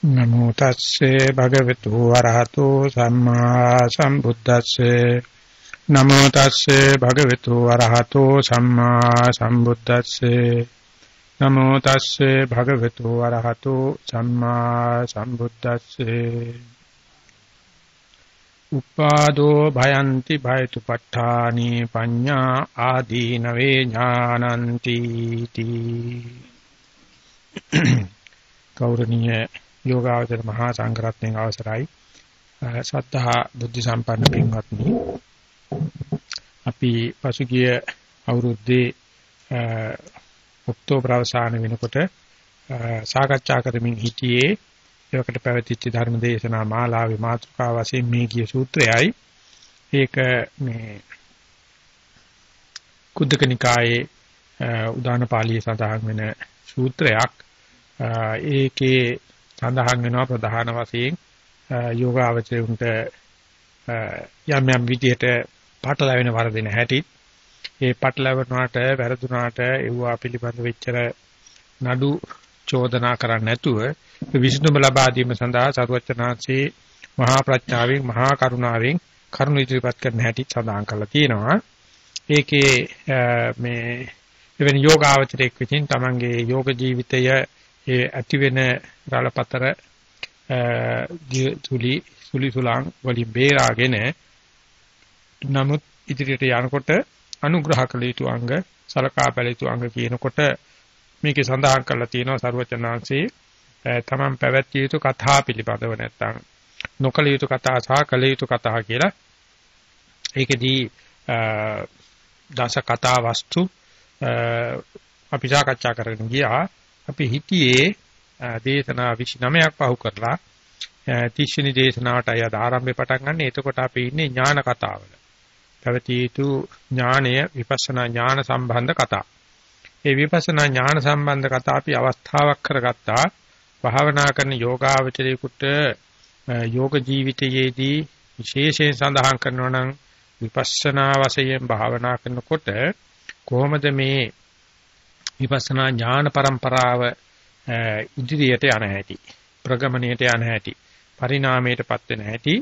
Namo tasse bhagavato arahato samma sambuddhasse. Namo tasse bhagavato arahato samma sambuddhasse. Namo tasse bhagavato arahato samma sambuddhasse. Uppado bhayanti bhayatu pattani paññā ādīnave ñānanti ti. Kauraniya Yogavachara Maha Sangharatne Avasarai Sattaha Buddhi Sampanna Pinvatni Api Pasugiya Aurudde October Avasana Venakota Sakatcha Karamin Hitiye Yokata Pavathitchi Dharma Desana Malawe Matruka Wasen me giya sutrayai Eka me Kuddaka Nikaye Udana Paliye Sadahan Vena sutrayak Eke සඳහන් වෙනවා ප්‍රධාන වශයෙන් යෝගාවචරයන්ට යම් යම් විදියට පාටලා වෙන වර්ධින හැටි ඒ පාටලවනාට වැරදුනාට ඒවා පිළිබඳ වෙච්චර නඩු චෝදනා කරන්නේ නැතුව විසඳුම ලබා ගැනීම සඳහා සරුවචනාංශී මහා ප්‍රඥාවෙන් මහා කරුණාවෙන් කරුණ ඉදිරිපත් කරන හැටි සඳහන් කරලා තියෙනවා ඒකේ මේ එවැනි යෝගාවචරයක් විසින් තමන්ගේ යෝග ජීවිතය ඇති වෙන රළපතර සුලි සුලං වලින් බේරාගෙන නමුත් ඉදිරියට යනකොට අනුග්‍රහ කළ යුතු අංග සලකා බැලිය යුතු අංග කියනකොට මේකේ සඳහන් කරලා තියෙනවා සර්වචනාංශේ තමන් පැවැත්විය යුතු කතා පිළිබඳව නැත්තම් නොකළ යුතු කතා සහ කළ යුතු කතා කියලා ඒකදී දස කතා වස්තු අපි සාකච්ඡා කරගෙන ගියා අපි හිතියේ දේශනා 29ක් පහු කරලා 30 වෙනි දේශනාවටයි අද ආරම්භය පටන් ගන්න. එතකොට අපි ඉන්නේ ඥාන කතාවල. පැවතිය යුතු ඥානය විපස්සනා ඥාන සම්බන්ධ කතා. මේ විපස්සනා ඥාන සම්බන්ධ කතා අපි අවස්ථාවක් කරගත්තා. භාවනා කරන යෝගාවචරයෙකුට යෝග ජීවිතයේදී විශේෂයෙන් සඳහන් කරනවා නම් විපස්සනා වශයෙන් භාවනා කරනකොට කොහොමද මේ විපස්සනා ඥාන પરම්පරාව ඉදිරියට යන හැටි ප්‍රගමණයට යන හැටි පරිණාමයටපත් වෙන හැටි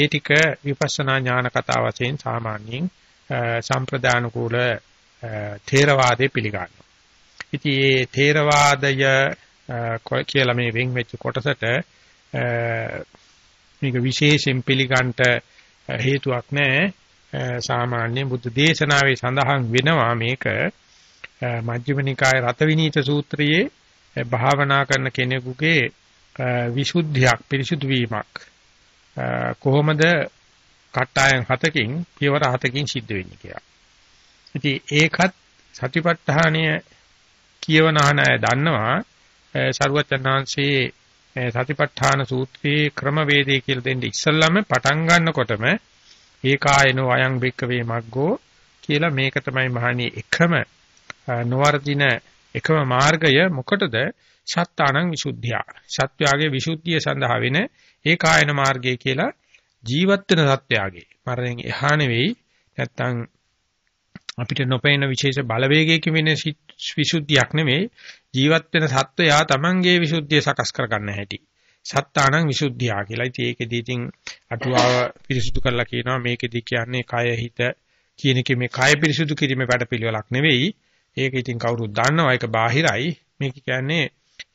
ඒ ටික විපස්සනා ඥාන කතා වශයෙන් සාමාන්‍යයෙන් සම්ප්‍රදානුකූල ථේරවාදයේ පිළිගන්නවා. ඉතින් මේ ථේරවාදය කියලා මේ වෙන් වෙච්ච කොටසට මේක විශේෂයෙන් පිළිගන්නට හේතුවක් නැහැ. සාමාන්‍ය බුද්ධ දේශනාවේ සඳහන් වෙනවා මේක මජ්ක්‍ධිම නිකාය රත විනීත සූත්‍රයේ භාවනා කරන කෙනෙකුගේ විසුද්ධියක් පිරිසුදු වීමක් කොහොමද කට්ටායන් 7කින් පියවර 7කින් සිද්ධ වෙන්නේ කියලා. ඉතින් ඒකත් සතිපට්ඨානීය කියවන අය දන්නවා සරුවචනාංශයේ සතිපට්ඨාන සූත්‍රයේ ක්‍රමවේදය කියලා දෙන්නේ ඉස්සල්ලාම පටන් ගන්නකොටම ඒකායනෝ අයං භික්කවේ මග්ගෝ කියලා මේක තමයි මහණී එකම නොවර්ධින එකම මාර්ගය මොකටද සත්තානං විසුද්ධිය. සත්‍යාගේ විසුද්ධිය සඳහා වෙන ඒකායන මාර්ගය කියලා ජීවත් වෙන සත්‍යාගේ. මරණයෙන් එහා නෙවෙයි නැත්තම් අපිට නොපෙනෙන විශේෂ බලවේගයකින් වෙන විසුද්ධියක් නෙමෙයි ජීවත් වෙන සත්වයා තමන්ගේ විසුද්ධිය සකස් කරගන්න හැටි. සත්තානං විසුද්ධිය කියලා. ඉතින් ඒකෙදී ඉතින් අටුවාව පිරිසුදු කරලා කියනවා මේකෙදී කියන්නේ කය හිත කියන එක මේ කය පිරිසුදු කිරීමේ වැඩපිළිවෙලක් නෙවෙයි. ඒක ඉතින් කවුරුත් දන්නවා ඒක බාහිරයි මේක කියන්නේ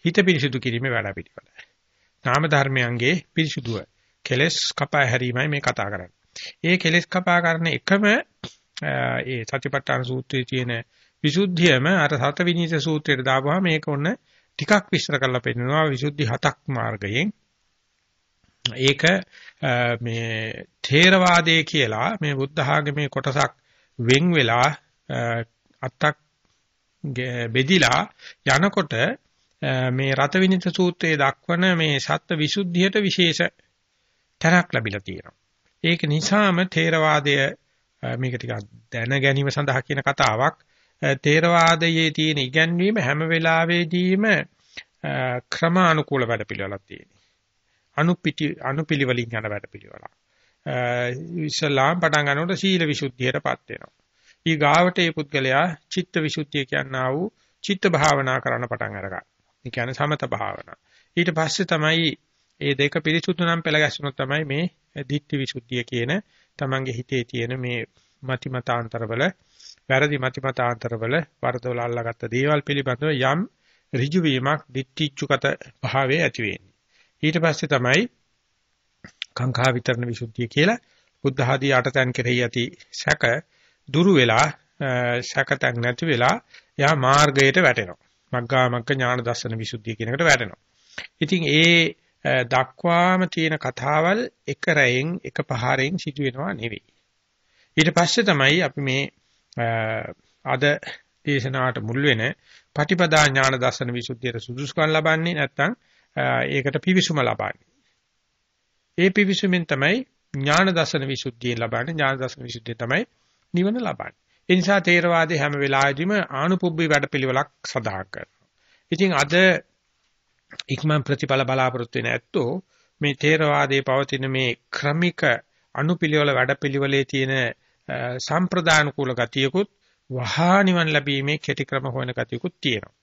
හිත පිරිසුදු කිරීමේ වැඩ පිළිවෙල. නාම ධර්මයන්ගේ පිරිසුදුව කෙලස් කපා හැරීමයි මේ කතා කරන්නේ. ඒ කෙලස් කපා කරන එකම ඒ සතිපට්ඨාන සූත්‍රයේ තියෙන විසුද්ධියම අර සත විනීත සූත්‍රයට දාපුවාම මේක ඔන්න ටිකක් විස්තර කරලා පෙන්නනවා විසුද්ධි හතක් මාර්ගයෙන්. ඒක මේ ථේරවාදයේ කියලා මේ බුද්ධ ආගමේ කොටසක් වෙන් වෙලා අත්තක් බෙදිලා යනකොට මේ රතවිනිත සූත්‍රයේ දක්වන මේ සත්ත්ව විසුද්ධියට විශේෂ තැනක් ලැබිලා තියෙනවා. ඒක නිසාම ථේරවාදය මේක ටිකක් දැන ගැනීම සඳහා කියන කතාවක්. ථේරවාදයේ තියෙන ඉගැන්වීම හැම වෙලාවෙදීම ක්‍රමානුකූල වැඩපිළිවෙලක් තියෙනවා. අනුපිළිවෙලින් යන වැඩපිළිවෙලක්. ඉස්ලාම් පටන් ගන්නකොට සීල විසුද්ධියටපත් වෙනවා. ඊ ගාවට මේ පුද්ගලයා චිත්ත විසුද්ධිය කියනවා චිත්ත භාවනා කරන්න පටන් අරගන්න. ඒ කියන්නේ සමත භාවනා. ඊට පස්සේ තමයි මේ දෙක පිරිසුදු නම් පෙළ ගැස්සුනොත් තමයි මේ දිට්ඨි විසුද්ධිය කියන තමන්ගේ හිතේ තියෙන මේ මතිමතාන්තරවල වැරදි මතිමතාන්තරවල වරදවල අල්ලාගත්ත දේවල් පිළිබඳව යම් ඍජු වීමක් දිට්ඨිච්චුගත භාවයේ ඇති වෙන්නේ. ඊට පස්සේ තමයි කාංකා විතරණ විසුද්ධිය කියලා බුද්ධ ආදී අටතන් කෙරෙහි ඇති සැක දුරු වෙලා සැකතක් නැති වෙලා යා මාර්ගයට වැටෙනවා. මග්ගා මග්ග ඥාන දර්ශන විසුද්ධිය කියන එකට වැටෙනවා. ඉතින් ඒ දක්වාම තියෙන කතාවල් එක රැයෙන් එක පහරෙන් සිදු වෙනවා නෙවෙයි. ඊට පස්සේ තමයි අපි මේ අද දේශනාවට මුල් වෙන පටිපදා ඥාන දර්ශන විසුද්ධියට සුදුසුකම් ලබන්නේ නැත්නම් ඒකට පිවිසුම ලබන්නේ. ඒ පිවිසුමෙන් තමයි ඥාන දර්ශන විසුද්ධිය ලබන්නේ. ඥාන දර්ශන විසුද්ධිය තමයි නිවන ලබන්නේ. ඒ නිසා තේරවාදී හැම වෙලාවෙදිම ආනුපුබ්බී වැඩපිළිවෙලක් සදා කරනවා. ඉතින් අද ඉක්මන් ප්‍රතිඵල බලාපොරොත්තු වෙන ඇත්තෝ මේ තේරවාදයේ පවතින මේ ක්‍රමික අනුපිළිවෙල වැඩපිළිවෙලේ තියෙන සම්ප්‍රදාන කුල ගතියකුත් වහා නිවන් ලැබීමේ කෙටි ක්‍රම හොයන ගතියකුත් තියෙනවා.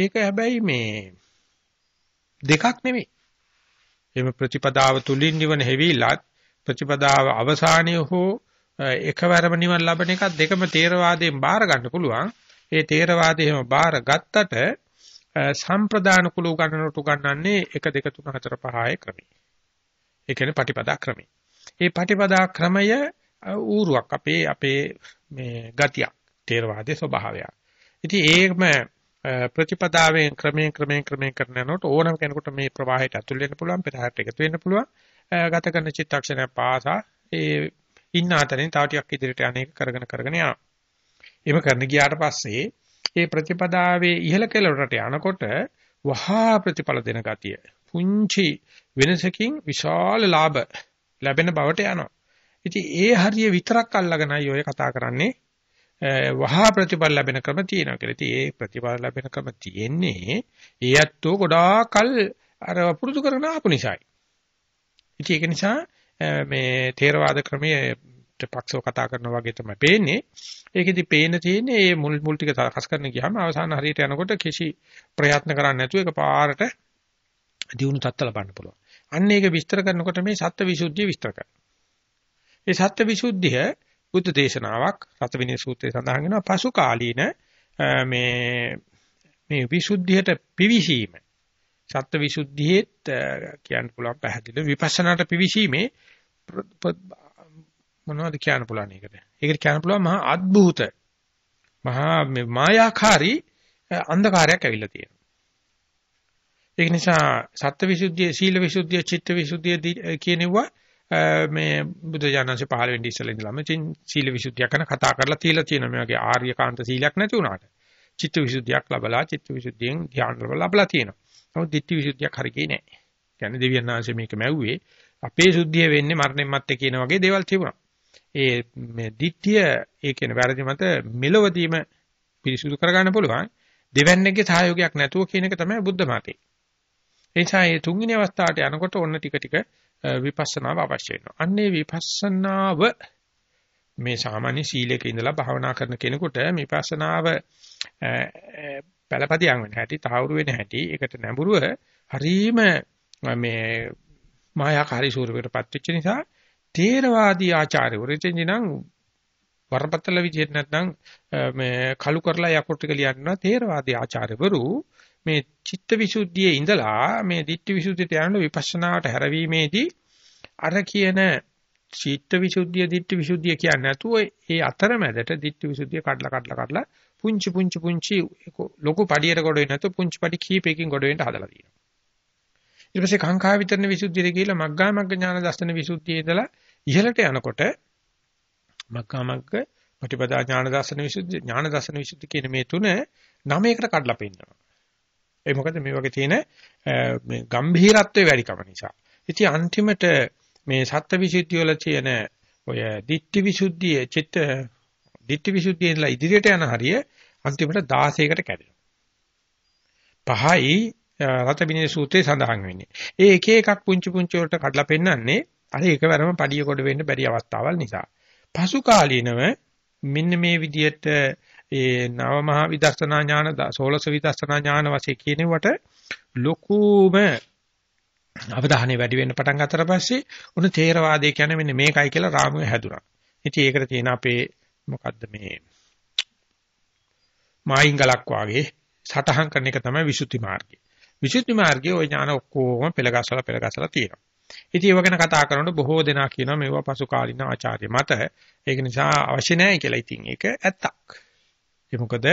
ඒක හැබැයි මේ දෙකක් නෙමෙයි. එimhe ප්‍රතිපදාව තුලින් නිවන හැවිලත් ප්‍රතිපදාව අවසානයේ හෝ එකවරම නිවන් ලබන එක දෙකම තේරවාදයෙන් බාර ගන්න පුළුවන්. ඒ තේරවාදයෙන් බාර ගත්තට සම්ප්‍රදාන කුල ගණනට උගන්වන්නේ 1 2 3 4 5 ක්‍රමී. ඒ කියන්නේ පටිපදා ක්‍රමී. මේ පටිපදා ක්‍රමය ඌරුවක් අපේ මේ ගතියක් තේරවාදයේ ස්වභාවයක්. ඉතින් ඒකම ප්‍රතිපදාවෙන් ක්‍රමයෙන් කරනකොට ඕනම කෙනෙකුට මේ ප්‍රවාහයට ඇතුල් වෙන්න පුළුවන්, පෙරහැරට එකතු වෙන්න පුළුවන්. ගත කරන චිත්තක්ෂණය පාසා ඒ ඉන්න අතරින් තව ටිකක් ඉදිරියට අනේක කරගෙන යනවා. එහෙම කරන ගියාට පස්සේ මේ ප්‍රතිපදාවේ ඉහළ කෙළවරට යනකොට වහා ප්‍රතිඵල දෙන ගතිය පුංචි වෙනසකින් විශාල ලාභ ලැබෙන බවට යනවා. ඉතින් ඒ හරිය විතරක් අල්ලගෙනයි ඔය කතා කරන්නේ වහා ප්‍රතිඵල ලැබෙන ක්‍රම තියෙනවා කියලා. ඉතින් ඒ ප්‍රතිඵල ලැබෙන ක්‍රම තියෙන්නේ ඒ අත්ෝ ගොඩාක්ල් අර වපුරුදු කරන ආපු නිසායි. ඉතින් ඒක නිසා මේ තේරවාද ක්‍රමයේ පක්ෂව කතා කරනවා වගේ තමයි පේන්නේ. ඒකෙදි පේන තියෙන්නේ මේ මුල් ටික සකස් කරන ගියාම අවසාන හරියට යනකොට කිසි ප්‍රයත්න කරන්නේ නැතුව එකපාරට දියුණු තත්ත්ව ලබන්න පුළුවන්. අන්න ඒක විස්තර කරනකොට මේ සත්ත්වවිසුද්ධිය විස්තර කරනවා. මේ සත්ත්වවිසුද්ධිය බුද්ධ දේශනාවක් රතවිනය සූත්‍රයේ සඳහන් වෙනවා. පසු කාලීන මේ විසුද්ධියට පිවිසීම සත්ත්වවිසුද්ධියත් කියන්න පුළුවන් පැහැදිලි විපස්සනාට පිවිසීමේ මොනවද කියන්න පුළුවන් එකද? ඒකට කියන්න පුළුවන් මහා අද්භූත මහා මායාකාරී අන්ධකාරයක් ඇවිල්ලා තියෙනවා. ඒ නිසා සත්ත්වවිසුද්ධිය, සීලවිසුද්ධිය, චිත්තවිසුද්ධිය කියනවා මේ බුදු දානසේ 15 වෙනි ඉස්සෙල්ලා ඉඳලාම සීලවිසුද්ධිය ගැන කතා කරලා තියලා තියෙනවා. මේ වගේ ආර්යකාන්ත සීලයක් නැති වුණාට චිත්තවිසුද්ධියක් ලැබලා චිත්තවිසුද්ධියෙන් ධ්‍යාන ලැබලා තියෙනවා. නමුත් ditthිවිසුද්ධියක් හරියන්නේ නැහැ. කියන්නේ දෙවියන් වහන්සේ මේක මැව්වේ අපේ සුද්ධිය වෙන්නේ මරණයන් මැත්තේ කියන වගේ දේවල් තිබුණා. ඒ මේ ditthිය ඒ කියන වැරදි මත මෙලවදීම පිරිසුදු කරගන්න පුළුවන් දෙවන්නේගේ සහයෝගයක් නැතුව කියන එක තමයි බුද්ධ මතය. ඒ නිසා මේ තුන්වෙනි අවස්ථාවට යනකොට ඔන්න ටික විපස්සනාව අවශ්‍ය වෙනවා. අන්නේ විපස්සනාව මේ සාමාන්‍ය සීලයක ඉඳලා භාවනා කරන කෙනෙකුට මේ විපස්සනාව පළපදියම් වෙන හැටි, තාවුරු වෙන හැටි, ඒකට නැඹුරුව හරීම මේ මායාකාරී ස්වරූපයකටපත් වෙච්ච නිසා තේරවාදී ආචාර්යවරු එතෙන්දනම් වරපතල විදිහට නැත්නම් මේ කළු කරලා යකුරු ටික ලියනවා. තේරවාදී ආචාර්යවරු මේ චිත්තවිසුද්ධියේ ඉඳලා මේ ditthිවිසුද්ධියට යන විපස්සනාවට හැරවීමේදී අර කියන චිත්තවිසුද්ධිය ditthිවිසුද්ධිය කියන්නේ නැතුව ඒ අතරමැදට ditthිවිසුද්ධිය කඩලා පුංචි ලොකු පඩියට ගොඩ වෙන්නේ නැතුව පුංචි පඩි කීපයකින් ගොඩ වෙන්න හදලා තියෙනවා. ඊට පස්සේ කාංකා විතරණ විසුද්ධියට ගිහිල්ලා මග්ගා මග්ග ඥාන දර්ශන විසුද්ධියේ ඉඳලා ඉහළට යනකොට මග්ගා මග්ග ප්‍රතිපදා ඥාන දර්ශන විසුද්ධිය කියන මේ තුන 9කට කඩලා පෙන්නනවා. ඒ මොකද මේ වගේ තියෙන මේ ගැඹීරත්වයේ වැඩිකම නිසා. ඉතින් අන්තිමට මේ සත්ත්වවිසුද්ධිය වල තියෙන ඔය ditthිවිසුද්ධිය ditthිවිසුද්ධියලා ඉදිරියට යන හරිය අන්තිමට 16කට කැඩෙනවා. 5යි රතවිනය සූත්‍රයේ සඳහන් වෙන්නේ. ඒ එක එකක් පුංචි වලට කඩලා පෙන්නන්නේ අර එකවරම පඩිය කොට වෙන්න බැරි අවස්ථාවල් නිසා. පසු කාලීනව මෙන්න මේ විදියට ඒ නව මහා විදර්ශනා ඥාන 16 විදර්ශනා ඥාන වශයෙන් කියනෙවට ලොකුම අවධානය වැඩි වෙන්න පටන් ගන්නතර පස්සේ උණු තේරවාදය කියන්නේ මෙන්න මේකයි කියලා රාමුව හැදුනා. ඉතින් ඒකට තියෙන අපේ මොකද්ද මේ මායිංගලක් වාගේ සටහන් කරන එක තමයි විසුද්ධි මාර්ගය. විසුද්ධි මාර්ගයේ ওই ඥාන ඔක්කොම පෙළගස්සලා තියෙනවා. ඉතින් ඒව ගැන කතා කරනකොට බොහෝ දෙනා කියනවා මේවා පසු කාලීන ආචාර්ය මත. ඒක නිසා අවශ්‍ය නැහැ කියලා. ඉතින් ඒක ඇත්තක්. ඒක මොකද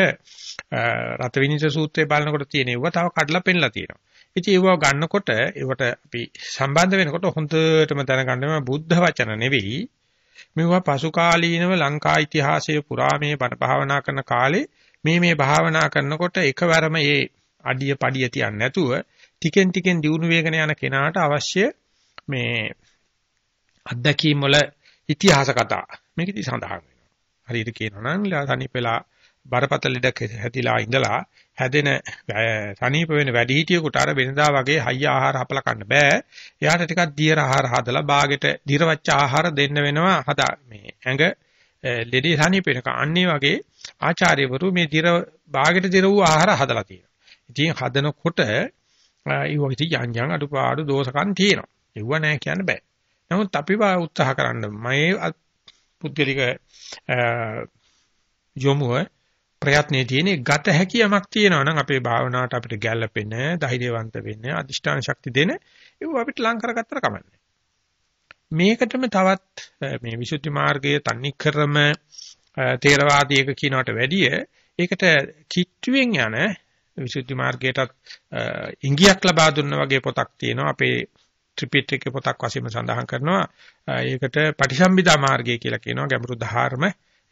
රතවිනිස සූත්‍රය බලනකොට තියෙනවා තව කඩලා පෙන්නලා තියෙනවා. ඉතින් ඒව ගන්නකොට ඒවට අපි සම්බන්ධ වෙනකොට හොඳටම දැනගන්නවා බුද්ධ වචන නෙවෙයි. මේවා පසු කාලීනව ලංකා ඉතිහාසයේ පුරා මේ බණ භාවනා කරන කාලේ මේ භාවනා කරනකොට එකවරම මේ අඩිය පඩිය තියන්නේ නැතුව ටිකෙන් ටිකෙන් දියුණු වේගන යන කෙනාට අවශ්‍ය මේ අත්දැකීම් වල ඉතිහාස කතා මේකදී සඳහන් වෙනවා. හරියට කියනවා නම් තනිප වෙලා බරපතල ඉඩක හැදිලා ඉඳලා හැදෙන තනිප වෙන වැඩිහිටියෙකුට අර වෙනදා වගේ හයිය ආහාර හපලා කන්න බෑ. එයාට ටිකක් දියර ආහාර හදලා බාගෙට දිරවච්ච ආහාර දෙන්න වෙනවා. හදා මේ ඇඟ ලෙඩේ තනිප වෙනක අන්නේ වගේ ආචාර්යවරු මේ දිර බාගෙට දිර වූ ආහාර හදලා තියෙනවා. ඉතින් හදනකොට ඒ වගේ යන්ජන් අඩුපාඩු දෝෂකම් තියෙනවා. ඒව නැහැ කියන්න බෑ. නමුත් අපි උත්සාහ කරන්න මේ පුද්ගලික යොමුව ප්‍රයත්නයේ තියෙන ගත හැකියාවක් තියෙනවා නම් අපේ භාවනාවට අපිට ගැළපෙන, ධෛර්යවන්ත වෙන්න, අධිෂ්ඨාන ශක්තිය දෙන ඒව අපිට ලං කරගත්තර කමන්නේ. මේකටම තවත් මේ විසුද්ධි මාර්ගයේ තනි ක්‍රම තේරවාදීක කියනකට වැඩිය ඒකට කිට්ටුවෙන් යන විසුද්ධි මාර්ගයටත් ඉංගියක් ලබා දුන්නා වගේ පොතක් තියෙනවා අපේ ත්‍රිපිටකයේ පොතක් වශයෙන් සඳහන් කරනවා. ඒකට පටිසම්භිදා මාර්ගය කියලා කියනවා. ගැඹුරු ධර්ම,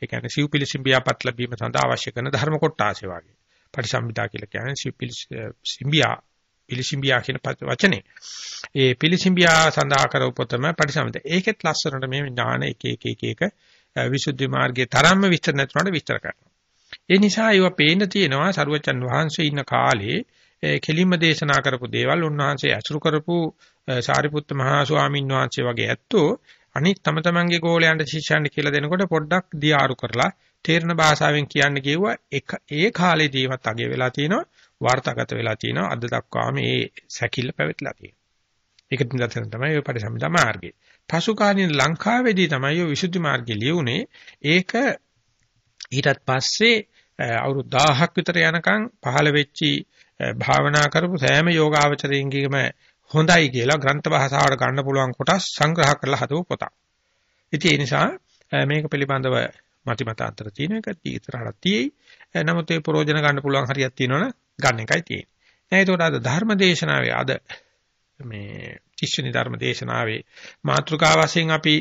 ඒ කියන්නේ සිව්පිලිසිම්බියාපත් ලැබීම සඳහා අවශ්‍ය කරන ධර්ම කොටාසේ වගේ. පටිසම්භිදා කියලා කියන්නේ සිව්පිලිසිම්බියා කියන වචනේ. ඒ පිලිසිම්බියා සඳහා කරව පොතම පටිසම්භිදා. ඒකෙත් ලස්සනට මේ ඥාන එක විසුද්ධි මාර්ගයේ තරම්ම විස්තර නැතුනට විස්තර කරනවා. ඒ නිසා ඒවා පේන්න තියෙනවා සරුවචන් වහන්සේ ඉන්න කාලේ කෙලින්ම දේශනා කරපු දේවල් උන්වහන්සේ අසුරු කරපු සාරිපුත්ත මහා ස්වාමීන් වහන්සේ වගේ ඇත්තෝ අනිත් තම තමන්ගේ ගෝලයන්ට ශිෂ්‍යයන්ට කියලා දෙනකොට පොඩ්ඩක් දියාරු කරලා තේරෙන භාෂාවෙන් කියන්න කිව්වා. ඒ කාලේදීවත් අගේ වෙලා තිනවා, වර්තගත වෙලා තිනවා, අද දක්වා මේ සැකිල්ල පැවැත්ලා තියෙනවා. ඒක දින්දතන තමයි ඔය පරිසම්පදා මාර්ගය. පසු කාලීන ලංකාවේදී තමයි ඔය විසුද්ධි මාර්ගය ලියුනේ. ඒක ඊටත් පස්සේ අවුරුදු 1000ක් විතර යනකම් පහළ වෙච්චි භාවනා කරපු සෑම යෝගාවචරයන්ගේම හොඳයි කියලා ග්‍රන්ථ භාෂාවට ගන්න පුළුවන් කොටස් සංග්‍රහ කරලා හදපු පොතක්. ඉතින් ඒ නිසා මේක පිළිබඳව මතිමතාන්තර තියෙන එක ඉතරහට තියෙයි. නමුත් ඒ ප්‍රයෝජන ගන්න පුළුවන් හරියක් තියෙනවනේ ගන්න එකයි තියෙන්නේ. දැන් ඒකට අද ධර්මදේශනාවේ අද මේ තිස්සනි ධර්මදේශනාවේ මාතෘකාව වශයෙන් අපි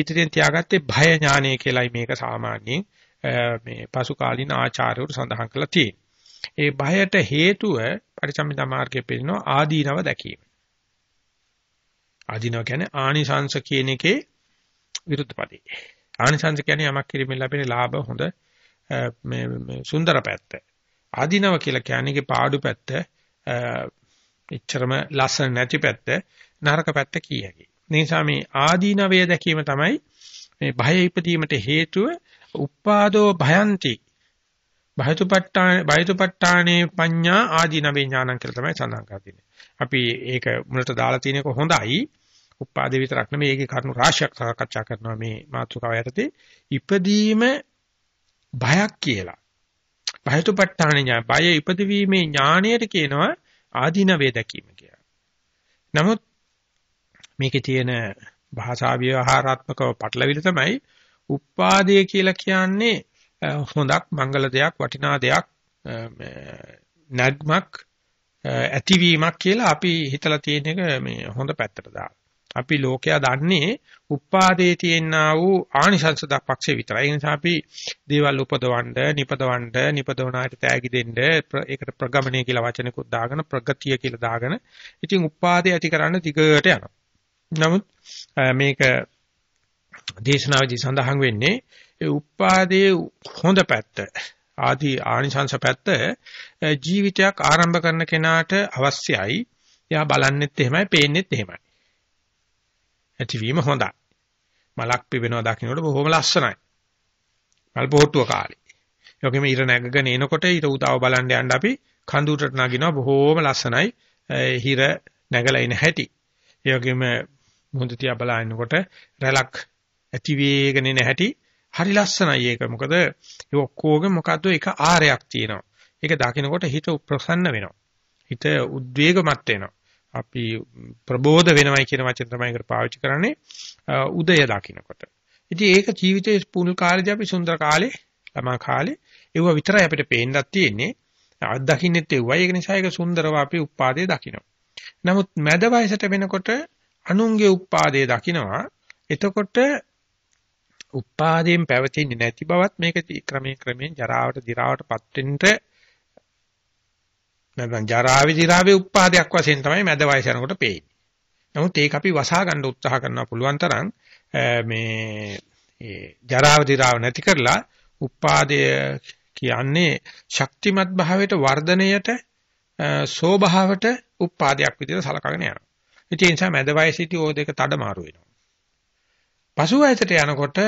ඉදිරියෙන් තියාගත්තේ භය ඥානය කියලායි. මේක සාමාන්‍යයෙන් මේ පසු කාලීන ආචාර්යවරු සඳහන් කරලා තියෙන්නේ. ඒ භයට හේතුව පරිසම්පදා මාර්ගයේ පිළිනව ආදීනව දැකීම. ආදීනව කියන්නේ ආනිසංශ කියන එකේ විරුද්ධපදේ. ආනිසංශ කියන්නේ යමක් කිරීමෙන් ලැබෙන ලාභ හොඳ මේ සුන්දර පැත්ත. ආදීනව කියලා කියන්නේ ඒකේ පාඩු පැත්ත, එච්චරම ලස්සන නැති පැත්ත, නරක පැත්ත කිය හැකියි. ඒ නිසා මේ ආදීනවය දැකීම තමයි මේ භය ඉපදීමට හේතුව. උපාදෝ භයන්ති භයතුපට්ඨානේ පඤ්ඤා ආදීන විඥානං කියලා තමයි සඳහන් කරලා තියෙන්නේ. අපි ඒක මුලට දාලා තියෙනක හොඳයි. උපාදේ විතරක් නෙමෙයි ඒකේ කරුණු රාශියක් සාකච්ඡා කරනවා මේ මාතෘකාව යටතේ. ඉපදීම භයක් කියලා. භයතුපට්ඨානේ ඥාන භය ඉපදවීමේ ඥාණයට කියනවා ආදීන වේදකීම කියලා. නමුත් මේකේ තියෙන භාෂා ව්‍යවහාරාත්මකව පටලවිලි තමයි උපාදේ කියලා කියන්නේ හොඳක්, මංගල දෙයක්, වටිනා දෙයක්, නැග්මක්, ඇතිවීමක් කියලා අපි හිතලා තියෙන එක මේ හොඳ පැත්තට දාලා. අපි ලෝකයා දන්නේ උපාදේ තියෙනා වූ ආනිසංස දක්ෂේ විතරයි. ඒ නිසා අපි දේවල් නිපදවනාට තෑගි දෙන්න, ඒකට ප්‍රගමණය කියලා වචනකුත් දාගෙන, ප්‍රගතිය කියලා දාගෙන, ඉතින් උපාදේ ඇති කරන්න දිගට යනවා. නමුත් මේක දේශනාවේදී සඳහන් වෙන්නේ ඒ උපාදේ හොඳ පැත්ත, ආදී ආනිසංස පැත්ත ජීවිතයක් ආරම්භ කරන කෙනාට අවශ්‍යයි. එයා බලන්නෙත් එහෙමයි, පේන්නෙත් එහෙමයි. ඇතිවීම හොඳයි. මලක් පිපෙනවා දකින්නකොට බොහොම ලස්සනයි. මල් පොහට්ටුව කාලේ. ඒකෙම ඉර නැගගෙන එනකොට ඊට උදාව බලන්න යන්න අපි කඳුරට නගිනවා, බොහොම ලස්සනයි. හිර නැගලා ඉන හැටි. ඒ වගේම මුහුද තියා බලනකොට රැලක් ඇති වේගෙන එන හැටි හරි ලස්සනයි ඒක. මොකද ඒ ඔක්කොගේ මොකද්ද එක ආරයක් තියෙනවා. ඒක දකිනකොට හිත ප්‍රසන්න වෙනවා. හිත උද්වේගමත් වෙනවා. අපි ප්‍රබෝධ වෙනවයි කියන වචන තමයි කර පාවිච්චි කරන්නේ උදය දකිනකොට. ඉතින් ඒක ජීවිතයේ පුණ්‍ය කාලේදී අපි සුන්දර කාලේ ළමා කාලේ ඒව විතරයි අපිට පේන්නත් තියෙන්නේ. අත් දකින්නෙත් ඒවයි. ඒක නිසා ඒක සුන්දරව අපි උපාදේ දකිනවා. නමුත් මැද වයසට වෙනකොට අනුන්ගේ උපාදේ දකිනවා. එතකොට උපාදයෙන් පැවතින්නේ නැති බවත් මේක ක්‍රමයෙන් ජරාවට දිරාවටපත් වෙන්න නැත්නම් ජරාවේ දිරාවේ උපාදයක් වශයෙන් තමයි මැද වයස යනකොට පේන්නේ. නමුත් ඒක අපි වසා ගන්න උත්සාහ කරනවා පුළුවන් තරම් මේ ජරාව දිරාව නැති කරලා උපාදය කියන්නේ ශක්තිමත් භාවයට වර්ධනයට සෝභාවට උපාදයක් විදිහට සලකගෙන යනවා. ඒ නිසා මැද වයසේදී ඕ දෙක තඩමාරු වෙනවා. පසු වයසට යනකොට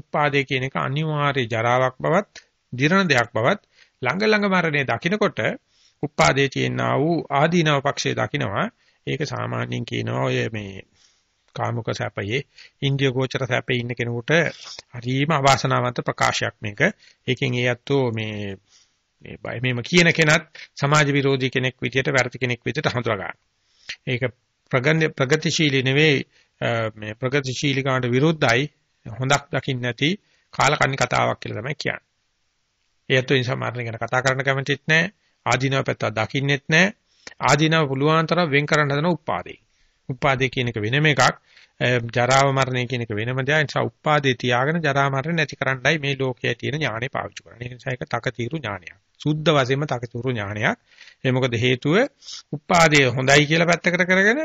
උපාදේ කියන එක අනිවාර්ය ජරාවක් බවත්, දිරණ දෙයක් බවත්, ළඟ මරණය දකින්නකොට උපාදේ තියෙනා වූ ආදීනව පක්ෂයේ දකින්නවා. ඒක සාමාන්‍යයෙන් කියනවා ඔය මේ කාමක සැපයේ ඉන්දිය ගෝචර සැපේ ඉන්න කෙනෙකුට හරිම අවාසනාවන්ත ප්‍රකාශයක් මේක. ඒකෙන් ඒයත්ෝ මේ බය මේම කියන කෙනත් සමාජ විරෝධී කෙනෙක් විදියට වැරදි කෙනෙක් විදියට හඳුනා ගන්න. ඒක ප්‍රගතිශීලී නෙවෙයි මේ ප්‍රගතිශීලීකමට විරුද්ධයි හොඳක් දකින්න නැති කාලකන්ණි කතාවක් කියලා තමයි කියන්නේ. ඒයත්ෝ ඉන් සමාජය ගැන කතා කරන්න කැමතිත් නැහැ. ආදීනව පැත්ත දකින්නෙත් නැහැ. ආදීනව පුළුවන් තරම් වෙන් කරන්න හදන උපාදේ. උපාදේ කියන එක වෙනම එකක්. ජරාව මරණය කියන එක වෙනම දෙයක්. ඒ නිසා උපාදේ තියාගෙන ජරා මරණ නැති කරන්නයි මේ ලෝකයේ තියෙන ඥාණය පාවිච්චි කරන්නේ. ඒ නිසා ඒක තකතිරු ඥානයක්. සුද්ධ වශයෙන්ම තකතිරු ඥානයක්. ඒ මොකද හේතුව උපාදේ හොඳයි කියලා පැත්තකට කරගෙන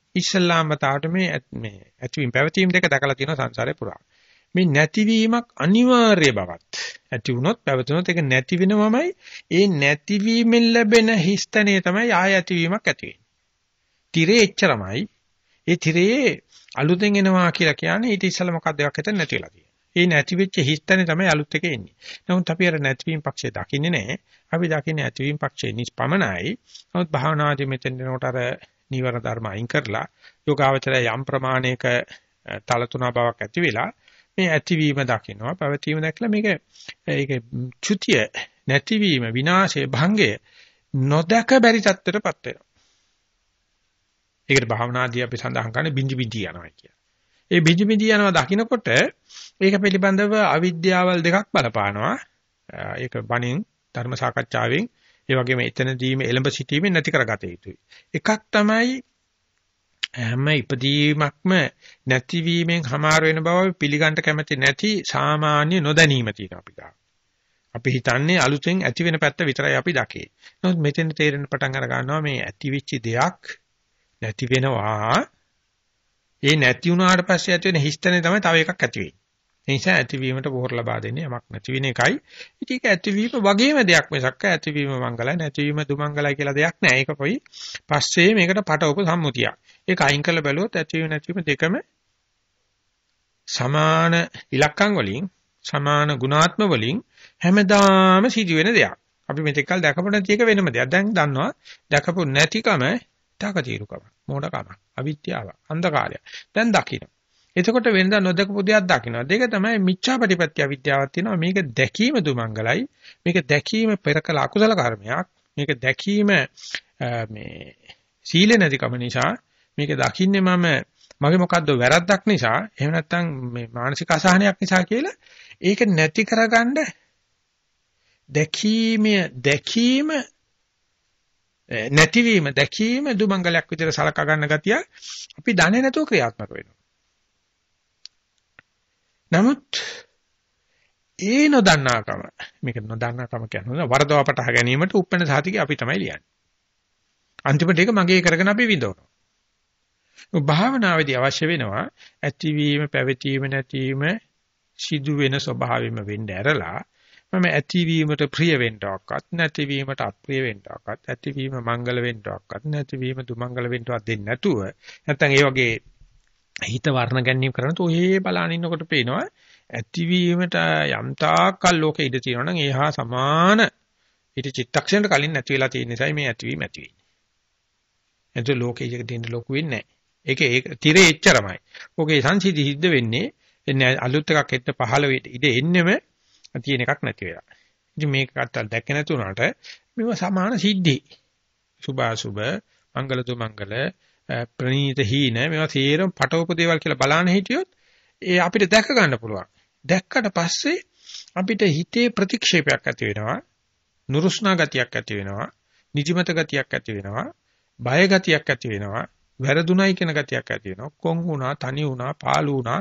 ඉස්ලාම තාට මේ ඇතිවීම පැවතීම දෙක දැකලා තියෙනවා සංසාරේ පුරා. මේ නැතිවීමක් අනිවාර්ය බවත් ඇති වුණොත් පැවතුනොත් ඒක නැති වෙනවමයි. ඒ නැතිවීමෙන් ලැබෙන හිස්තනේ තමයි ආය ඇතිවීමක් ඇති වෙන්නේ. tire එච්චරමයි. ඒ tire අලුතෙන් එනවා කියලා කියන්නේ ඊට ඉස්සෙල්ලා මොකක්ද එකක් හිතන්න නැතිලා තියෙන්නේ. ඒ නැති වෙච්ච හිස්තනේ තමයි අලුත් එකේ එන්නේ. නමුත් අපි අර නැතිවීම පක්ෂේ දකින්නේ නැහැ. අපි දකින්නේ ඇතිවීම පක්ෂේ නිස්පමණයි. නමුත් භාවනාදී මෙතෙන් දෙනකොට අර නීවරණ ධර්ම අයින් කරලා යෝගාවචරය යම් ප්‍රමාණයක තල තුනක් බවක් ඇති වෙලා මේ ඇතිවීම දකිනවා. පැවතීම දැක්ලා මේක ඒක චුතිය නැතිවීම විනාශය භංගය නොදක බැරි තත්ත්වයටපත් වෙනවා. ඒකට භාවනාදී අපි සඳහන් කරන්නේ බින්දි බින්දි යනවා කියලා. ඒ බින්දි බින්දි යනවා දකින්නකොට ඒක පිළිබඳව අවිද්‍යාවල් දෙකක් බලපානවා. ඒක බණින් ධර්ම සාකච්ඡාවෙන් ඒ වගේම එතනදීම එළඹ සිටීමෙන් නැති කරගත යුතුයි. එකක් තමයි හැම ඉදීමක්ම නැතිවීමෙන් හමාර වෙන බව අපි පිළිගන්න කැමති නැති සාමාන්‍ය නොදැනීම තියෙනවා අපිට. අපි හිතන්නේ අලුතෙන් ඇති වෙන පැත්ත විතරයි අපි දකේ. නමුත් මෙතෙන් තේරෙන පටන් අර ගන්නවා මේ ඇතිවිච්ච දෙයක් නැති වෙනවා. ඒ නැති වුණාට පස්සේ ඇති වෙන හිස්තනේ තමයි තව එකක් ඇති වෙන්නේ. ඒ නිසා ඇතිවීමට පොහොර ලබා දෙන්නේ යමක් නැති වෙන එකයි. ඉතින් ඒක ඇතිවීම වගේම දෙයක් මිසක් ඇතිවීම මංගලයි නැතිවීම දුමංගලයි කියලා දෙයක් නෑ. ඒක කොයි පස්සේ මේකට පටවප සම්මුතියක්. ඒක අයින් කරලා බැලුවොත් ඇතිවීම නැතිවීම දෙකම සමාන ඉලක්කම් වලින් සමාන ගුණාත්ම වලින් හැමදාම සිදුවෙන දෙයක්. අපි මෙතෙක් කල දැකපු නැති එක වෙනම දෙයක්. දැන් දන්නවා දැකපු නැතිකම තකතිරුකම මොඩකම අවිද්‍යාව අන්ධකාරය දැන් දකින්න. එතකොට වෙනදා නොදකපු දෙයක් දකින්නවා. දෙක තමයි මිච්ඡාපටිපත්‍ය අවිද්‍යාවක් තියෙනවා. මේක දැකීම දුමංගලයි. මේක දැකීම පෙරකල අකුසල කර්මයක්. මේක දැකීම මේ සීල නැතිකම නිසා මේක දකින්නේ මම මගේ මොකද්ද වැරද්දක් නිසා එහෙම නැත්නම් මේ මානසික අසහනයක් නිසා කියලා ඒක නැති කරගන්න දැකීම නැතිවීම දැකීම දුමංගලයක් විදිහට සලකා ගන්න ගතිය අපි දන්නේ නැතුව ක්‍රියාත්මක වෙනවා. නමුත් ඒ නොදන්නාකම මේක නොදන්නාකම කියන්නේ වරදවා පටහ ගැනීමට උප්පන්න සාතිකේ අපි තමයි ලියන්නේ. අන්තිමට ඒක මගේ කරගෙන අපි විඳවනවා. භාවනාවේදී අවශ්‍ය වෙනවා ඇතිවීම පැවතීම නැතිවීම සිදු වෙන ස්වභාවෙම වෙන්න ඇරලා මම ඇතිවීමට ප්‍රිය වෙන්නවක්වත් නැතිවීමට අප්‍රිය වෙන්නවක්වත් ඇතිවීම මංගල වෙන්නවක්වත් නැතිවීම දුමංගල වෙන්නවත් දෙන්නේ නැතුව නැත්නම් ඒ වගේ හිත වර්ණ ගැනීම කරනකොට ඔය බලන ඉන්නකොට පේනවා ඇතිවීමට යම්තාකල් ලෝකෙ ඉඳ තියෙනවා නම් ඒහා සමාන ඊට චිත්තක්ෂණයට කලින් නැති වෙලා තියෙන නිසා මේ ඇතිවීම ඇති වෙන්නේ. එතකොට ලෝකයේ දෙන්න ලොකු වෙන්නේ නැහැ. ඒකේ තිරේ එච්චරමයි. ඔකේ සංසිද්ධි සිද්ධ වෙන්නේ අලුත් එකක් හෙට පහළ වෙ ඉඳ එන්නෙම තියෙන එකක් නැති වෙලා. ඉතින් මේකත් දැක්ක නැති වුණාට මේව සමාන සිද්ධි. සුභාසුභ, මංගල දුමංගල, ප්‍රණීත හීන මේවා තේරෙම පටවපු දේවල් කියලා බලන්න හිටියොත් ඒ අපිට දැක ගන්න පුළුවන්. දැක්කට පස්සේ අපිට හිතේ ප්‍රතික්ෂේපයක් ඇති වෙනවා. නුරුස්නා ගතියක් ඇති වෙනවා නිදිමත ගතියක් ඇති වෙනවා බය ගතියක් ඇති වෙනවා වැරදුණයි කියන ගතියක් ඇති වෙනවා කොන් වුණා තනි වුණා පාළු වුණා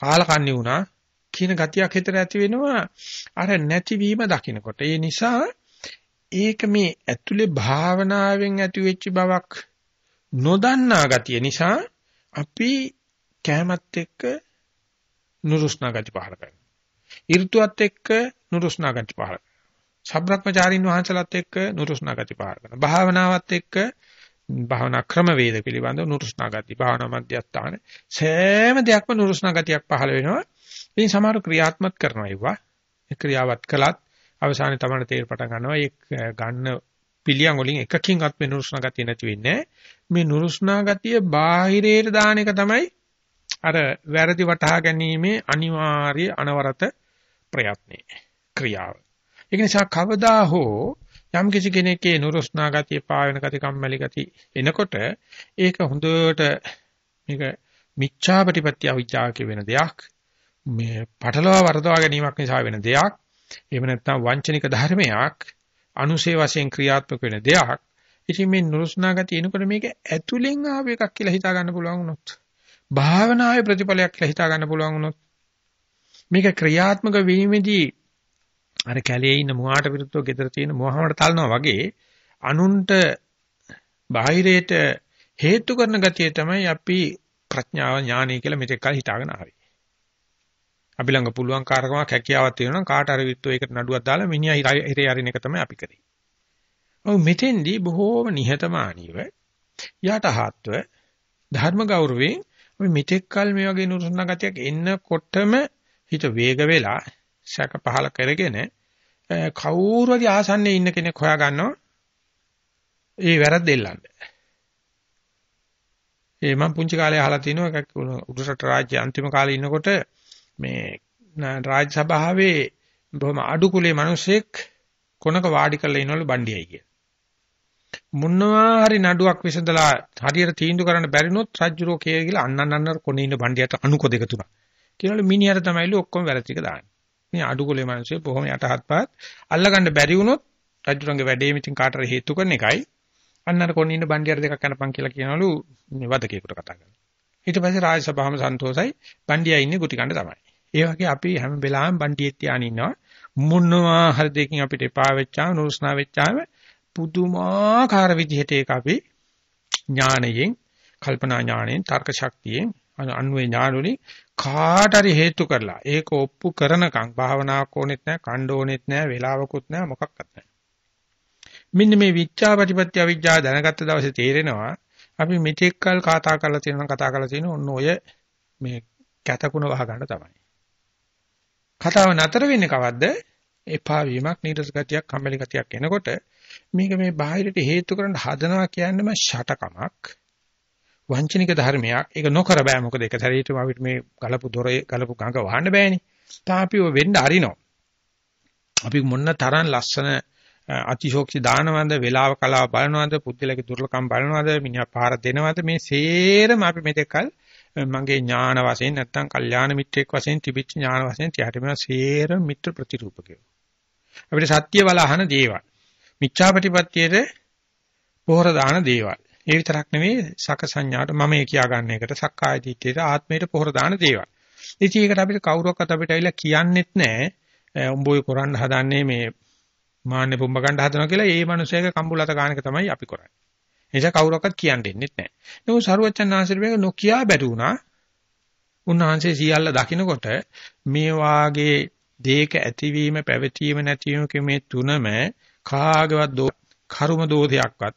කාලකන්ණි වුණා කියන ගතියක් හිතට ඇති වෙනවා අර නැතිවීම දකින්නකොට ඒ නිසා ඒක මේ ඇතුලේ භාවනාවෙන් ඇති වෙච්ච බවක් නොදන්නා ගතිය නිසා අපි කැමැත් එක්ක නුරුස්නා ගති පහළ කරනවා ඍතුවත් එක්ක නුරුස්නා ගති පහළ කරනවා සබ්‍රක්මචාරින් වහන්සලත් එක්ක නුරුස්නා ගති පහළ කරනවා. භාවනාවත් එක්ක භාවනා ක්‍රම වේද පිළිබඳව නුරුස්නා ගති, භාවනා මධ්‍යස්ථාන සෑම දෙයක්ම නුරුස්නා ගතියක් පහළ වෙනවා. ඉතින් සමහර ක්‍රියාත්මක කරනවා ඒවා. ඒ ක්‍රියාවත් කළත් අවසානයේ තමයි තේර පටන් ගන්නවා. ඒ ගන්න පිළියම් වලින් එකකින්වත් මේ නුරුස්නා ගතිය නැති වෙන්නේ. මේ නුරුස්නා ගතිය බාහිරයට දාන එක තමයි අර වැරදි වටහා ගැනීමේ අනිවාර්ය අනවරත ප්‍රයත්නය. ක්‍රියාව ඒක නිසා කවදා හෝ යම් කිසි කෙනෙක්ගේ නුරුස්නා ගතිය, පාවෙන ගතිය, කම්මැලි ගතිය එනකොට ඒක හොඳට මේක මිච්ඡා ප්‍රතිපත්‍ය අවිජ්ජාක වෙන දෙයක්. මේ පටලවා වර්ධවා ගැනීමක් නිසා වෙන දෙයක්. එහෙම නැත්නම් වංචනික ධර්මයක්, අනුසේ වශයෙන් ක්‍රියාත්මක වෙන දෙයක්. ඉතින් මේ නුරුස්නා ගතිය එනකොට මේක ඇතුලෙන් ආව එකක් කියලා හිතා ගන්න පුළුවන් වුණොත්, භාවනාවේ ප්‍රතිඵලයක් කියලා හිතා ගන්න පුළුවන් වුණොත්, මේක ක්‍රියාත්මක වීමේදී අර කැලේ ඉන්න මුවාට විරුද්ධව ගෙදර තියෙන මුවාමඩ තල්නවා වගේ අනුන්ට බාහිරයට හේතු කරන ගතිය තමයි අපි ප්‍රඥාව ඥානය කියලා මෙතෙක් කල් හිතාගෙන ආවේ. අපි ළඟ පුළුවන් කාර්කමක් හැකියාවක් තියෙනවා නම් කාට හරි විරුද්ධව ඒකට නඩුවක් දාලා මිනිහා ඉරේ අරින එක තමයි අපි කරේ. ඔව් මෙතෙන්දී බොහෝම නිහතමානීව යටහත්ව ධර්ම ගෞරවයෙන් අපි මෙතෙක් කල් මේ වගේ නුරුස්නා ගතියක් එන්නකොටම හිත වේග වෙලා සැක පහල කරගෙන කවුරු හරි ආසන්නයේ ඉන්න කෙනෙක් හොයා ගන්නවා ඒ වැරද්ද දෙල්ලන්න. ඒ මම පුංචි කාලේ අහලා තිනවා එකක් උඩරට රාජ්‍ය අන්තිම කාලේ ඉන්නකොට මේ රාජ්‍ය සභාවේ බොහොම අඩු කුලේ මිනිස්සෙක් කොනක වාඩි කරලා ඉනවලු බණ්ඩියයි කියලා. මොනවා හරි නඩුවක් විසඳලා හරියට තීන්දුව කරන්න බැරි නොත් රජුරෝ කේ කියලා අන්නන්නර කොනේ ඉන්න බණ්ඩියට අණුක දෙක තුනක් කියනවලු මිනිහට තමයිලු ඔක්කොම වැරදි ටික දාන්නේ. මේ අඩුගලේ මිනිස්සු බොහොම යටහත්පත් අල්ලගන්න බැරි වුණොත් රජුරංගේ වැඩේම ඉතින් කාටර හේතු කරන එකයි අන්නර කොණ්ඩේ ඉන්න බණ්ඩියර දෙකක් කනපන් කියලා කියනවලු මේ වදකේකට කතා කරලා. ඊට පස්සේ රාජ්‍ය සභාවම සන්තෝසයි බණ්ඩියා ඉන්නේ ගුටි කන්න තමයි. ඒ වගේ අපි හැම වෙලාවෙම බණ්ඩියෙත් තියාගෙන ඉන්නවා මොනවා හරි දෙකින් අපිට එපා වෙච්චාම නුරුස්නා වෙච්චාම පුදුමාකාර විදිහට ඒක අපි ඥාණයෙන් කල්පනා ඥාණයෙන් තර්ක ශක්තියෙන් අනුවේ ඥානවලින් කාට හරි හේතු කරලා ඒක ඔප්පු කරනකම් භාවනාවක් ඕනෙත් නැහැ, කණ්ඩ ඕනෙත් නැහැ, වේලාවකුත් නැහැ, මොකක්වත් නැහැ. මෙන්න මේ විචා ප්‍රතිපත්‍ය අවිජ්ජා දැනගත්ත දවසේ තේරෙනවා අපි මෙතෙක් කල් කතා කරලා තියෙන ඔන්න ඔය මේ කැතකුණ වහ ගන්න තමයි. කතාව නතර වෙන්නේ කවද්ද? එපා වීමක්, නීරස ගතියක්, කම්මැලි ගතියක් එනකොට මේක මේ බාහිරට හේතු කරන් හදනවා කියන්නේම ෂටකමක්. වංචනික ධර්මයක්. ඒක නොකර බෑ. මොකද ඒක ශරීරෙටම අපිට මේ ගලපු දොරේ ගලපු ගඟ වහන්න බෑනේ. තාපිව වෙන්න අරිනවා. අපි මොන්න තරම් ලස්සන අතිශෝක්ති දානවද, වේලාව කලාව බලනවද, පුද්දලගේ දුර්ලකම් බලනවද, මිනිහා පාර දෙනවද මේ සේරම අපි මෙතකල් මගේ ඥාන වශයෙන් නැත්තම් කල්යාණ මිත්‍රෙක් වශයෙන් තිබිච්ච ඥාන වශයෙන් ත්‍යාට මේ සේරම මිත්‍ර ප්‍රතිරූපකේ. අපිට සත්‍ය වල අහන දේවල්. මිච්ඡා ප්‍රතිපත්තියේ පොහොර දාන දේවල්. ඒ විතරක් නෙවෙයි සක සංඥාට මම ඒ කියා ගන්න එකට සක්කාය දිට්ඨියට ආත්මයට පොහොර දාන දේවල්. ඉතින් ඒකට අපිට කවුරක්වත් අපිට ඇවිල්ලා කියන්නෙත් නැහැ උඹ ඔය කරන්න හදන්නේ මේ මාන්නේ පුම්බ ගන්න හදනවා කියලා. ඒ මනුස්සයාගේ කම්බුලත ගන්න එක තමයි අපි කරන්නේ. නිසා කවුරක්වත් කියන්න දෙන්නේ නැහැ. නමුත් සරුවච්චන් ආශ්‍රිතවගේ නොකියා බැරි වුණා. උන්වහන්සේ සියල්ල දකිනකොට මේ වාගේ දේක ඇතිවීම පැවතීම නැතිවීම මේ තුනම කාගවත් කර්ම දෝෂයක්වත්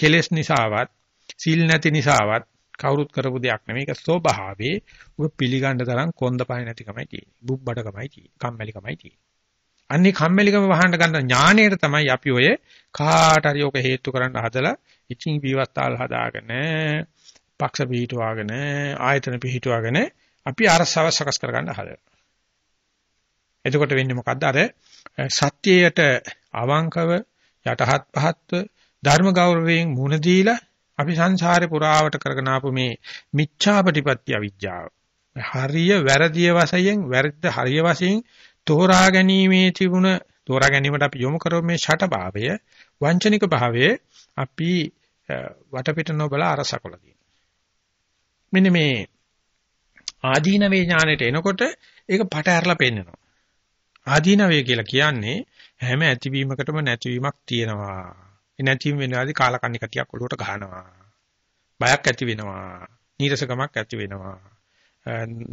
කෙලෙස් නිසාවත් සීල් නැති නිසාවත් කවුරුත් කරපු දෙයක් නෙමෙයි. ඒක ස්වභාවේ ඔබ පිළිගන්න තරම් කොන්දපයි නැතිකමයි තියෙන්නේ. බුබ්බඩකමයි තියෙන්නේ. කම්මැලිකමයි තියෙන්නේ. අන්නේ කම්මැලිකම වහන්න ගන්න ඥාණයට තමයි අපි ඔය කාට හරි ඔක හේතු කරන් හදලා ඉතිං විවස්ථාල් හදාගෙන පක්ෂ පිහිටුවාගෙන ආයතන පිහිටුවාගෙන අපි අරසව සකස් කරගන්න හදලා. එතකොට වෙන්නේ මොකද්ද? අර සත්‍යයට අවංකව යටහත් පහත්ව ධර්ම ගෞරවයෙන් මුණ දීලා අපි සංසාරේ පුරාවට කරගෙන ආපු මේ මිච්ඡාපටිපත්‍ය අවිජ්ජාව. හරිය වැරදිය වශයෙන් වැරද්ද හරිය වශයෙන් තෝරා ගැනීමේ තිබුණ තෝරා ගැනීමට අපි යොමු කරෝ මේ ෂටභාවය වංචනික භාවයේ අපි වටපිට නොබල අරසකොල දිනන. මෙන්න මේ ආදීනවේ ඥාණයට එනකොට ඒක පට ඇරලා පෙන්නනවා. ආදීනවේ කියලා කියන්නේ හැම ඇතිවීමකටම නැතිවීමක් තියෙනවා. නැතිම වෙනවාදී කාලකන්ණි කටියක් ඔලුවට ගහනවා. බයක් ඇති වෙනවා. නීරසකමක් ඇති වෙනවා.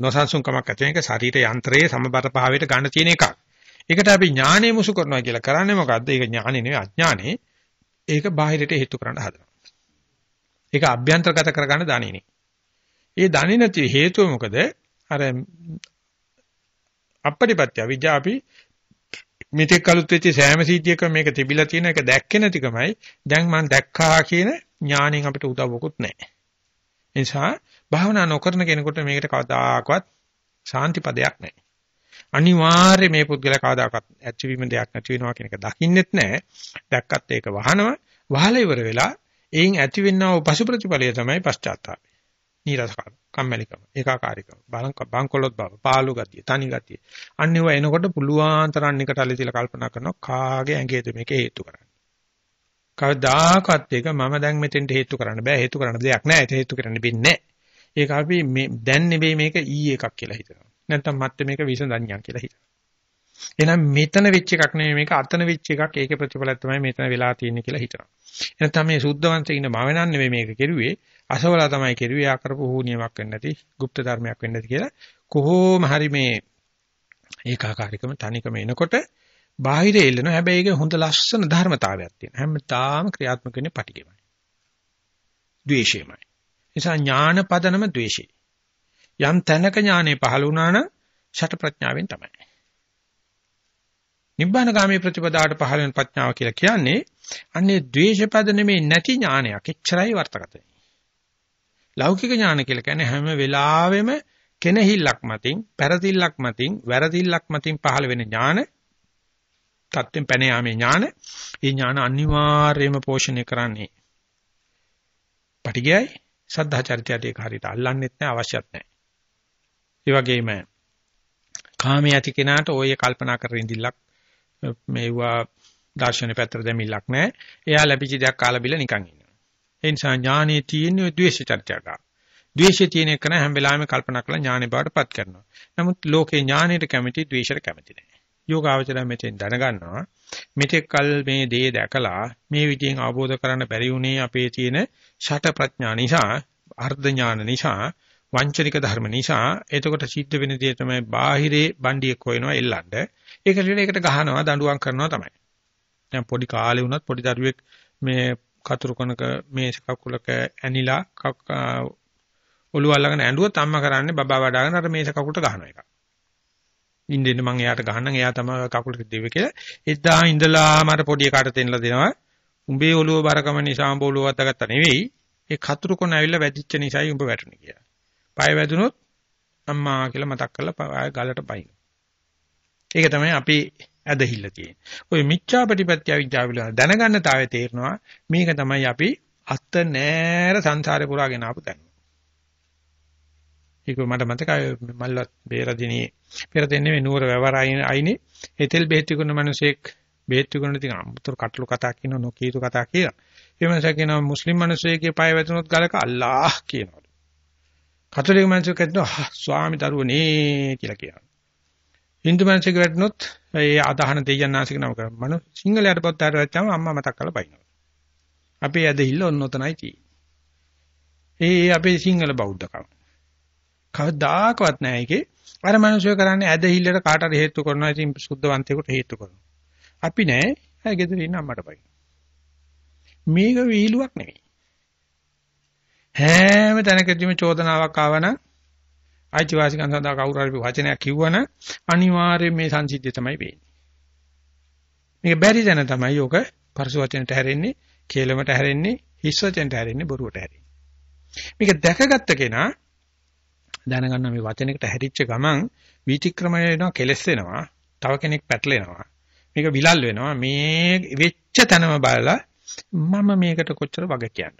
නොසන්සුන්කමක් ඇති වෙන එක ශරීර යන්ත්‍රයේ සමබර භාවයට ගන්න තියෙන එකක්. ඒකට අපි ඥානෙ මුසු කරනවා කියලා කරන්නේ මොකද්ද? ඒක ඥානෙ නෙවෙයි අඥානෙ. ඒක බාහිරට හේතු කරන්න හදනවා. ඒක අභ්‍යන්තරගත කරගන්න දණිනේ. ඒ දණින නැති හේතුව මොකද? අර අපරිපත්‍ය විජාපි මෙතෙක් කලුත් වෙච්ච සෑම සීතියකම මේක තිබිලා තියෙන එක දැක්කේ නැතිකමයි දැන් මම දැක්කා කියන ඥාණයෙන් අපිට උදව්වකුත් නැහැ. ඒ නිසා භාවනා නොකරන කෙනෙකුට මේකට කවදාකවත් ශාන්ති පදයක් නැහැ. අනිවාර්යයෙන් මේ පුද්ගලයා කවදාකවත් ඇච්චවීම දෙයක් නැති වෙනවා කියන එක දකින්නෙත් නැහැ. දැක්කත් ඒක වහනවා. වහලා ඉවර වෙලා එයින් ඇතිවෙනා වූ පසු ප්‍රතිඵලය තමයි පශ්චාත්තාපය. නීරසකම, කම්මැලිකම, ඒකාකාරීකම, බංකොලොත් බව, පාළු ගතිය, තනි ගතිය. අන්න ඒවා එනකොට පුළුවන් තරම් එකට allele තියලා කල්පනා කරනවා කාගේ ඇඟේද මේක හේතු කරන්නේ. කවදාකවත් එක මම දැන් මෙතෙන්ට හේතු කරන්න බෑ. හේතු කරන්න දෙයක් නෑ. ඒක හේතු කරන්න බින්නේ. ඒක අපි මේ දැන් නෙවෙයි මේක ඊ එකක් කියලා හිතනවා. නැත්නම් මත්තේ මේක විසඳන්නියක් කියලා හිතනවා. එහෙනම් මෙතන වෙච්ච එකක් නෙවෙයි මේක අතන වෙච්ච එකක්. ඒකේ ප්‍රතිඵලයක් තමයි මෙතන වෙලා තියෙන්නේ කියලා හිතනවා. එනතම මේ සුද්ධවන්තේ ඉන්න මම නන් නෙවෙයි මේක කෙරුවේ අසවලා තමයි කෙරුවේ ආ කරපු හුනියමක් වෙන්නේ නැති গুপ্ত ධර්මයක් වෙන්නේ නැති කියලා කොහොම හරි මේ ඒකාකාරීකම තනිකම එනකොට බාහිර එල්ලෙනවා. හැබැයි ඒක හොඳ ලස්සන ධර්මතාවයක් තියෙන හැමදාම ක්‍රියාත්මක වෙන්නේ පටිගෙමයි ද්වේෂෙමයි. නිසා ඥාන පදනම ද්වේෂේ යම් තැනක ඥානෙ පහළ වුණා නම් ෂට ප්‍රඥාවෙන් තමයි නිබ්බානගාමී ප්‍රතිපදාවට පහළ වෙන ප්‍රඥාව කියලා කියන්නේ. අන්නේ ද්වේෂපද නෙමේ නැති ඥානයක් එච්චරයි වර්තකතයි. ලෞකික ඥාන කියලා කියන්නේ හැම වෙලාවෙම කෙනහිල්ලක් මතින්, පෙරතිල්ලක් මතින්, වැරදිල්ලක් මතින් පහළ වෙන ඥාන, තත්ත්වෙන් පැන යාමේ ඥාන. ඒ ඥාන අනිවාර්යයෙන්ම පෝෂණය කරන්නේ පටිගයයි, සද්ධාචරිතයයි. ඒක හරියට අල්ලන්නෙත් නැහැ, අවශ්‍යත් නැහැ. ඒ වගේම කාමයේ ඇති කෙනාට ඔය කල්පනා කරමින් ඉඳිලක් මේවා දාර්ශනික පැත්තට දෙමිලක් නැහැ. එයා ලැබිච්ච දයක් කාලා බිල නිකන් ඉන්නවා. ඒ නිසා ඥානෙ තියෙන ද්වේෂ චර්චක. ද්වේෂය තියෙන එක නම් හැම වෙලාවෙම කල්පනා කරලා ඥානෙ බාටපත් කරනවා. නමුත් ලෝකේ ඥානෙට කැමති ද්වේෂයට කැමති නැහැ. යෝගාවචරය මෙතෙන් දැනගන්නවා. මෙතෙක් කල මේ දේ දැකලා මේ විදිහෙන් අවබෝධ කරන්න බැරි වුණේ අපේ තියෙන ෂට ප්‍රඥා නිසා, අර්ධ ඥාන නිසා, වංචනික ධර්ම නිසා. එතකොට සිද්ධ වෙන දේ තමයි බාහිරේ බණ්ඩියක් හොයනවා එල්ලන්න. ඒකට ගහනවා, දඬුවම් කරනවා තමයි. දැන් පොඩි කාලේ වුණත් පොඩි දරුවෙක් මේ කතුරු කනක මේ කකුලක ඇනිලා ඔළුව අල්ලගෙන ඇඬුවත් අම්මා කරන්නේ බබා වඩාගෙන අර මේස කකුලට ගහනවා එක. ඉන්දින්න මං එයාට ගහනනම් එයා තමයි කකුලට දෙවෙ කියලා. එදා ඉඳලාම අර පොඩි එකාට තෙන්නලා දෙනවා. උඹේ ඔළුව බරකම නිසා උඹ ඔළුව අතගත්තා නෙවෙයි. ඒ කතුරු කන ඇවිල්ලා වැදිච්ච නිසායි උඹ වැටුනේ කියලා. පය වැදුනොත් අම්මා කියලා මතක් කරලා ආය ගලට පයින්. ඒක තමයි අපි ඇදහිල්ල තියෙන්නේ. ඔය මිච්ඡාපටිපත්‍ය අවිජ්ජාවල දැනගන්න තාවේ තේරෙනවා මේක තමයි අපි අත නෑර සංසාරේ පුරාගෙන ආපු තැන. ඒක මට මතකයි මල්ලත් බේරදිනේ පෙරදෙන්නේ මේ නුවර වැවරයින අයිනේ එතෙල් බෙහෙත් විකුණන මිනිසෙක් බෙහෙත් විකුණන තියන අමුතුර කටළු කතා කියන නොකීතු කතා කියලා. ඒ මිනිසා කියනවා මුස්ලිම් මිනිසෙක්ගේ පය වැදුනොත් ගලක අල්ලාහ් කියනවලු. කතෝලික මිනිසෙක් කියනවා ස්වාමි දරුවනේ කියලා කියනවා. හින්දු මිනිසෙක් වැටුනොත් ඒ ආදාහන දෙයයන් ආසික නම කරා. මනු සිංහලයට පොත් ආරවච්චාම අම්මා මතක් කරලා බයිනවා. අපේ ඇදහිල්ල ඔන්නතනයි තියෙන්නේ. ඒ අපේ සිංහල බෞද්ධකම. කවදාකවත් නැහැ ඒකේ. අර මිනිස්සු කරන්නේ ඇදහිල්ලට කාට හරි හේතු කරනවා. ඉතින් සුද්ධවන්තයෙකුට හේතු කරනවා. අපි නෑ. අය ගෙදර ඉන්න අම්මට බයි. මේක විහිළුවක් නෙවෙයි. හැම තැනකදීම චෝදනාවක් ආවනම් අයිතිවාසිකම් සඳහා කවුරු හරි වචනයක් කිව්වනම් අනිවාර්යයෙන් මේ සංසිද්ධිය තමයි වෙන්නේ. මේක බැරි දැන තමයි යෝක පරිසු වචනට හැරෙන්නේ, කේලමට හැරෙන්නේ, හිස් වචනට හැරෙන්නේ, බොරුවට හැරෙන්නේ. මේක දැකගත්ත කෙනා දැනගන්න මේ වචනයකට හැරිච්ච ගමන් විතික්‍රමණය වෙනවා, කෙලස් වෙනවා, තව කෙනෙක් පැටලෙනවා. මේක විලල් වෙනවා. මේ වෙච්ච තැනම බලලා මම මේකට කොච්චර වග කියන්නද?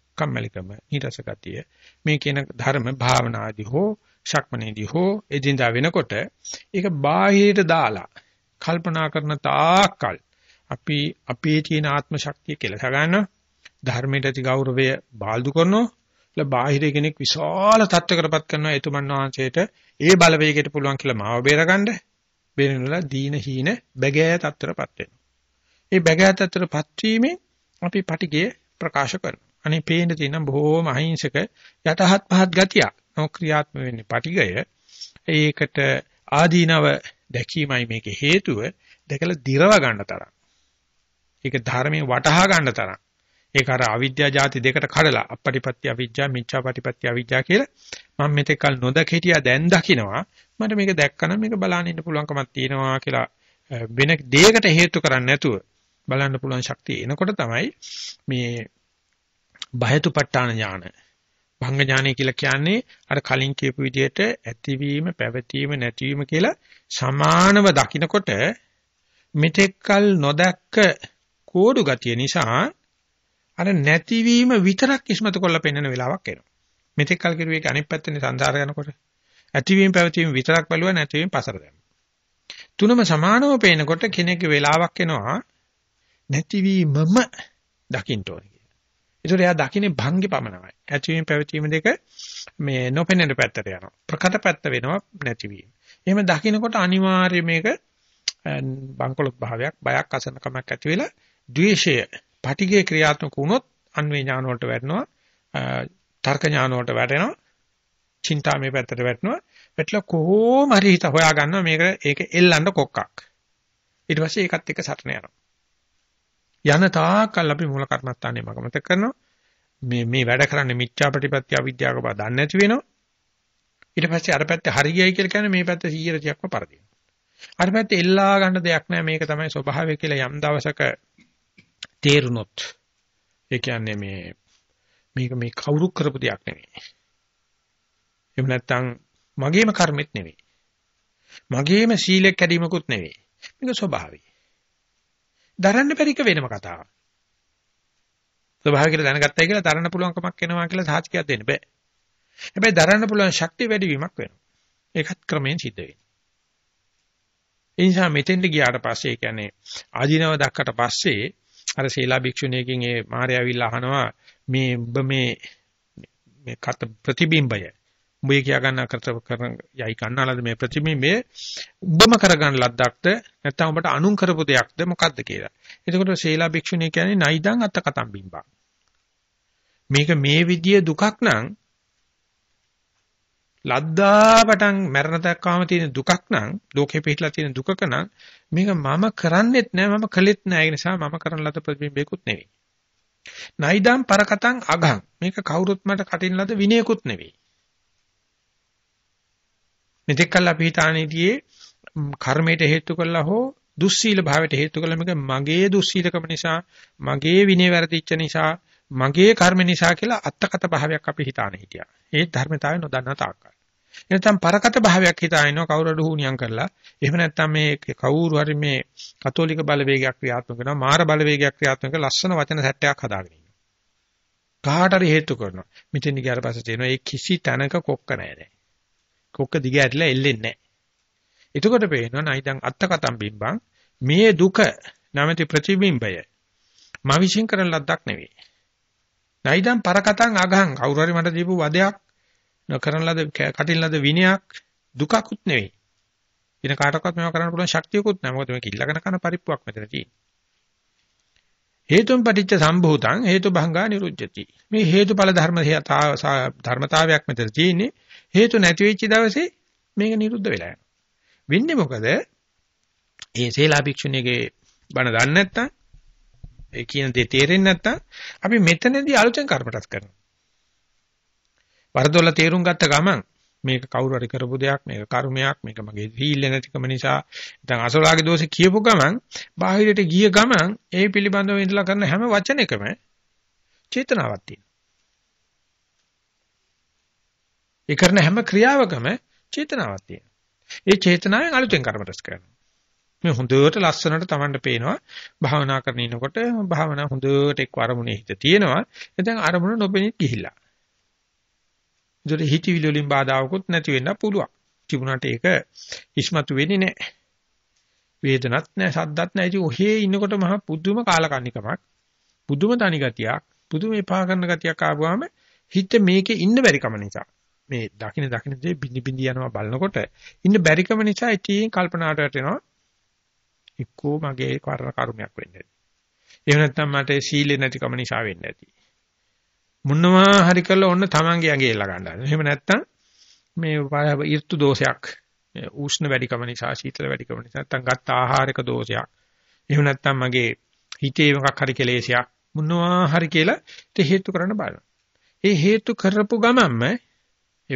කම්මැලිකම ඊටසගතිය මේ කියන ධර්ම භාවනාදී හෝ ශක්මනේදී හෝ එදින්දා වෙනකොට ඒක බාහිරට දාලා කල්පනා කරන තාක්කල් අපි අපේ තියෙන ආත්ම ශක්තිය කෙලස ගන්නවා, ධර්මයට ති ගෞරවය බාල්දු කරනවා. ඒලා බාහිර කෙනෙක් විශාල තත්ත්වයකටපත් කරනවා. එතුමන් වහන්සේට ඒ බලවේගයට පුළුවන් කියලා මාව බේරගන්න බේරෙනවා. දීන හීන බැගෑ තත්ත්වයටපත් වෙනවා. ඒ බැගෑ තත්ත්වයටපත් වීමෙන් අපි පටිගය ප්‍රකාශ කරනවා. අනේ පේන තියෙන බොහෝම අහිංසක යටහත් පහත් ගතියක්. නොක්‍රියාත්ම වෙන්නේ පටිගය. ඒකට ආදීනව දැකීමයි මේකේ හේතුව. දැකලා දිරව ගන්න තරම්. ඒක ධර්මයේ වටහා ගන්න තරම්. ඒක අර අවිද්‍යා ಜಾති දෙකට කඩලා අපටිපත්‍ය අවිද්‍යා, මිච්ඡාපටිපත්‍ය අවිද්‍යා කියලා මම මෙතෙක් කල නොදක හිටියා දැන් දකිනවා. මට මේක දැක්කම මේක බලන්න ඉන්න පුළුවන්කමක් තියෙනවා කියලා වෙන දෙයකට හේතු කරන්නේ නැතුව බලන්න පුළුවන් ශක්තිය එනකොට තමයි මේ බයතුපට්ඨාන ඥාන භංග ඥානය කියලා කියන්නේ අර කලින් කියපු විදිහට ඇතිවීම පැවතීම නැතිවීම කියලා සමානව දකිනකොට මෙතෙක්කල් නොදැක්ක කෝඩු ගතිය නිසා අර නැතිවීම විතරක් ඉස්මතු කරලා පෙන්වන වෙලාවක් එනවා. මෙතෙක්කල් කිරුවේ ඒක අනිත් පැත්තනේ සංසාර යනකොට ඇතිවීම පැවතීම විතරක් බලුවා, නැතිවීම පසර දැම්මා. තුනම සමානව පේනකොට කෙනෙක්ගේ වෙලාවක් එනවා නැතිවීමම දකින්න ඕනේ. ඒතර එයා දකින්නේ භංගේ පමණයි. ඇතිවීම පැවතීම දෙක මේ නොපෙනෙන පැත්තට යනවා. ප්‍රකට පැත්ත වෙනවා නැතිවීම. එහෙම දකින්නකොට අනිවාර්යයෙන් මේක බංකොලොත් භාවයක්, බයක්, අසනකමක් ඇති වෙලා ද්වේෂය, පටිඝේ ක්‍රියාත්මක වුණොත් අන්වේ ඥාන වලට වැටෙනවා, තර්ක ඥාන වලට වැටෙනවා, චින්තාමේ පැත්තට වැටෙනවා. ඒట్లా කොහොම හරි හිත හොයා ගන්නවා මේක ඒක එල්ලන්න කොක්කක්. ඊට පස්සේ ඒකත් එක්ක සටන යනවා. යන තාකල් අපි මූල කර්මස්ථානේ මගමත කරනවා. මේ වැඩ කරන්නේ මිච්ඡා ප්‍රතිපත්‍ය අවිද්‍යාවක බව දන්නේ නැති වෙනවා. ඊට පස්සේ අර පැත්තේ හරියයි කියලා කියන්නේ මේ පැත්තේ 100%ක්ම පරදිනවා. අර පැත්තේ එල්ලා ගන්න දෙයක් නැහැ. මේක තමයි ස්වභාවය කියලා යම් දවසක තේරුනොත් ඒ කියන්නේ මේක කවුරු කරපු දෙයක් නෙවෙයි. එහෙම නැත්නම් මගේම කර්මෙත් නෙවෙයි. මගේම සීලයක් කැඩීමකුත් නෙවෙයි. මේක ස්වභාවය. දරන්න පරික වෙනම කතාවක්. ස්වභාවිකව දැනගත්තයි කියලා දරන්න පුළුවන් කමක් වෙනවා කියලා සාහිතියක් දෙන්න බෑ. හැබැයි දරන්න පුළුවන් ශක්තිය වැඩිවීමක් වෙනවා. ඒකත් ක්‍රමයෙන් සිද්ධ වෙනවා. ඒ නිසා මෙතෙන්ට ගියාට පස්සේ කියන්නේ ආධිනව දක්කට පස්සේ අර සීලා භික්ෂුණියකින් ඒ මාර්යාවිල්ලා අහනවා මේ ඔබ මේ කත ප්‍රතිබිම්බය මුයි කියා ගන්න කර්තව්‍ය කරන යයි කන්නාලද මේ ප්‍රතිබිම්බේ උඹම කරගන්න ලද්දක්ද නැත්නම් උඹට අනුන් කරපු දෙයක්ද මොකද්ද කියලා. එතකොට ශීලා භික්ෂුණිය කියන්නේ නයිදං අත්ත කතම් බිම්බක්. මේක මේ විදිය දුකක් නම් ලද්දා පටන් මරණ දක්වාම තියෙන දුකක් නම් ලෝකේ පිටලා තියෙන දුකක නම් මේක මම කරන්නෙත් නෑ මම කළෙත් නෑ. ඒ නිසා මම කරන ලද ප්‍රතිබිම්බේකුත් නෙවෙයි. නයිදං පරකතං අගං මේක කවුරුත් මට කටින් ලද විනයකුත් නෙවෙයි. මෙතෙක්කල් අපි හිතානේදී කර්මයට හේතු කළා හෝ දුස්සීල භාවයට හේතු කළා මේක මගේ දුස්සීලකම නිසා, මගේ විනය වැරදිච්ච නිසා, මගේ කර්ම නිසා කියලා අත්තකත භාවයක් අපි හිතානේ හිටියා. ඒ ධර්මතාවය නොදන්නා තාක්කල්. එනතම් පරකත භාවයක් හිතානිනවා කවුරුරු හුණියම් කරලා. එහෙම නැත්නම් මේ කවුරු හරි මේ කතෝලික බලවේගයක් ක්‍රියාත්මක කරනවා, මාර බලවේගයක් ක්‍රියාත්මක ලස්සන වචන සැටයක් හදාගෙන ඉන්නවා. කාට හරි හේතු කරනවා. මෙතෙන් ගියාට පස්සේ තේනවා ඒ කිසි තැනක කොක්ක නැහැ දැන්. කොක්ක දිග ඇදලා එල්ලෙන්නේ නැහැ. එතකොට පේනවා නයිදන් අත්තකතම් බිම්බං මේ දුක නැමැති ප්‍රතිබිම්බය මා විශ්ින් කරන ලද්දක් නෙවෙයි. නයිදන් පරකටන් අගහන් කවුරු හරි මට දීපු වදයක් නොකරන ලද කටින් ලද විනයක් දුකකුත් නෙවෙයි. ඉතින් කාටවත් මේවා කරන්න පුළුවන් ශක්තියකුත් නැහැ. මොකද මේක ඉල්ලගෙන කරන පරිප්පුවක් මෙතන තියෙන්නේ. හේතුම් පටිච්ච සම්භූතං හේතු භංගා නිරුජ්ජති. මේ හේතුඵල ධර්ම ධර්මතාවයක් මෙතන තියෙන්නේ. හේතු නැති වෙච්ච දවසේ මේක නිරුද්ධ වෙලා යනවා. වෙන්නේ මොකද? ඒ සීලා භික්ෂුණියගේ බණ දන්නේ නැත්තම් ඒ කියන දේ තේරෙන්නේ නැත්තම් අපි මෙතනදී අලුතෙන් කර්ම රැස් කරනවා. වරදොල තේරුම් ගත්ත ගමන් මේක කවුරු හරි කරපු දෙයක්, මේක කර්මයක්, මේක මගේ සීල නැතිකම නිසා, නැත්නම් අසවලාගේ දෝෂේ කියපු ගමන් බාහිරට ගිය ගමන් ඒ පිළිබඳව ඉඳලා කරන හැම වචනයකම චේතනාවක් තියෙනවා. ඒ කරන හැම ක්‍රියාවකම චේතනාවක් තියෙනවා. ඒ චේතනාවෙන් අලුතෙන් කර්ම රැස් කරනවා. මේ හොඳට ලස්සනට Tamanට පේනවා භාවනා කරන ඉනකොට භාවනා හොඳට එක් අරමුණේ හිත තියෙනවා. නැත්නම් අරමුණ නොබෙනිත් ගිහිල්ලා. ඒතර හිතවිලි වලින් බාධාවකුත් නැති වෙන්න පුළුවන්. තිබුණාට ඒක ඉස්මතු වෙන්නේ නැහැ. වේදනත් නැහැ, සද්දත් නැහැ. ඉතින් ඔහේ ඉන්නකොට මහා පුදුම කාලකන්නිකමක්, පුදුම තනි ගතියක්, පුදුම එපා කරන ගතියක් ආවම හිත මේකේ ඉන්න බැරිකම නිසා. මේ දකින දේ බිනි බිනි යනවා බලනකොට ඉන්න බැරිකම නිසා ඉතින් කල්පනාට වැටෙනවා. එක්කෝ මගේ කර්මයක් වෙන්න ඇති. එහෙම නැත්නම් මට සීලෙ නැතිකම නිසා වෙන්න ඇති. මුන්නවා හරි කරලා ඔන්න තමන්ගේ ඇඟේ ලා ගන්නවා. එහෙම නැත්නම් මේ ඍතු දෝෂයක්, උෂ්ණ වැඩිකම නිසා, සීතල වැඩිකම නිසා, නැත්නම් ගත්ත ආහාරයක දෝෂයක්. එහෙම නැත්නම් මගේ හිතේ මොකක් හරි කෙලෙසයක් මුන්නවා හරි කියලා ඒ හේතු කරන්න බලනවා. ඒ හේතු කරපු ගමන්ම ඒ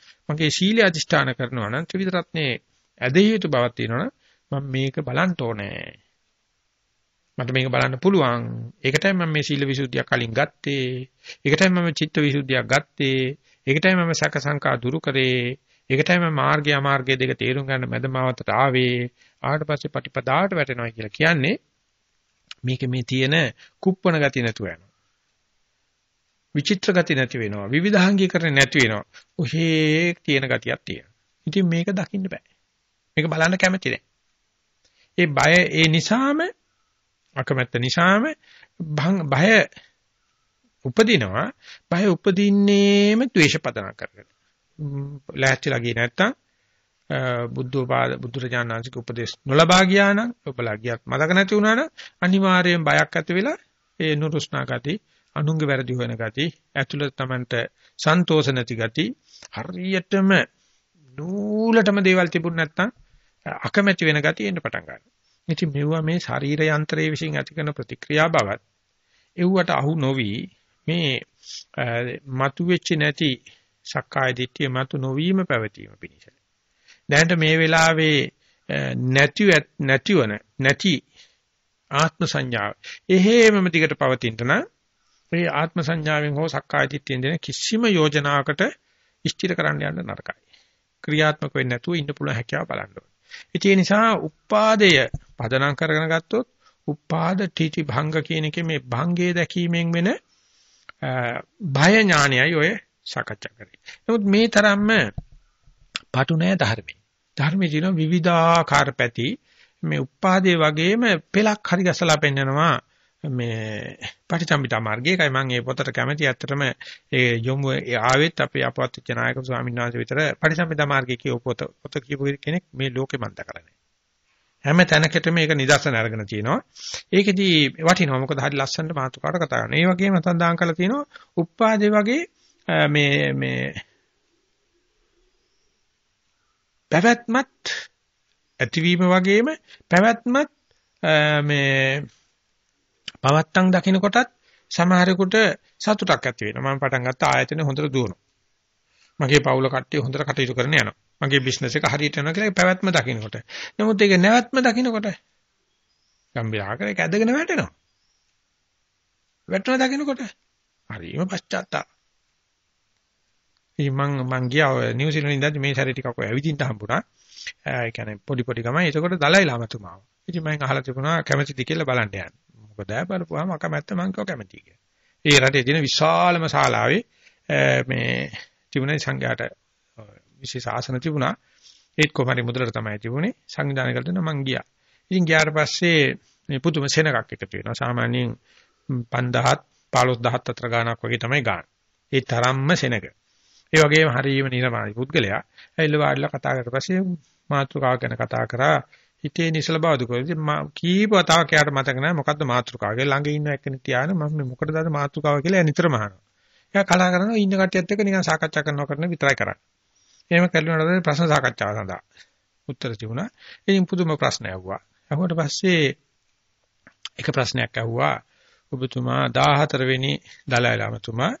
මගේ සීල අධිෂ්ඨාන කරනවා නම්, ත්‍රිවිධ රත්නේ ඇදහිය යුතු බවක් තියෙනවා නම් මම මේක බලන්න ඕනේ. මට මේක බලන්න පුළුවන්. ඒකටයි මම මේ සීල විසුද්ධියක් කලින් ගත්තේ. ඒකටයි මම චිත්ත විසුද්ධියක් ගත්තේ. ඒකටයි මම සැක සංකා දුරු කරේ. ඒකටයි මම මාර්ගය අමාර්ගය දෙක තේරුම් ගන්න මැදමාවතට ආවේ. ආවට පස්සේ පටිපදාට වැටෙනවා කියලා කියන්නේ මේක මේ තියෙන කුප්පණ ගති නැතුව යනවා. විචිත්‍ර ගති නැති වෙනවා. විවිධාංගීකරණ නැති වෙනවා. ඔහේ තියෙන ගතියක් තියෙනවා. ඉතින් මේක දකින්න බෑ. මේක බලන්න කැමති නැහැ. ඒ බය ඒ නිසාම අකමැත්ත නිසාම බය උපදිනවා. බය උපදින්නේම ද්වේෂ පදනම් කරගෙන. ලැහැත්තිලා ගියේ නැත්තම් බුද්ධෝපාද බුදුරජාණන් වහන්සේක උපදේශ නොලබා ගියා නම්, ඔබලා ගියත් මතක නැති වුණා නම් අනිවාර්යයෙන් බයක් ඇති වෙලා ඒ නුරුස්නා ගති, අනුංග වැරදි හොයන ගති, ඇතුළත තමන්ට සන්තෝෂ නැති ගති, හරියටම නූලටම දේවල් තිබුණ නැත්තම් අකමැති වෙන ගති එන්න පටන් ගන්නවා. ඉතින් මෙවුවා මේ ශරීර යන්ත්‍රයේ විසින් ඇති කරන ප්‍රතික්‍රියා බවත් එව්වට අහු නොවි මේ මතුවෙච්ච නැති සක්කාය දිට්ඨිය මතු නොවීම පැවතීම පිණිස. දැනට මේ වෙලාවේ නැති ආත්ම සංඥාව. එහෙමම දිගට පවතින්න නම් මේ ආත්ම සංඥාවෙන් හෝ සක්කාය දිට්ඨියෙන් දෙන කිසිම යෝජනාවකට ස්ථිර කරන්න යන්න නරකයි. ක්‍රියාත්මක වෙන්නේ නැතුව ඉන්න පුළුවන් හැකියාව බලන්න ඕනේ. ඒ නිසා උපාදය පදනම් කරගෙන ගත්තොත් උපාද ඨිති භංග කියන එකේ මේ භංගයේ දැකීමෙන් වෙන භය ඥානයයි ඔය සාකච්ඡා කරේ. නමුත් මේ තරම්ම පාටු නැහැ ධර්මයේ. ධර්මයේ දින විවිධාකාර පැති මේ උපාදේ වගේම පෙලක් හරි ගැසලා පෙන්නනවා මේ පටිච්චසමුප්පාද මාර්ගය. ඒකයි මම මේ පොතට කැමති. ඇත්තටම ඒ යොමු ආවෙත් අපේ අපවත්ච නායක ස්වාමීන් වහන්සේ විතර පටිච්චසමුප්පාද මාර්ගය කියව පොත කියපු කෙනෙක් මේ ලෝකෙ මන්ත කරන්නේ. හැම තැනකටම මේක නිදර්ශන අරගෙන තියෙනවා. ඒකෙදී වටිනවා. මොකද හරි ලස්සනට මාතෘකාට කතා කරනවා. ඒ වගේම සඳහන් කරලා තියෙනවා උප්පාදේ වගේ මේ පැවැත්මත් ඇතිවීම වගේම පැවැත්මත් මේ පවත්තන් දකින්න කොටත් සමහරෙකුට සතුටක් ඇති වෙනවා. මම පටන් ගත්ත ආයතනේ හොඳට දුවනවා. මගේ පවුල කට්ටිය හොඳට කටයුතු කරගෙන යනවා. මගේ බිස්නස් එක හරියට යනවා කියලා පැවැත්ම දකින්නකොට. නමුත් ඒක නැවැත්ම දකින්නකොට ගම්බිරාකරේ කැදගෙන වැටෙනවා. වැටෙනවා දකින්නකොට හරියම පශ්චාත්තාප. මං ගියා නිව්සීලන්තේ ඉඳන් මේ සැරේ ටිකක් ඇවිදින්න හම්බුණා. ඒ කියන්නේ පොඩි ගමයි. ඒකෝට දලයි ලාමතුමා. ඉතින් මම අහලා තිබුණා කැමැතිද කියලා බලන්න යන්න. මොකද බලපුවාම අකමැත්ත මං කව කැමැතියි කියලා. ඒ රටේ තියෙන විශාලම ශාලාවේ මේ තිබුණේ සංඝයාට විශේෂ ආසන තිබුණා. ඒත් කොහමරි මුදලට තමයි තිබුණේ. සංවිධානය කළ දෙනවා මං ගියා. ඉතින් ගියාට පස්සේ මේ පුදුම සෙනඟක් එකතු වෙනවා. සාමාන්‍යයෙන් 5000 15000 අතර ගාණක් වගේ තමයි ගාන. ඒ තරම්ම සෙනඟ. ඒ වගේම හරියම නිර්මාණී පුද්ගලයා ඇවිල්ලා වාඩිලා කතා කරලා පස්සේ මාතෘකාව ගැන කතා කරා. හිතේ නිසල බව දුකයි. ඉතින් මම කීප වතාවක් යාට මතක නැහැ මොකද්ද මාතෘකාව කියලා. ළඟ ඉන්න එක්කෙනෙක් තියාගෙන මම මේ මොකටද මාතෘකාව කියලා නිතරම අහනවා. එයා කතා කරනවා ඉන්න කට්ටියත් එක්ක නිකන් සාකච්ඡා කරනවා කරන විතරයි කරන්නේ. එහෙම කළාට ප්‍රශ්න සාකච්ඡාව සඳහා උත්තර තිබුණා. ඉතින් පුදුම ප්‍රශ්න ඇහුවා. අහුවට පස්සේ එක ප්‍රශ්නයක් ඇහුවා. ඔබතුමා 14 වෙනි දලයි ලාමතුමා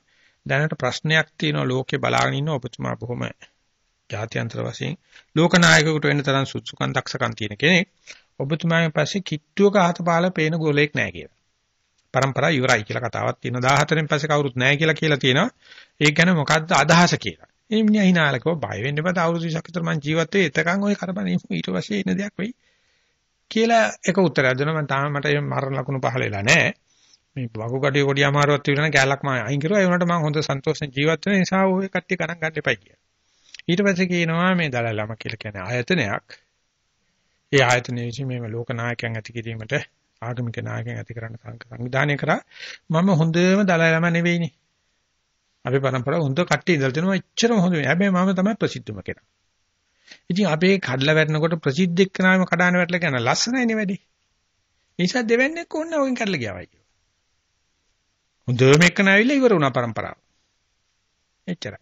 දැනට ප්‍රශ්නයක් තියෙනවා ලෝකේ බලාගෙන ඉන්න ඔබතුමා බොහොම ජාත්‍යන්තර වශයෙන් ලෝකනායකයෙකුට වෙන්න තරම් සුසුකන් දක්ෂකම් තියෙන කෙනෙක්. ඔබතුමාගේ පස්සේ කිට්ටුවක අතපාල පේන ගෝලයක් නැහැ කියලා. પરම්පරාව ඉවරයි කියලා කතාවක් තියෙනවා. 14න් පස්සේ කවුරුත් නැහැ කියලා තියෙනවා. ඒක ගැන මොකද්ද අදහස කියලා. මේ මිනිහා hinaලකෝ බය වෙන්න එපා. අවුරුදු 20ක් විතර මං ජීවත් වෙයි. එතකන් ඔය කරපනේ ඊට පස්සේ ඉන්න දෙයක් වෙයි කියලා එක උත්තරයක් දෙනවා. මම තාම මට මේ මරණ ලකුණු පහල වෙලා නැහැ. මේ වගුගඩේ කොඩිය අමාරුවක් තිබුණා නම් කැලක් මම අයින් කරුවා. ඒ වුණාට මම හොඳ සන්තෝෂෙන් ජීවත් වෙන නිසා ඔය කට්ටිය ගණන් ගන්න එපයි කියලා. ඊට පස්සේ කියනවා මේ දලයි ලාම කියලා කියන්නේ ආයතනයක්. ඒ ආයතනයේ ඉති මේ ලෝක නායකයන් ඇති කිරීමට ආගමික නායකයන් ඇති කරන්න සංවිධානය කරා. මම හොඳම දලයි ලාම නෙවෙයිනේ. අපි පරම්පරාව හොඳ කට්ටිය ඉඳලා තියෙනවා. එච්චරම හොඳ නෑ. හැබැයි මම තමයි ප්‍රසිද්ධම කෙනා. ඉතින් අපේ කඩලා වැටෙනකොට ප්‍රසිද්ධ එක්කනාම කඩාන වැටලා කියන ලස්සනයිනේ වැඩි. ඒ නිසා දෙවන්නේ කොහොන්න ඔගෙන් කඩලා ගියාවයි. හොඳම එකන ඇවිල්ලා ඉවර වුණා પરම්පරාව. එච්චරයි.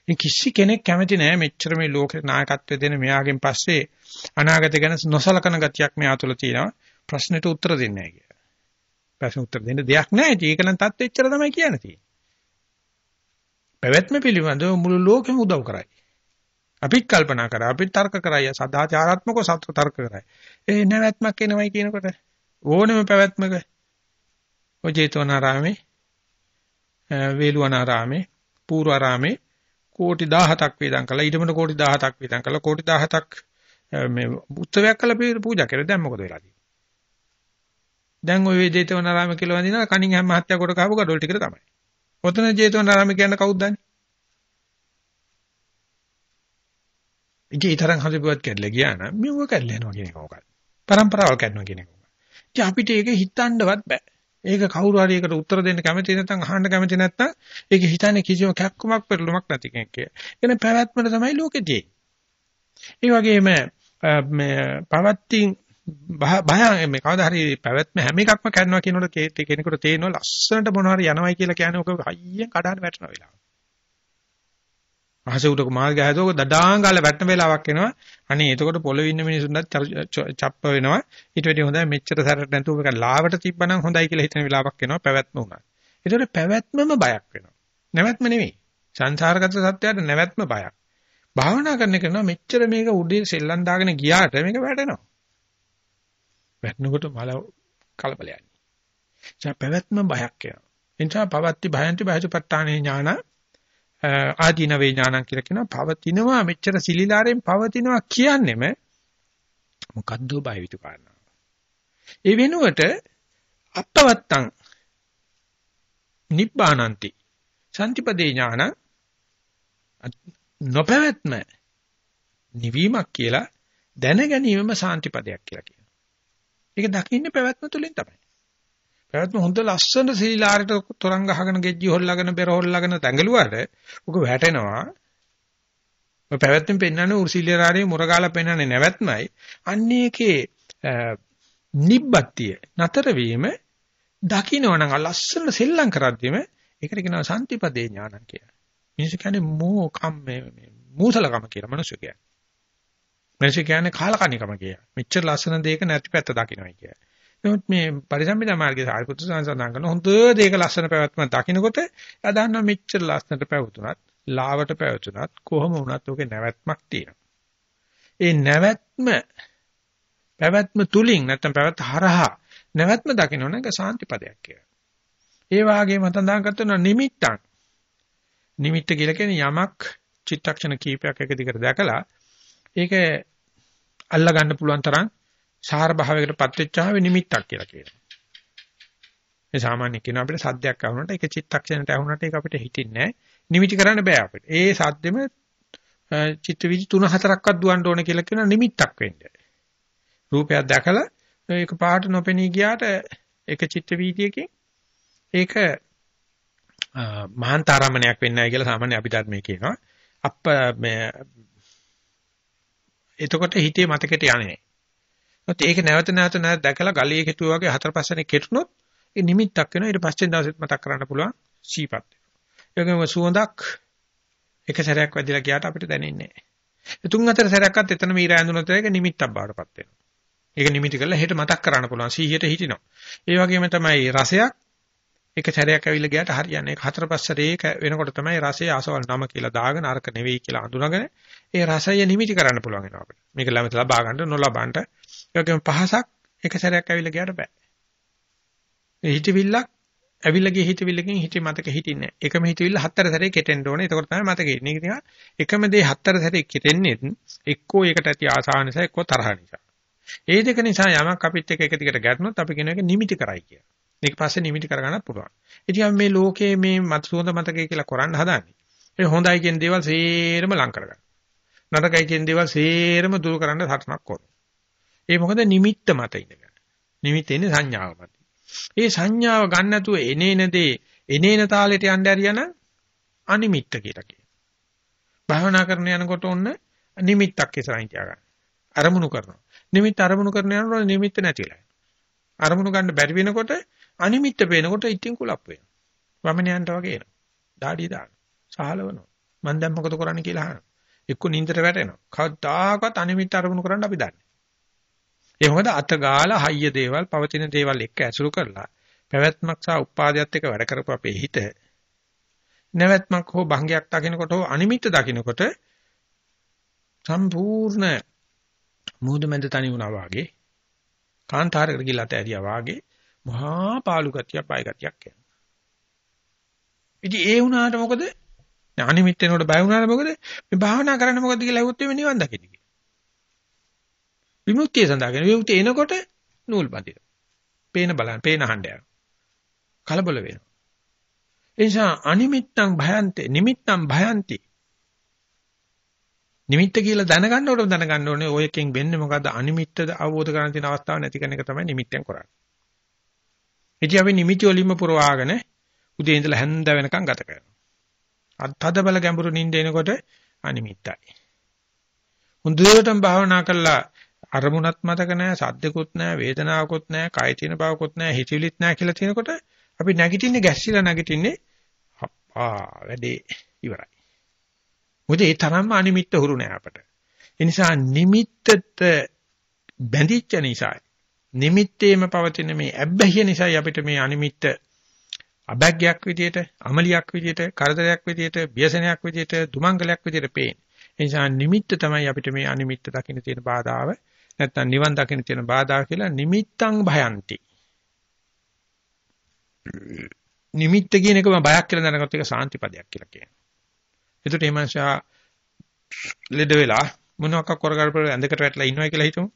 ඉතින් කිසි කෙනෙක් කැමති නැහැ මෙච්චර මේ ලෝකේ නායකත්වය දෙන මෙයාගෙන් පස්සේ අනාගත ගැන නොසලකන ගතියක් මෙයා තුළ තියෙනවා. ප්‍රශ්නෙට උත්තර දෙන්නේ නැහැ කියලා. ප්‍රශ්න උත්තර දෙන්න දෙයක් නැහැ. ඒක නම් තත් එච්චර තමයි කියන්න තියෙන්නේ. පැවැත්ම පිළිබඳව මුළු ලෝකෙම උදව් කරයි. අපිත් කල්පනා කරා, අපිත් තර්ක කරයි, සදාචාරාත්මකව සත්‍ය තර්ක කරයි. ඒ නැවැත්මක් එනවයි කියනකොට ඕනෙම පැවැත්මක ජේතවනාරාමේ වේළුවනාරාමේ පූර්වාරාමේ කෝටි 17ක් වේදන් කළා. ඊටමන කෝටි 17ක් වේදන් කළා. කෝටි 17ක් මේ උත්සවයක් කළා පූජා කරලා. දැන් මොකද වෙලා තියෙන්නේ? දැන් ওই ජේතවනාරාම කියලා වඳිනවා කණින් හැම මහත්තයා කොට කහපු gadol ටිකට තමයි. ඔතන ජේතවනාරාම කියන්නේ කවුද දන්නේ? ඊතරම් හදපුවත් කැඩලා ගියා නම් මෙව කැඩලා යනවා කියන එක මොකක්ද? પરම්පරාවල් කැඩනවා කියන එක මොකක්ද? ඉතින් අපිට ඒක හිතන්නවත් බෑ. ඒක කවුරු හරි එකට උත්තර දෙන්න කැමති නැත්නම් අහන්න කැමති නැත්නම් ඒක හිතන්නේ කිසිම කැක්කමක් පෙරළුමක් නැති කෙනෙක් කියලා. එනේ පැවැත්මට තමයි ලෝකේ තියෙන්නේ. ඒ වගේම මේ පවත්ින් බය මේ කවදා හරි පැවැත්ම හැම එකක්ම කරනවා කියනකොට කෙනෙකුට තේරෙනවා ලස්සනට මොන හරි යනවයි කියලා කියන්නේ ඔක හයියෙන් කඩාන වැටෙන වෙලාව. මහසේ උඩක මාල් ගහදෝක දඩාංගල වැටෙන වෙලාවක් එනවා. අනේ එතකොට පොළවේ ඉන්න මිනිසුන්වත් චප්ප වෙනවා. ඊට වැඩි හොඳයි මෙච්චර සැරට නැතුව එක ලාවට තිබ්බනම් හොඳයි කියලා හිතන වෙලාවක් එනවා පැවැත්ම උනා. ඒතකොට පැවැත්මම බයක් වෙනවා. නැවැත්ම නෙමෙයි. සංසාරගත සත්‍යයට නැවැත්ම බයක්. භාවනා කරන කෙනා මෙච්චර මේක උඩින් සෙල්ලම් දාගෙන ගියාට මේක වැටෙනවා. වැටෙනකොට මල කලබලයක්. ඒ පැවැත්ම බයක් එනවා. එනිසා පවත්ති භයන්ති භයසුපත්තානේ ඥාන ආදීන වේඥානං කියලා කියනවා. පවතිනවා මෙච්චර සිලිලාරෙන් පවතිනවා කියන්නේම මොකද්ද බය විතු කාරණා. ඒ වෙනුවට අපවත්තං නිබ්බානන්ති සම්තිපදේ ඥානං නොපවත්ම නිවීමක් කියලා දැන ගැනීමම සාන්තිපදයක් කියලා කියනවා. ඒක දකින්නේ පැවැත්ම තුලින් තමයි. පැවැත්ම හොඳ ලස්සන සීලාරයට තරංග අහගෙන ගෙජ්ජි හොල්ලාගෙන බෙර හොල්ලාගෙන තැඟලුවාට උක වැටෙනවා. ඔය පැවැත්මෙන් පෙන්නන්නේ උර්සිලිලාරයේ මුරගාලා පෙන්නන්නේ නැවැත්මයි. අන්නේකේ නිබ්බත්තිය නතර වීම දකින්නවනම් ලස්සන සෙල්ලම් කරද්දිම ඒකට කියනවා සම්තිපදේ ඥානං කියලා. මිනිස්සු කියන්නේ මෝකම් මේ මූසලකම කියලා මිනිස්සු කියන්නේ. මිනිස්සු කියන්නේ කාලකණිකම කියලා. මෙච්චර ලස්සන දෙයක නැති පැත්ත දකින්නයි කියලා. නමුත් මේ පරිසම්පදා මාර්ගයේ සාරිපුත්‍ර සංසඳන කරන හොඳ දෙයක ලස්සන පැවැත්මක් දකින්නකොට එයා දන්නවා මෙච්චර ලස්සනට පැවතුනත් ලාවට පැවතුනත් කොහොම වුණත් ඔකේ නැවැත්මක් තියෙනවා. ඒ නැවැත්ම පැවැත්ම තුලින් නැත්නම් පැවැත්ම හරහා නැවැත්ම දකින්න එක සාන්තිපදයක් කියලා. ඒ වාගේම තඳාන් කරන නිමිත්තක් නිමිත්ත කියලා කියන්නේ යමක් චිත්තක්ෂණ කීපයක් එක දිගට දැකලා ඒක අල්ල ගන්න පුළුවන් තරම් සාර භාවයකට පත් වෙච්චාම නිමිත්තක් කියලා කියනවා. මේ සාමාන්‍ය කියන අපිට සද්දයක් ආවොත් ඒක චිත්තක්ෂණයට ඇහුණාට ඒක අපිට හිතින්නේ නැහැ. නිමිටි කරන්න බෑ අපිට. ඒ සද්දෙම චිත්ත විදි 3-4ක්වත් දුවන්න ඕන කියලා කියන නිමිත්තක් වෙන්නේ. රූපයක් දැකලා ඒක පාට නොපෙනී ගියාට ඒක චිත්ත විදියකින් ඒක මහාන්තරාමණයක් වෙන්නේ නැහැ කියලා සාමාන්‍ය අපි ධර්මයේ කියනවා. අප මේ එතකොට හිතේ මතකෙට යන්නේ නැහැ. ඒත් ඒක නැවත දැකලා ගලේ කෙටුවා වගේ 4-5 කෙටුනොත් ඒ නිමිත්තක් වෙනවා. ඊට පස්සේ දවසෙත් මතක් කරන්න පුළුවන් සීපත් වෙනවා. ඒ වගේම සුවඳක් එක සැරයක් වැදිලා ගියාට අපිට දැනෙන්නේ නැහැ. 3-4 සැරයක්වත් එතනම ඊරා ඇඳුනොත් ඒක නිමිත්තක් බවටපත් වෙනවා. ඒක නිමිති කරලා හෙට මතක් කරන්න පුළුවන් 100ට හිටිනවා. ඒ වගේම තමයි රසයක් එක සැරයක් ඇවිල්ලා ගියාට හරියන්නේ 4-5 සැරේක වෙනකොට තමයි රසයේ ආසවල් නම කියලා දාගෙන අරක නෙවෙයි කියලා අඳුනගෙන ඒ රසය නිමිටි කරන්න පුළුවන් වෙනවා අපිට. මේක ළමත ලබා ගන්න නොලබන්නට. ඒ වගේම පහසක් එක සැරයක් ඇවිල්ලා ගියාට බෑ. මේ හිතවිල්ලක් ඇවිල්ලා ගිය හිතවිල්ලකින් හිතේ මතක හිටින්නේ නැහැ. එකම හිතවිල්ල 4 සැරේ කෙටෙන්න ඕනේ. එතකොට තමයි මතකෙ ඉන්නේ. ඒක නිසා එකම දේ 4 සැරේ කෙටෙන්නේ එක්කෝ ඒකට ඇති ආසාව නිසා එක්කෝ තරහ නිසා. ඒ දෙක නිසා යමක් අපිත් එක්ක එක දිගට ගැටුනොත් අපි කියන එක නිමිටි කරයි කියලා. ඊට පස්සේ නිමිටි කරගන්නත් පුළුවන්. ඉතින් අපි මේ ලෝකයේ මේ මතසෝඳ මතකය කියලා කරන්න හදාන්නේ. ඒ හොඳයි කියන දේවල් සේරම ලං කරගන්න. නරකයි කියන දේවල් සේරම දුරු කරන්න හටනක් කරනවා. ඒ මොකද නිමිත්ත මත ඉඳගෙන. නිමිත්ත එන්නේ සංඥාව මත. ඒ සංඥාව ගන්න නැතුව එනේන තාලෙට යන්න හරියන අනිමිත්ත කියලා කියනවා. භාවනා කරන යනකොට ඔන්න නිමිත්තක් ඉස්සරහින් තියාගන්න. අරමුණු කරනවා. නිමිත්ත අරමුණු කරන යනකොට නිමිත්ත නැතිලා. අරමුණු ගන්න බැරි වෙනකොට අනිමිත්ත වෙනකොට ඉතින් කුලප් වෙනවා. වමනයන්ට වගේ එනවා. ඩාඩිය දාන. සහලවනවා. මම දැන් මොකද කරන්නේ කියලා අහනවා. එක්ක නින්දට වැටෙනවා. කවදාකවත් අනිමිත්ත අරමුණු කරන්න අපි දන්නේ. ඒ මොකද අතගාලා හයිය දේවල්, පවතින දේවල් එක්ක ඇසුරු කරලා පැවැත්මක් සහ උපාදයත් එක්ක වැඩ කරපු අපේ හිත නැවැත්මක් හෝ භංගයක් දකින්නකොට හෝ අනිමිත්ත දකින්නකොට සම්පූර්ණ මූදමෙන්ද තනි වුණා වාගේ කාන්තාරයකට ගිහිල්ලා තැරියා වාගේ මහා පාළු ගතිය බය ගතියක් යනවා. ඉතින් ඒ වුණාට මොකද? අනිමිත් වෙනකොට බය වුණාට මොකද? මේ භාවනා කරන්න මොකද කියලා ඇහුවොත් මේ නිවන් දකින්න කියලා. විමුක්තිය සඳහාගෙන විමුක්තිය එනකොට නූල් බඳිනවා. පේන බලන්න, පේන අහන්න යනවා. කලබල වෙනවා. ඒ නිසා අනිමිත්තං භයන්තේ, නිමිත්තං භයන්ති. නිමිත්ත කියලා දැනගන්න ඕනේ ඔය එකෙන් වෙන්නේ මොකද්ද? අනිමිත්තද අවබෝධ කරගන්න තියෙන අවස්ථාව නැති කෙනෙක් තමයි නිමිත්තෙන් කරන්නේ. ඉතින් අපි නිමිති වලින්ම පුරවාගෙන උදේ ඉඳලා හැන්ද වෙනකන් ගත කරනවා. අත්හද බල ගැඹුරු නිින්ද එනකොට අනිමිත්තයි. හොඳටම භාවනා කළා අරමුණක් මතක නැහැ, සද්දකුත් නැහැ, වේදනාවකුත් නැහැ, කය තියෙන බවකුත් නැහැ, හිතවිලිත් නැහැ කියලා තියෙනකොට අපි නැගිටින්නේ ගැස්සිලා නැගිටින්නේ අප්පා වැඩේ ඉවරයි. මොකද ඒ තරම්ම අනිමිත්ත හුරු නෑ අපට. ඒ නිසා නිමිත්තට බැඳිච්ච නිසා නිමිත්තේම පවතින මේ අබ්බැහිය නිසායි අපිට මේ අනිමිත්ත අබැග්යක් විදියට, අමලියක් විදියට, කරදරයක් විදියට, ව්‍යසනයක් විදියට, දුමංගලයක් විදියට පේන්නේ. ඒ නිසා නිමිත්ත තමයි අපිට මේ අනිමිත්ත දකින්න තියෙන බාධාව, නැත්නම් නිවන් දකින්න තියෙන බාධා කියලා. නිමිත්තං භයන්ති. නිමිත්ත කියන එකම බයක් කියලා දැනගත්තොත් ඒක සාන්තිපදයක් කියලා කියනවා. එතකොට මේ මනුෂයා ලෙඩ වෙලා මොනවාක් කරගන්න ඇඳකට වැටලා ඉන්නවා කියලා හිතමු.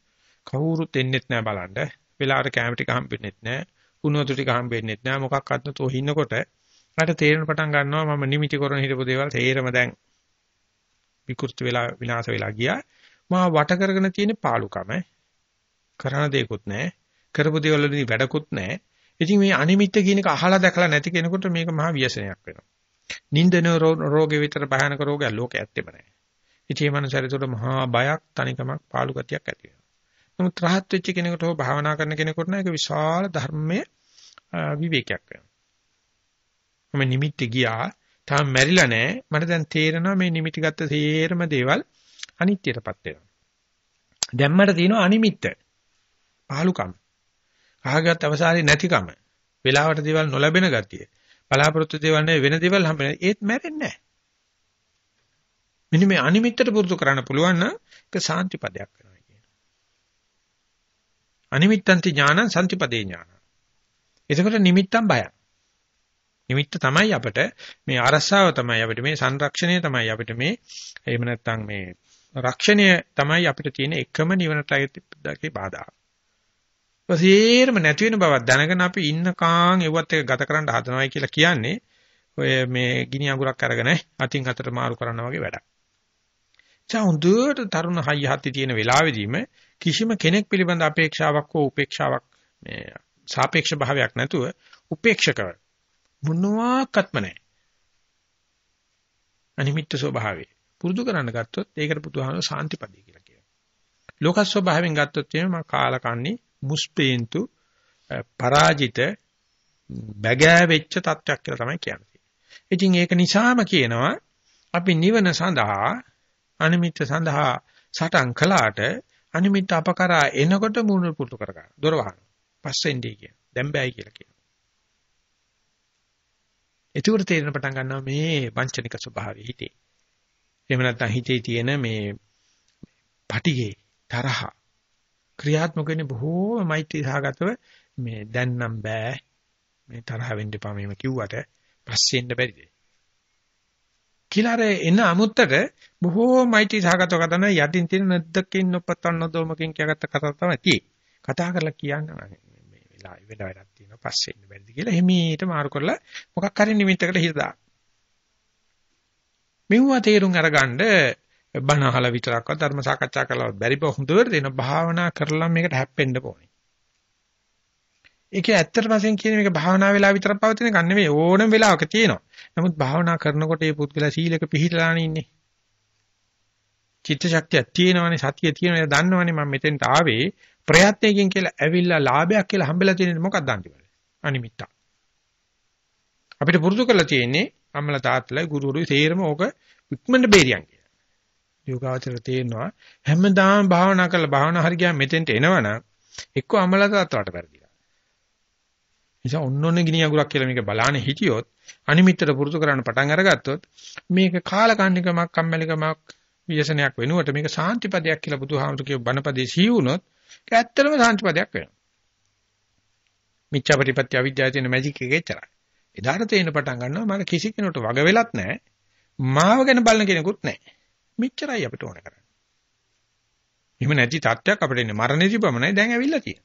කවුරුත් එන්නෙත් නැහැ බලන්න. වෙලාවට කැම ටික හම්බෙන්නෙත් නැහැ. කුණුවතු ටික හම්බෙන්නෙත් නැහැ. මොකක්වත් නැතුව ඉන්නකොට රට තේරෙන පටන් ගන්නවා මම නිමිති කරන හිටපු දේවල් තේරම දැන් විකෘති වෙලා විනාශ වෙලා ගියා. මා වට කරගෙන තියෙන පාලුකම කරන දෙයක්වත් නැහැ. කරපු දේවල් වලින් වැඩකුත් නැහැ. ඉතින් මේ අනිමිත්ත කියන එක අහලා දැකලා නැති කෙනෙකුට මේක මහා ව්‍යසනයක් වෙනවා. නින්දන රෝගේ විතර භයානක රෝගයක් ලෝකයේ ඇත්තෙම නැහැ. ඉතින් මේ මනසට මහා බයක්, තනිකමක්, පාළු ගතියක් ඇති වෙනවා. නමුත් රහත් වෙච්ච කෙනෙකුට හෝ භාවනා කරන කෙනෙකුට නම් ඒක විශාල ධර්මයේ විවේකයක් වෙනවා. මම නිමිති ගියා, තාම මැරිලා නැහැ. මට දැන් තේරෙනවා මේ නිමිති ගත්ත සේරම දේවල් අනිත්‍යයටපත් වෙනවා. දැන් මට තියෙනවා අනිමිත්ත, පාළුකම්. අහගත් අවසානයේ නැතිකම. වෙලාවට දේවල් නොලැබෙන ගතිය. බලාපොරොත්තු දේවල් නැ වෙන දේවල් හම්බෙන්නේ. ඒත් මැරෙන්නේ නැහැ. මෙන්න මේ අනිමිත්තට පුරුදු කරන්න පුළුවන් නම් ඒක සාන්තිපදයක් වෙනවා කියනවා. අනිමිත්තන්ති ඥානං සාන්තිපදේ ඥානං. එතකොට නිමිත්තන් බයයි. නිමිත්ත තමයි අපිට මේ අරසාව තමයි අපිට මේ සංරක්ෂණය තමයි අපිට මේ එහෙම නැත්නම් මේ රක්ෂණය තමයි අපිට තියෙන එකම නිවනටයි දකේ බාධා. ඊපස්සේ එම නැති වෙන බව දැනගෙන අපි ඉන්නකන් ඒවත් එක ගත කරන්න හදනවයි කියලා කියන්නේ ඔය මේ ගිනි අඟුරක් අරගෙන අතින් අතට මාරු කරන්න වගේ වැඩක්. චවුන්දුට තරුණ හයි හති තියෙන වෙලාවෙදීම කිසිම කෙනෙක් පිළිබඳ අපේක්ෂාවක් හෝ උපේක්ෂාවක් මේ සාපේක්ෂ භාවයක් නැතුව උපේක්ෂකව මොනවාක්වත්ම නැහැ. අනිමිත්ත ස්වභාවය. පුරුදු කරන්න ගත්තොත් ඒකට පුදුහාන සාන්තිපදී කියලා කියනවා. ලෝක ස්වභාවයෙන් ගත්තොත් එimhe මා කාලකන්ණි මුස්පේන්තු පරාජිත බැගෑවෙච්ච තත්වයක් කියලා තමයි කියන්නේ. ඉතින් ඒක නිසාම කියනවා අපි නිවන සඳහා අනිමිත්ත සඳහා සටන් කළාට අනිමිත්ත අපකරා එනකොට මුණු පුරුදු කරගන්න. දොර වහන. පස්සෙන් දී කියන. දැන් බෑයි කියලා කියනවා. ඒකට තේරෙන පටන් ගන්නවා මේ වංචනික ස්වභාවය හිතේ. එහෙම නැත්නම් හිතේ තියෙන මේ පටිගේ තරහ ක්‍රියාත්මක වෙන්නේ බොහෝම මෛත්‍රී සහගතව මේ දැන් නම් බෑ මේ තරහ වෙන්න එපා මේව කිව්වට පස්සේ එන්න බැරිද කියලා අර එන අමුත්තට බොහෝම මෛත්‍රී සහගතව කතා කරන යටින් තියෙන නැද්දකින් නොපතන නොදොමකින් කියකට කතා තමයි තියෙන්නේ. කතා කරලා කියන්න වෙන වැඩක් තියෙනවා පස්සේ ඉන්න බැරිද කියලා හිමීට මාරු කරලා මොකක් හරි නිමිත්තකට හිත දාන්න. මෙවුවා තේරුම් අරගන්න බණ අහලා විතරක්වත් ධර්ම සාකච්ඡා කරලා බැරි බව හොඳට දෙන භාවනා කරලා මේකට හැප්පෙන්න ඕනේ. ඒක ඇත්තට වශයෙන් කියන්නේ මේක භාවනා වෙලා විතරක් පවතින එකක් නෙවෙයි ඕනම වෙලාවක තියෙනවා. නමුත් භාවනා කරනකොට මේ පුද්ගලයා සීලක පිහිටලානේ ඉන්නේ. චිත්ත ශක්තිය තියෙනවනේ සතිය තියෙනවනේ දන්නවනේ මම මෙතෙන්ට ආවේ ප්‍රයත්නයෙන් කියලා ඇවිල්ලා ලාභයක් කියලා හම්බෙලා තියෙන මොකක්ද අන්තිමට අනිමිත්ත අපිට පුරුදු කරලා තියෙන්නේ අම්මලා තාත්තලා ගුරුවරු තේරම ඕක ඉක්මනට බේරියන් කියලා යෝගාවචර තේරෙනවා හැමදාම භාවනා කරලා භාවනා හරි ගියා මෙතෙන්ට එනවනම් එක්ක අම්මලා තාත්තලාට වැරදිලා නිසා ඔන්නෝනේ ගිනි අඟුරක් කියලා මේක බලාන හිටියොත් අනිමිත්තට පුරුදු කරන්න පටන් අරගත්තොත් මේක කාලකන්නිකමක් කම්මැලිකමක් විශේෂණයක් වෙනුවට මේක සාන්තිපදයක් කියලා බුදුහාමුදුරු කියව බණපදේ සීවුනොත් ඒක ඇත්තටම සාන්තිපදයක් වෙනවා. මිච්ඡාපටිපත්‍ය අවිද්‍යාවේ තියෙන මැජික් එකේ චරයි. එදාට තේින්න පටන් ගන්නවා මම කිසි කෙනෙකුට වග වෙලත් නැහැ. මාව ගැන බලන කෙනෙකුත් නැහැ. මෙච්චරයි අපිට ඕන කරන්නේ. එහෙම නැති තත්ත්වයක් අපිට ඉන්නේ මරණෙදි පමණයි දැන් ඇවිල්ලා තියෙන්නේ.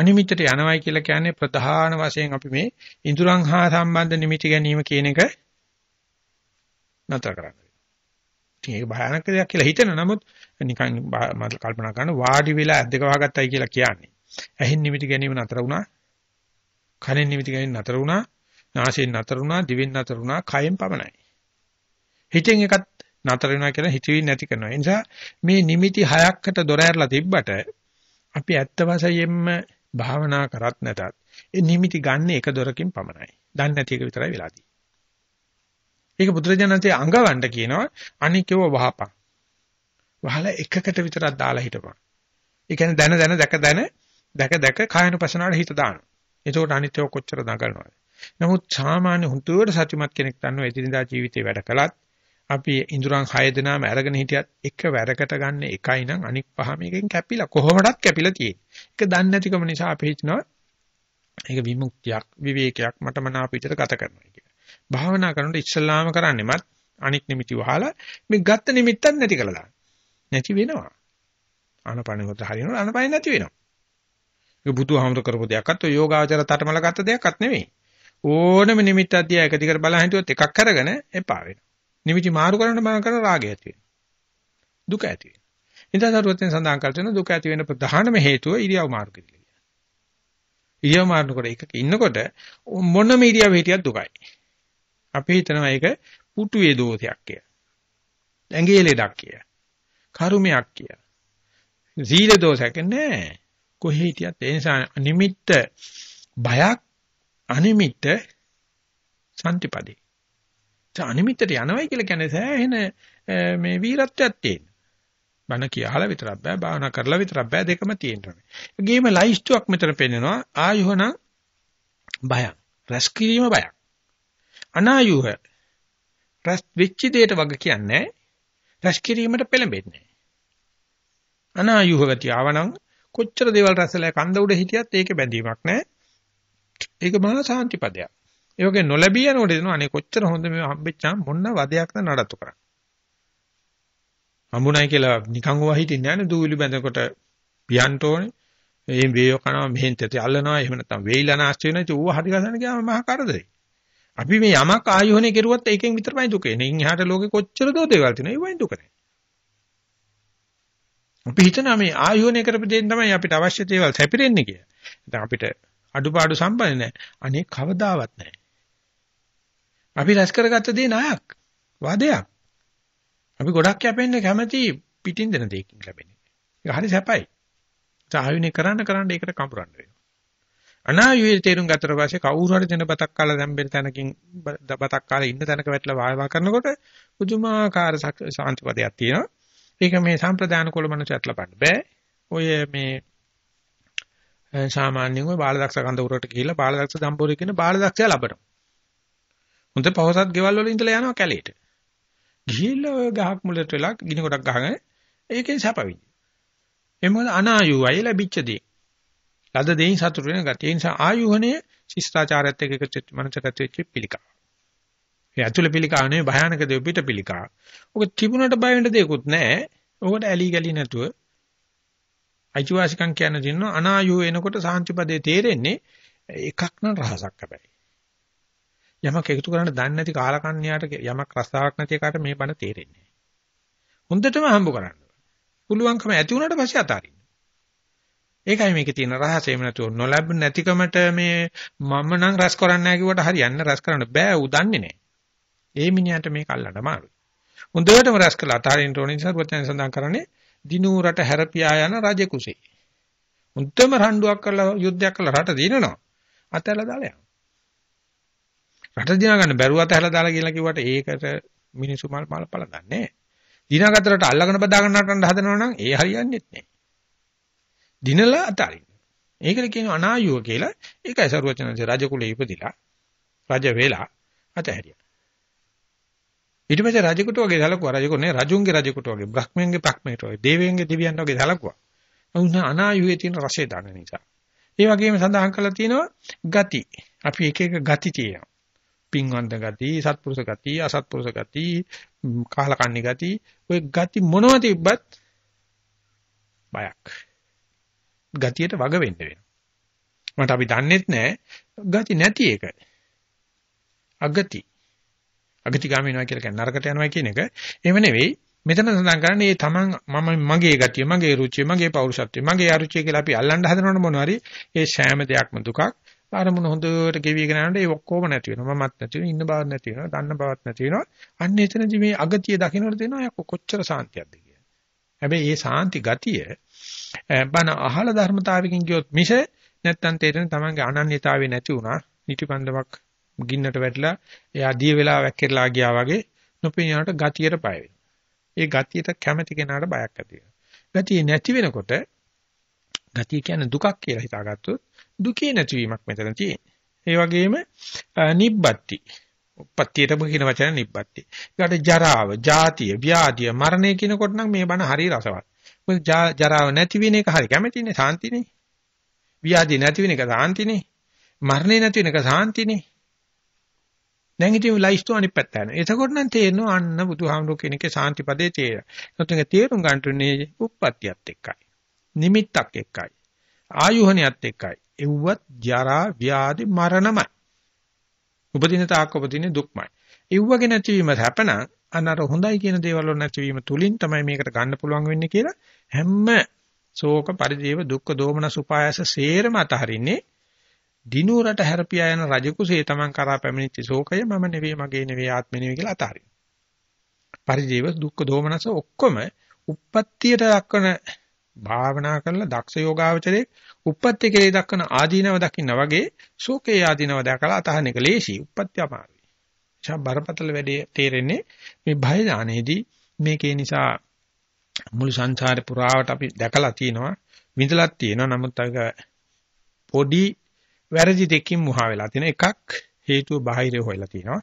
අනිමිතට යනවයි කියලා කියන්නේ ප්‍රධාන වශයෙන් අපි මේ ඉඳුරන් හා සම්බන්ධ නිමිති ගැනීම කියන එක නතර කරන්න. ඒක භයානක දෙයක් කියලා හිතන නමුත් නිකන් කල්පනා කරන වාඩි වෙලා ඇද්දක වහගත්තයි කියලා කියන්නේ. ඇහෙන් නිමිති ගැනීම නතර වුණා. කනෙන් නිමිති ගැනීම නතර වුණා. නාසයෙන් නතර වුණා. දිවෙන් නතර වුණා. කයෙන් පමණයි. හිතෙන් එකක් නතර වෙනවා කියලා හිතුවේ නැති කරනවා. ඒ නිසා මේ නිමිති හයකට දොර ඇරලා තිබ්බට අපි ඇත්ත වශයෙන්ම භාවනා කරත් නැතත් ඒ නිමිති ගන්න එක දොරකින් පමණයි. දන්නේ නැති එක විතරයි වෙලා තියෙන්නේ. ඒක බුදුරජාණන්සේ අඟවන්න කියනවා අනිකව වහපන්. වහලා එකකට විතරක් දාලා හිටපන්. ඒ කියන්නේ දන දැක කායනුපසනාවට හිත දානවා. එතකොට අනිත්‍යව කොච්චර දඟලනවද? නමුත් සාමාන්‍ය හුතුවට සත්‍යමත් කෙනෙක් දන්නවා එදිනදා ජීවිතේ වැඩ කළත් අපි ඉඳුරන් 6 දෙනාම අරගෙන හිටියත් එක වැරකට ගන්න එකයි නම් අනික් පහම එකෙන් කැපිලා කොහොමඩක් කැපිලා තියෙන්නේ. ඒක දන්නේ නැතිකම නිසා අපි හිතනවා ඒක විමුක්තියක් විවේකයක් මට මනාප විදිහට ගත කරනවා කියලා. භාවනා කරනකොට ඉස්ලාම කරන්නේමත් අනික් නිමිති වහලා මේ ගත්ත නිමිත්තක් නැති කරලා නැති වෙනවා. ආනපන හොත හරියනවා ආනපන නැති වෙනවා. ඒක බුදුහාමුදුර කරපු දෙයක්වත් ඔය යෝගාචර තටමල ගත දෙයක්වත් නෙමෙයි. ඕනම නිමිත්ත අධ්‍යය එක දිගට බලන් හිටියොත් එකක් අරගෙන එපා වෙනවා. නිමිති මාරු කරන්න බාර කරන රාගය ඇති වෙනවා. දුක ඇති වෙනවා. ඉන්දසාරුවෙන් සඳහන් කරන දුක ඇති වෙන ප්‍රධානම හේතුව ඉරියව් මාරු කිරීම. ඉරියව් මාරුනකොට එකක ඉන්නකොට මොනම ඉරියව් හිටියත් දුකයි. අපි හිතනවා ඒක පුටුවේ දෝෂයක් කියලා. ඇඟේ ලෙඩක් කියලා. කර්මයක් කියලා. සීල දෝෂයක් නෑ. කොහේ හිටියත් ඒ නිසා නිමිත්ත බයක් අනිමිත්ත සම්පතිපදී. ඒ අනිමිත්තට යනවයි කියලා කියන්නේ සෑහෙන මේ වීරත්වයක් තියෙන. බණ කියලා විතරක් බෑ භාවනා කරලා විතරක් බෑ දෙකම තියෙනවා. ගේම ලයිස්ට්ුවක් මෙතන පෙන්නනවා ආයුහන බය. රැස් කිරීම බය. අනායුහ රැස් වෙච්ච දෙයට වග කියන්නේ රැස් කිරීමට පෙළඹෙන්නේ. අනායුහ ගතිය ආවනම් කොච්චර දේවල් රැස්ලා කන්ද උඩ හිටියත් ඒකේ බැඳීමක් නැහැ. ඒක මහා සාන්තිපදයක්. ඒ වගේ නොලැබී යනකොට දෙනවා අනේ කොච්චර හොඳ මේ හම්බෙච්චාම මොන වදයක්ද නඩත්තු කරන්නේ. හම්බුනායි කියලා නිකන් ඔවා හිටින්නේ නැහැ දූවිලි බැඳකොට පියන්න ඕනේ. එම් වේයෝ කරනවා මෙහෙන් තෙත අල්ලනවා එහෙම නැත්නම් වේයිලා නාස්ති වෙනවා. ඒක ඌව හරි ගන්න ගියාම මහා කරදරේ. අපි මේ යමක් ආයෝහනේ කෙරුවත් ඒකෙන් විතරමයි දුක එන්නේ. ඉන් එහාට ලෝකෙ කොච්චර දෝ දේවල් තියෙනවා ඒවෙන් දුක නැහැ. අපි හිතනවා මේ ආයෝහනේ කරපු දෙයින් තමයි අපිට අවශ්‍ය දේවල් සැපිරෙන්නේ කියලා. දැන් අපිට අඩුපාඩු සම්බන්ධ නැහැ. අනේ කවදාවත් නැහැ. අපි රැස් කරගත්ත දේ ණයක්. වාදයක්. අපි ගොඩක් කැපෙන්නේ කැමැති පිටින් දෙන දෙයකින් ලැබෙන්නේ. ඒක හරි සැපයි. ආයෝහනේ කරන්න ඒකට කඹරන්න වෙනවා. අනායුයේ තේරුම් ගත්තට පස්සේ කවුරු හරි දෙන බතක් කාලා දැම්බෙන තැනකින් බතක් කාලා ඉන්න තැනක වැටලා වායවා කරනකොට පුදුමාකාර සාන්තිපදයක් තියෙනවා. ඒක මේ සම්ප්‍රදාන කුල මනුස්සයත් ලබන්න බෑ. ඔය මේ සාමාන්‍යයෙන් ඔය බාලදක්ෂ කඳ උරට ගිහිල්ලා බාලදක්ෂ සම්පූර්ණ කියන බාලදක්ෂය ලබනවා. හොඳ පහසත් ගෙවල් වල ඉඳලා යනවා කැලේට. ගිහිල්ලා ඔය ගහක් මුලට වෙලා ගිනි කොටක් ගහගෙන ඒකෙන් සැපවිදි. ඒ මොකද අනායුයයි ලැබිච්චදී. ලද දෙයින් සතුට වෙන ගැටි. ඒ නිසා ආයුහණය ශිෂ්ටාචාරයත් එක්ක එකතු මනසකට වෙච්ච පිළිකා. ඒ ඇතුළේ පිළිකා නෙවෙයි භයානක දේ පිට පිළිකා. ඔක තිබුණට බය වෙන්න දෙයක්වත් නැහැ. ඔකට ඇලි ගලි නැතුව අයිතිවාසිකම් කියන දිනන අනායුහ එනකොට සාන්තිපදේ තේරෙන්නේ එකක් නම් රහසක් හැබැයි. යමක් එකතු කරන්න දන්නේ නැති කාලකන්ණියට යමක් රසාවක් නැති එකට මේ බණ තේරෙන්නේ. හොඳටම හම්බ කරගන්න. පුළුවන්කම ඇති වුණාට පස්සේ අතාරින්න. ඒකයි මේකේ තියෙන රහස. එහෙම නැතුව නොලැබ නැතිකමට මේ මම නම් රස කරන්නේ නැහැ කිව්වට හරියන්නේ රස කරන්න බෑ උදන්නේ නැහැ. ඒ මිනිහට මේක අල්ලන්න අමාරුයි. හොඳටම රස කළා අතාරින්න ඕන නිසා වචන සඳහන් කරන්නේ දිනූ රට හැරපියා යන රජ කුසේ. හොඳටම රණ්ඩුවක් කරලා යුද්ධයක් කරලා රට දිනනවා. අතහැරලා දාලා යනවා. රට දිනා ගන්න බැරුව අතහැරලා දාලා කියලා කිව්වට ඒකට මිනිසු මල් පල ගන්නෑ නේ. දිනාගත්ත රට අල්ලගෙන බදාගෙන නටන්න හදනවනම් ඒ හරියන්නේ නැහැ. දිනලා අතාරින්න. ඒකද කියන අනායුව කියලා. ඒකයි සරුවචනන්සේ රජ කුලේ ඉපදිලා රජ වෙලා අතහැරියා. ඊට පස්සේ රජෙකුට වගේ සැලකුවා. රජෙකුනේ රජුන්ගේ රජෙකුට වගේ, බ්‍රහ්මයන්ගේ බ්‍රහ්මයට වගේ, දේවයන්ගේ දෙවියන්ට වගේ සැලකුවා. උන් අනායුවේ තියෙන රසය දන්න නිසා. ඒ වගේම සඳහන් කරලා තියෙනවා ගති. අපි එක එක ගති තියෙනවා. පින්වන්ත ගති, සත්පුරුෂ ගති, අසත්පුරුෂ ගති, කාලකන්ණි ගති. ඔය ගති මොනවා තිබ්බත් බයක්. ගතියට වග වෙන්න වෙනවා. මට අපි දන්නේත් නැහැ ගති නැති එක. අගති. අගති ගාමිනවා කියලා කියන්නේ නරකට යනවා කියන එක. එහෙම නෙවෙයි. මෙතන සඳහන් කරන්නේ මේ තමන් මම මගේ ගතිය, මගේ රුචිය, මගේ පෞරුෂත්වය, මගේ අරුචිය කියලා අපි අල්ලන්න හදනවනේ මොනවා හරි. ඒ සෑම දෙයක්ම දුකක්. ආරමුණ හොඳට ගෙවිගෙන යනකොට ඒ ඔක්කොම නැති වෙනවා. මමත් නැති වෙනවා, ඉන්න බවත් නැති වෙනවා, දන්න බවත් නැති වෙනවා. අන්න එතනදි මේ අගතිය දකින්නට දෙනවා. යකෝ කොච්චර සාන්තියක්ද කියන්නේ. හැබැයි මේ සාන්ති ගතිය බණ අහල ධර්මතාවකින් කියොත් මිස නැත්තම් තේරෙන තමන්ගේ අනන්‍යතාවය නැති වුණා නිතිපන්දමක් ගින්නට වැටලා එයා දිය වෙලා වැක්කිරලා ගියා වගේ නොපෙනෙනට ගතියට පය වෙනවා. ඒ ගතියට කැමැති කෙනාට බයක් ඇති වෙනවා. ගතිය නැති වෙනකොට ගතිය කියන්නේ දුකක් කියලා හිතාගත්තොත් දුකේ නැතිවීමක් මෙතන තියෙන්නේ. ඒ වගේම නිබ්බත්ති. උප්පත්තියටම කියන වචන නිබ්බත්ති. ඒකට ජරාව, ජාතිය, ව්‍යාධිය, මරණය කියනකොට නම් මේ බණ හරිය රසවත්. ජරාව නැති වෙන එක හරි කැමැතිනේ සාන්තිනේ. ව්‍යාධි නැති වෙන එක සාන්තිනේ. මරණේ නැති වෙන එක සාන්තිනේ. දැන් ඉතින් ලයිස්තු අනිත් පැත්ත යනවා. එතකොට නම් තේරෙනවා අන්න බුදුහාමුදුරු කෙනෙක්ගේ සාන්තිපදේ තේරෙනවා. නැත්නම් තේරුම් ගන්නටුනේ උප්පත්තියත් එක්කයි. නිමිත්තක් එක්කයි. ආයුහණියත් එක්කයි. එව්වත් ජරා, ව්‍යාධි, මරණමයි. උපදින තාක් උපදින දුක්මයි. එව්වගේ නැතිවීම හැපෙනා අනර හොඳයි කියන දේවල් වල නැතිවීම තුලින් තමයි මේකට ගන්න පුළුවන් වෙන්නේ කියලා හැම ශෝක පරිදේව දුක්ඛ දෝමන සුපායස සේරම අතහරින්නේ දිනුවරට හැරපියා යන රජ කුසේ තමන් කරා පැමිණිච්ච ශෝකය මම නෙවෙයි මගේ නෙවෙයි ආත්මෙ නෙවෙයි කියලා අතාරින්. පරිජීව දුක්ඛ දෝමනස ඔක්කොම උප්පත්තියට දක්වන භාවනා කරලා දක්ෂ යෝගාවචරයේ උප්පත්ති කෙරේ දක්වන ආදීනව දකින්න වගේ ශෝකේ ආදීනව දැකලා අතහන එක ලේසි උප්පත්ති අමාරුයි. ඡා බරපතල වැඩේ තේරෙන්නේ මේ භය දානේදී මේකේ නිසා මුළු සංසාරේ පුරාවට අපි දැකලා තියෙනවා විඳලක් තියෙනවා නමුත් අක පොඩි වැරදි දෙකකින් මුහා වෙලා තියෙන එකක් හේතුව බාහිරය හොයලා තියෙනවා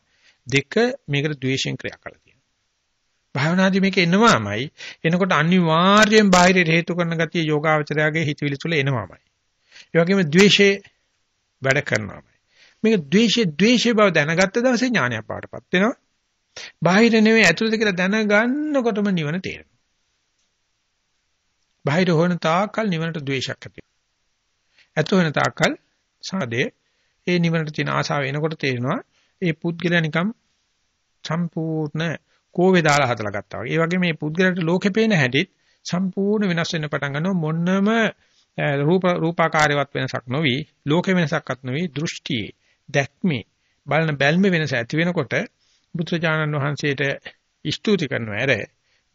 දෙක මේකට ද්වේෂයෙන් ක්‍රියා කරලා තියෙනවා භාවනාදී මේක එනවාමයි එනකොට අනිවාර්යයෙන් බාහිරයට හේතු කරන ගතිය යෝගාවචරයාගේ හිතවිලි තුළ එනවාමයි ඒ වගේම ද්වේෂේ වැඩ කරනවාමයි මේක ද්වේෂේ බව දැනගත්ත දවසේ ඥානය පාටපත් වෙනවා බාහිර නෙවෙයි ඇතුළත කියලා දැනගන්නකොටම නිවන තේරෙනවා බාහිර හොන තාකල් නිවනට ද්වේෂයක් ඇති වෙනවා ඇතුළ වෙන තාකල් සාදේ ඒ නිවනට තියෙන ආශාව එනකොට තේරෙනවා ඒ පුද්ගලයා නිකම් සම්පූර්ණ කෝවේ දාලා හදලා ගත්තා වගේ. ඒ වගේ මේ පුද්ගලයාට ලෝකේ පේන හැටිත් සම්පූර්ණ වෙනස් වෙන්න පටන් ගන්නවා මොන්නම රූපාකාරයවත් වෙනසක් නොවි ලෝකේ වෙනසක්වත් නොවි දෘෂ්ටියේ දැක්මේ බලන බැල්මේ වෙනස ඇති වෙනකොට බුදුචානන් වහන්සේට ස්තුති කරනවා ඇර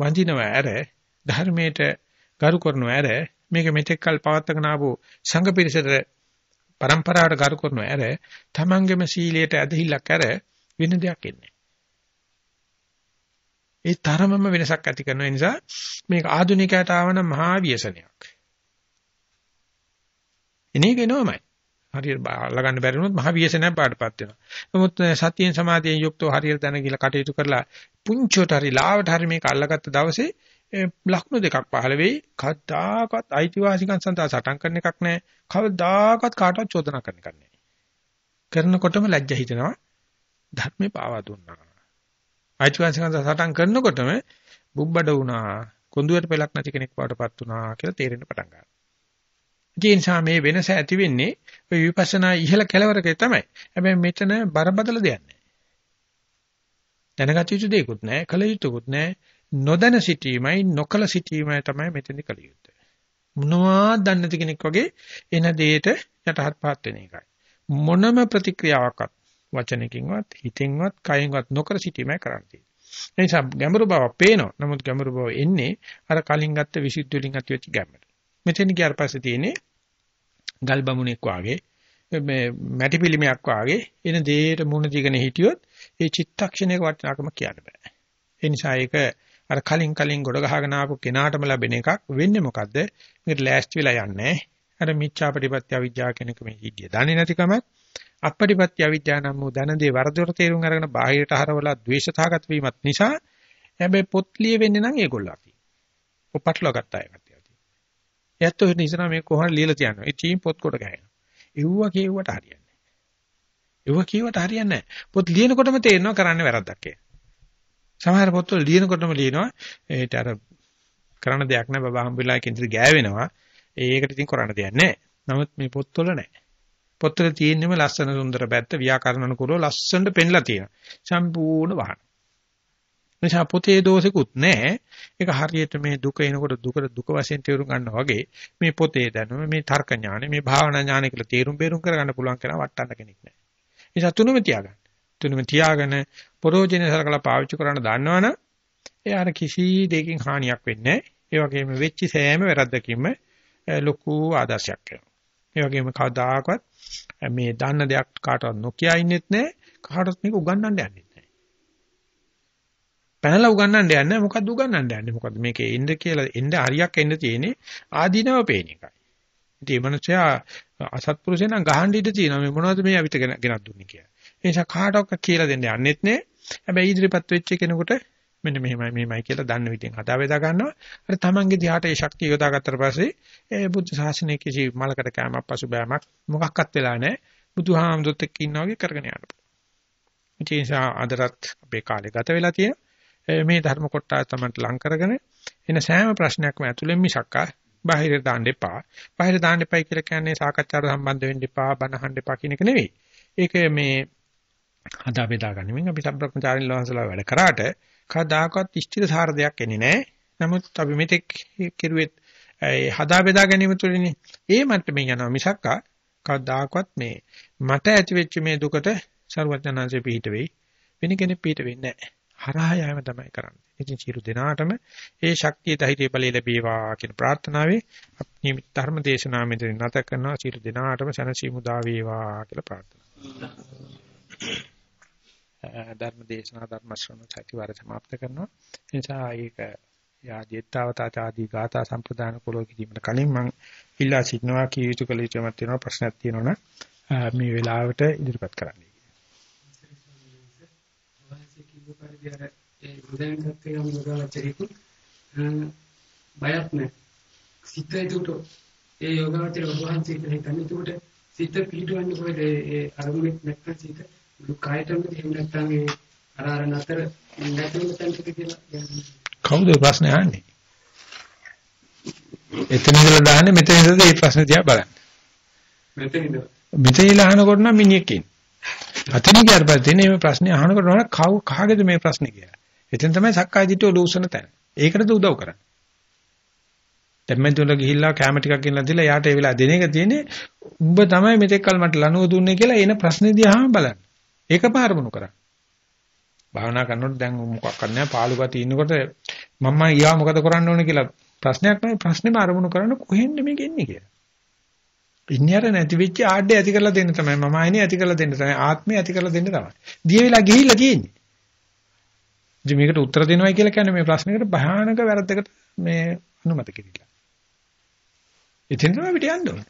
වඳිනවා ඇර ධර්මයට ගරු කරනවා ඇර මේක මෙතෙක් කල් පවත්වාගෙන ආපු සංඝ පිරිසට පරම්පරාවට කර කරන ඇර තමන්ගේම සීලයට ඇදහිල්ලක් ඇර වෙන දෙයක් එන්නේ. ඒ තරමම වෙනසක් ඇති කරන නිසා මේක ආධුනිකයට ආවන මහා ව්‍යසනයක්. ඉනේකේ නෝමයි. හරියට ලගන්න බැරි වුණොත් මහා ව්‍යසනයක් පාටපත් වෙනවා. නමුත් සතියෙන් සමාධියෙන් යුක්තව හරියට දැන ගිල කටයුතු කරලා පුංචිට හරි ලාවට හරි මේක අල්ලගත්ත දවසේ ලක්ෂණ දෙකක් පහළ වෙයි. කවදාකවත් අයිතිවාසිකම් සඳහා සටන් කරන එකක් නැහැ. කවදාකවත් කාටවත් චෝදනා කරන එකක් නැහැ. කරනකොටම ලැජ්ජ හිතෙනවා. ධර්මේ පාවා දුන්නා. අයිතිවාසිකම් සඳහා සටන් කරනකොටම බුබ්බඩ වුණා. කොඳුයට පෙලක් නැති කෙනෙක් වඩටපත් වුණා කියලා තේරෙන්න පටන් ගන්නවා. ඒ නිසා මේ වෙනස ඇති වෙන්නේ ඔය විපස්සනා ඉහළ කෙලවරකේ තමයි. හැබැයි මෙතන බරපතල දෙයක් නැහැ. දැනගත යුතු දෙයක්වත් නැහැ. කල යුතුකුත් නැහැ. නොදැන සිටීමයි නොකල සිටීමයි තමයි මෙතෙන්දි කළ යුත්තේ. මොනවා දන්නේ නැති කෙනෙක් වගේ එන දෙයට යටහත් පහත් වෙන එකයි. මොනම ප්‍රතික්‍රියාවක්වත් වචනකින්වත් හිතෙන්වත් කයෙන්වත් නොකර සිටීමයි කරන්නේ. ඒ නිසා ගැඹුරු බව පේනවා. නමුත් ගැඹුරු බව එන්නේ අර කලින් ගත්ත විසිද්ධි වලින් ඇතිවෙච්ච ගැඹුරට. මෙතෙන් ගියාට පස්සේ තියෙන්නේ ගල් බමුණෙක් වාගේ මේ මැටි පිළිමයක් වාගේ එන දෙයට මුණ දීගෙන හිටියොත් ඒ චිත්තක්ෂණයක වටිනාකම කියන්න බෑ. ඒ නිසා ඒක අර කලින් ගොඩ ගහගෙන ආපු කෙනාටම ලැබෙන එකක් වෙන්නේ මොකද්ද? මේකට ලෑස්ති වෙලා යන්නේ. අර මිච්ඡාපටිපත්‍ය අවිජ්ජා කෙනක මේ ඉඩිය දන්නේ නැතිකම අපටිපත්‍ය අවිජ්ජා නම් වූ ධන දේ වරදොට තේරුම් අරගෙන බාහිරට හරවලා ද්වේෂතාවගත වීමත් නිසා හැබැයි පොත් ලිය වෙන්නේ නම් ඒගොල්ලෝ අපි. ඔපට්ලව ගත්තා ඒකට. ඒත් ඔය නිසා මේ කොහොමද ලියලා තියන්නේ? ඒ තීම් පොත් කොට ගහනවා. එව්වා කියුවට හරියන්නේ නැහැ. එව්වා කියුවට හරියන්නේ නැහැ. පොත් ලියනකොටම තේරෙනවා කරන්නේ වැරද්දක් කියලා. සමහර පොත්වල ලියනකොටම ලියනවා ඒට අර කරන්න දෙයක් නැහැ බබා හම්බෙලා කින්දි ගෑවෙනවා ඒකට ඉතින් කරන්න දෙයක් නැහැ. නමුත් මේ පොත්වල නැහැ. පොත්වල තියෙන්නම ලස්සන සුන්දර පැත්ත ව්‍යාකරණ අනුකූලව ලස්සනට පෙන්ලා තියෙනවා. සම්පූර්ණ වහන. නිසා පොතේ දෝෂෙකුත් නැහැ. ඒක හරියට මේ දුක එනකොට දුක වශයෙන් තේරුම් ගන්නවා වගේ මේ පොතේ දැනුම මේ තර්ක ඥානෙ මේ භාවනා ඥානෙ කියලා තේරුම් කරගන්න පුළුවන් කෙනා වටන්න කෙනෙක් නැහැ. නිසා තුනම තියාගන්න. තුනම තියාගෙන පරෝජනේ සරකලා පාවිච්චි කරන්න දන්නවනම් ඒ අර කිසි දෙයකින් හානියක් වෙන්නේ නැහැ. ඒ වගේම වෙච්ච සෑම වැරද්දකින්ම ලොකු ආදර්ශයක් වෙනවා. ඒ වගේම කවදාකවත් මේ දන්න දෙයක් කාටවත් නොකිය ඉන්නෙත් නැහැ. කාටවත් මේක උගන්වන්න යන්නෙත් නැහැ. පැනලා උගන්වන්න යන්නේ නැහැ. මොකද්ද උගන්වන්න යන්නේ? මොකද්ද මේකේ එන්න කියලා එන්න හරියක් එන්න තියෙන්නේ ආදීනව පේන එකයි. ඉතින් මේ මනුස්සයා අසත්පුරුෂය නම් ගහන්න ඉඩ තියෙනවා. මේ මොනවද මේ අපිට ගෙනත් දුන්නේ කියලා. ඒ නිසා කාටවත් කියලා දෙන්න යන්නෙත් නේ. හැබැයි ඉදිරිපත් වෙච්ච කෙනෙකුට මෙන්න මෙහෙමයි කියලා දන්න විදිහෙන් හදා වේදා ගන්නවා. අර තමන්ගේ දිහාට ඒ ශක්තිය යොදා ගත්තට පස්සේ ඒ බුද්ධ ශාසනයේ කිසි මලකට කැමමක් පසුබෑමක් මොකක්වත් වෙලා නැහැ. බුදුහාමුදුරුත් එක්ක ඉන්නා වගේ කරගෙන යන්න පුළුවන්. ඒ නිසා අදටත් අපේ කාලේ ගත වෙලා තියෙන මේ ධර්ම කොටස තමන්ට ලං කරගෙන එන සෑම ප්‍රශ්නයක්ම ඇතුළෙන් මිසක්කා බාහිර දාන්න එපා. බාහිර දාන්න එපයි කියලා කියන්නේ සාකච්ඡාවට සම්බන්ධ වෙන්න එපා, බනහන්න එපා කියන එක නෙවෙයි. ඒක මේ හදා බෙදා ගනිමින් අපි සම්බ්‍රහ්මචාරින් ලවන්සලා වැඩ කරාට කවදාකවත් ස්ථිර සාර දෙයක් එන්නේ නැහැ. නමුත් අපි මෙතෙක් කෙරුවෙත් ඒ හදා බෙදා ගැනීම තුළින් ඒ මට්ටමේ යනවා මිසක්කා කවදාකවත් මේ මට ඇති වෙච්ච මේ දුකට සර්වඥාන්සේ පිහිට වෙයි. වෙන කෙනෙක් පිහිට වෙන්නේ නැහැ. හරහා යෑම තමයි කරන්නේ. ඉතින් සියලු දෙනාටම ඒ ශක්තිය ධෛර්යය බලය ලැබේවා කියන ප්‍රාර්ථනාවේ අපි මේ ධර්ම දේශනාව මෙතන නැත කරනවා. සියලු දෙනාටම සැනසීම උදා වේවා කියලා ප්‍රාර්ථනා කරනවා. ධර්ම දේශනා ධර්ම ශ්‍රවණ සතිවර සමාප්ත කරනවා. එනිසා ඒක යාදීත්තාවතාච ආදී ගාථා සම්ප්‍රදාන කුලෝ කිදීමට කලින් මම ඉල්ලා සිටිනවා කී යුතු කළ යුතුමක් තියෙනවා ප්‍රශ්නක් තියෙනවනම් මේ වෙලාවට ඉදිරිපත් කරන්න. කවුද ප්‍රශ්නේ අහන්නේ? එතන ඉඳලා දාන්නේ මෙතන ඉඳලා මේ ප්‍රශ්නේ තියා බලන්න. මෙතන ඉඳලා අහනකොට නම් මිනිහෙක් ඉන්නේ. අතන ගියාට පස්සේ තියෙන මේ ප්‍රශ්නේ අහනකොට නම් කව කහගේද මේ ප්‍රශ්නේ කියලා. එතෙන් තමයි සක්කාය දිට්ඨිය ලෝසන තැන. ඒකටද උදව් කරන්නේ. දැන් මම තුල ගිහිල්ලා කැම ටිකක් ගෙනලා දීලා යාට ඒ වෙලාව දෙන එක තියෙන්නේ උඹ තමයි මෙතෙක් කල් මට ලනුව දුන්නේ කියලා එන ප්‍රශ්නේ දිහාම බලන්න. ඒක පාරමුණු කරා. භාවනා කරනකොට දැන් මොකක් කරන්නේ පාළුගත ඉන්නකොට මම ඊවා මොකද කරන්න ඕනේ කියලා ප්‍රශ්නයක් නෙවෙයි ප්‍රශ්නේම අරමුණු කරන්න කොහෙන්ද මේක එන්නේ කියලා. ඉන්නේ අර නැති වෙච්ච ආඩේ ඇති කරලා දෙන්න තමයි මම ආයෙ ඇති කරලා දෙන්න තමයි ආත්මය ඇති කරලා දෙන්න තමයි. දිය වෙලා ගිහිල්ලා තියෙන්නේ. ඉතින් මේකට උත්තර දෙනවයි කියලා කියන්නේ මේ ප්‍රශ්නයකට භයානක වැරද්දකට මේ අනුමත කෙරෙලා. ඉතින් තමයි අපිට යන්න ඕනේ.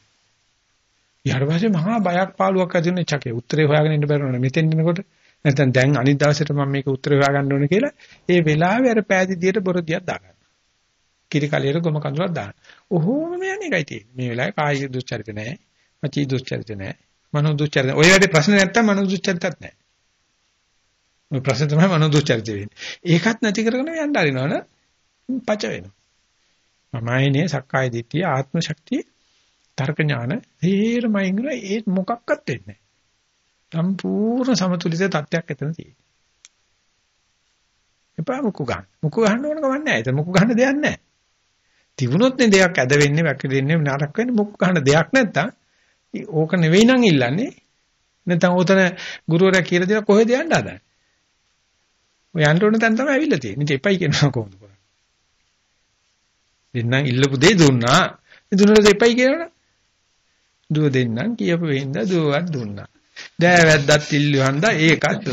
ඊහරවසේ මහා බයක් පාළුවක් ඇති වෙන චකේ උත්තරේ හොයාගෙන ඉන්න බැරි වුණා මෙතෙන් එනකොට. නැත්නම් දැන් අනිත් දවසට මම මේක උත්තර හොයාගන්න ඕනේ කියලා ඒ වෙලාවේ අර පෑදීදියට බොරදියක් දාගන්න. කිරි කලියට ගොම කඳුලක් දාන්න. ඔහොම යන්නේ එකයි තියෙන්නේ. මේ වෙලාවේ කායික දුස්චරිත නැහැ. වචී දුස්චරිත නැහැ. මනෝ දුස්චරිත. ඔය වැඩි ප්‍රශ්න නැත්තම් මනෝ දුස්චරිතත් නැහැ. ඔය ප්‍රශ්න තමයි මනෝ දුස්චරිත වෙන්නේ. ඒකත් නැති කරගෙන යන්න හරිනවනේ පච වෙනවා. මමයිනේ සක්කාය දිට්ඨිය ආත්ම ශක්තිය තර්ක ඥාන තීරමයි ඉංග්‍ර ඒ මොකක්වත් වෙන්නේ නැහැ. සම්පූර්ණ සමතුලිත තත්ත්වයක් එතන තියෙනවා. එපා මුකු ගන්න. මුකු ගන්න ඕන කම නැහැ. එතන මුකු ගන්න දෙයක් නැහැ. තිබුණොත් නේ දෙයක් ඇද වෙන්නේ, වැක්ක දෙන්නේ, නරක වෙන්නේ. මුකු ගන්න දෙයක් නැත්තම් ඕක නෙවෙයි නම් ඉල්ලන්නේ. නැත්තම් උතන ගුරුවරයා කියලා දෙන කොහෙද යන්න හදන්නේ? ඔය යන්න ඕන තැන තමයි ඇවිල්ලා තියෙන්නේ. ඉතින් එපයි කියනවා කොහොමද කරන්නේ? දෙන්නම් ඉල්ලපු දෙය දුන්නා. දුන්නාට එපයි කියනවනේ. දුව දෙන්නම් කියපු වෙන්ද දුවක් දුන්නා. දෑවැද්දත් ඉල්ලුවන්ද ඒකත්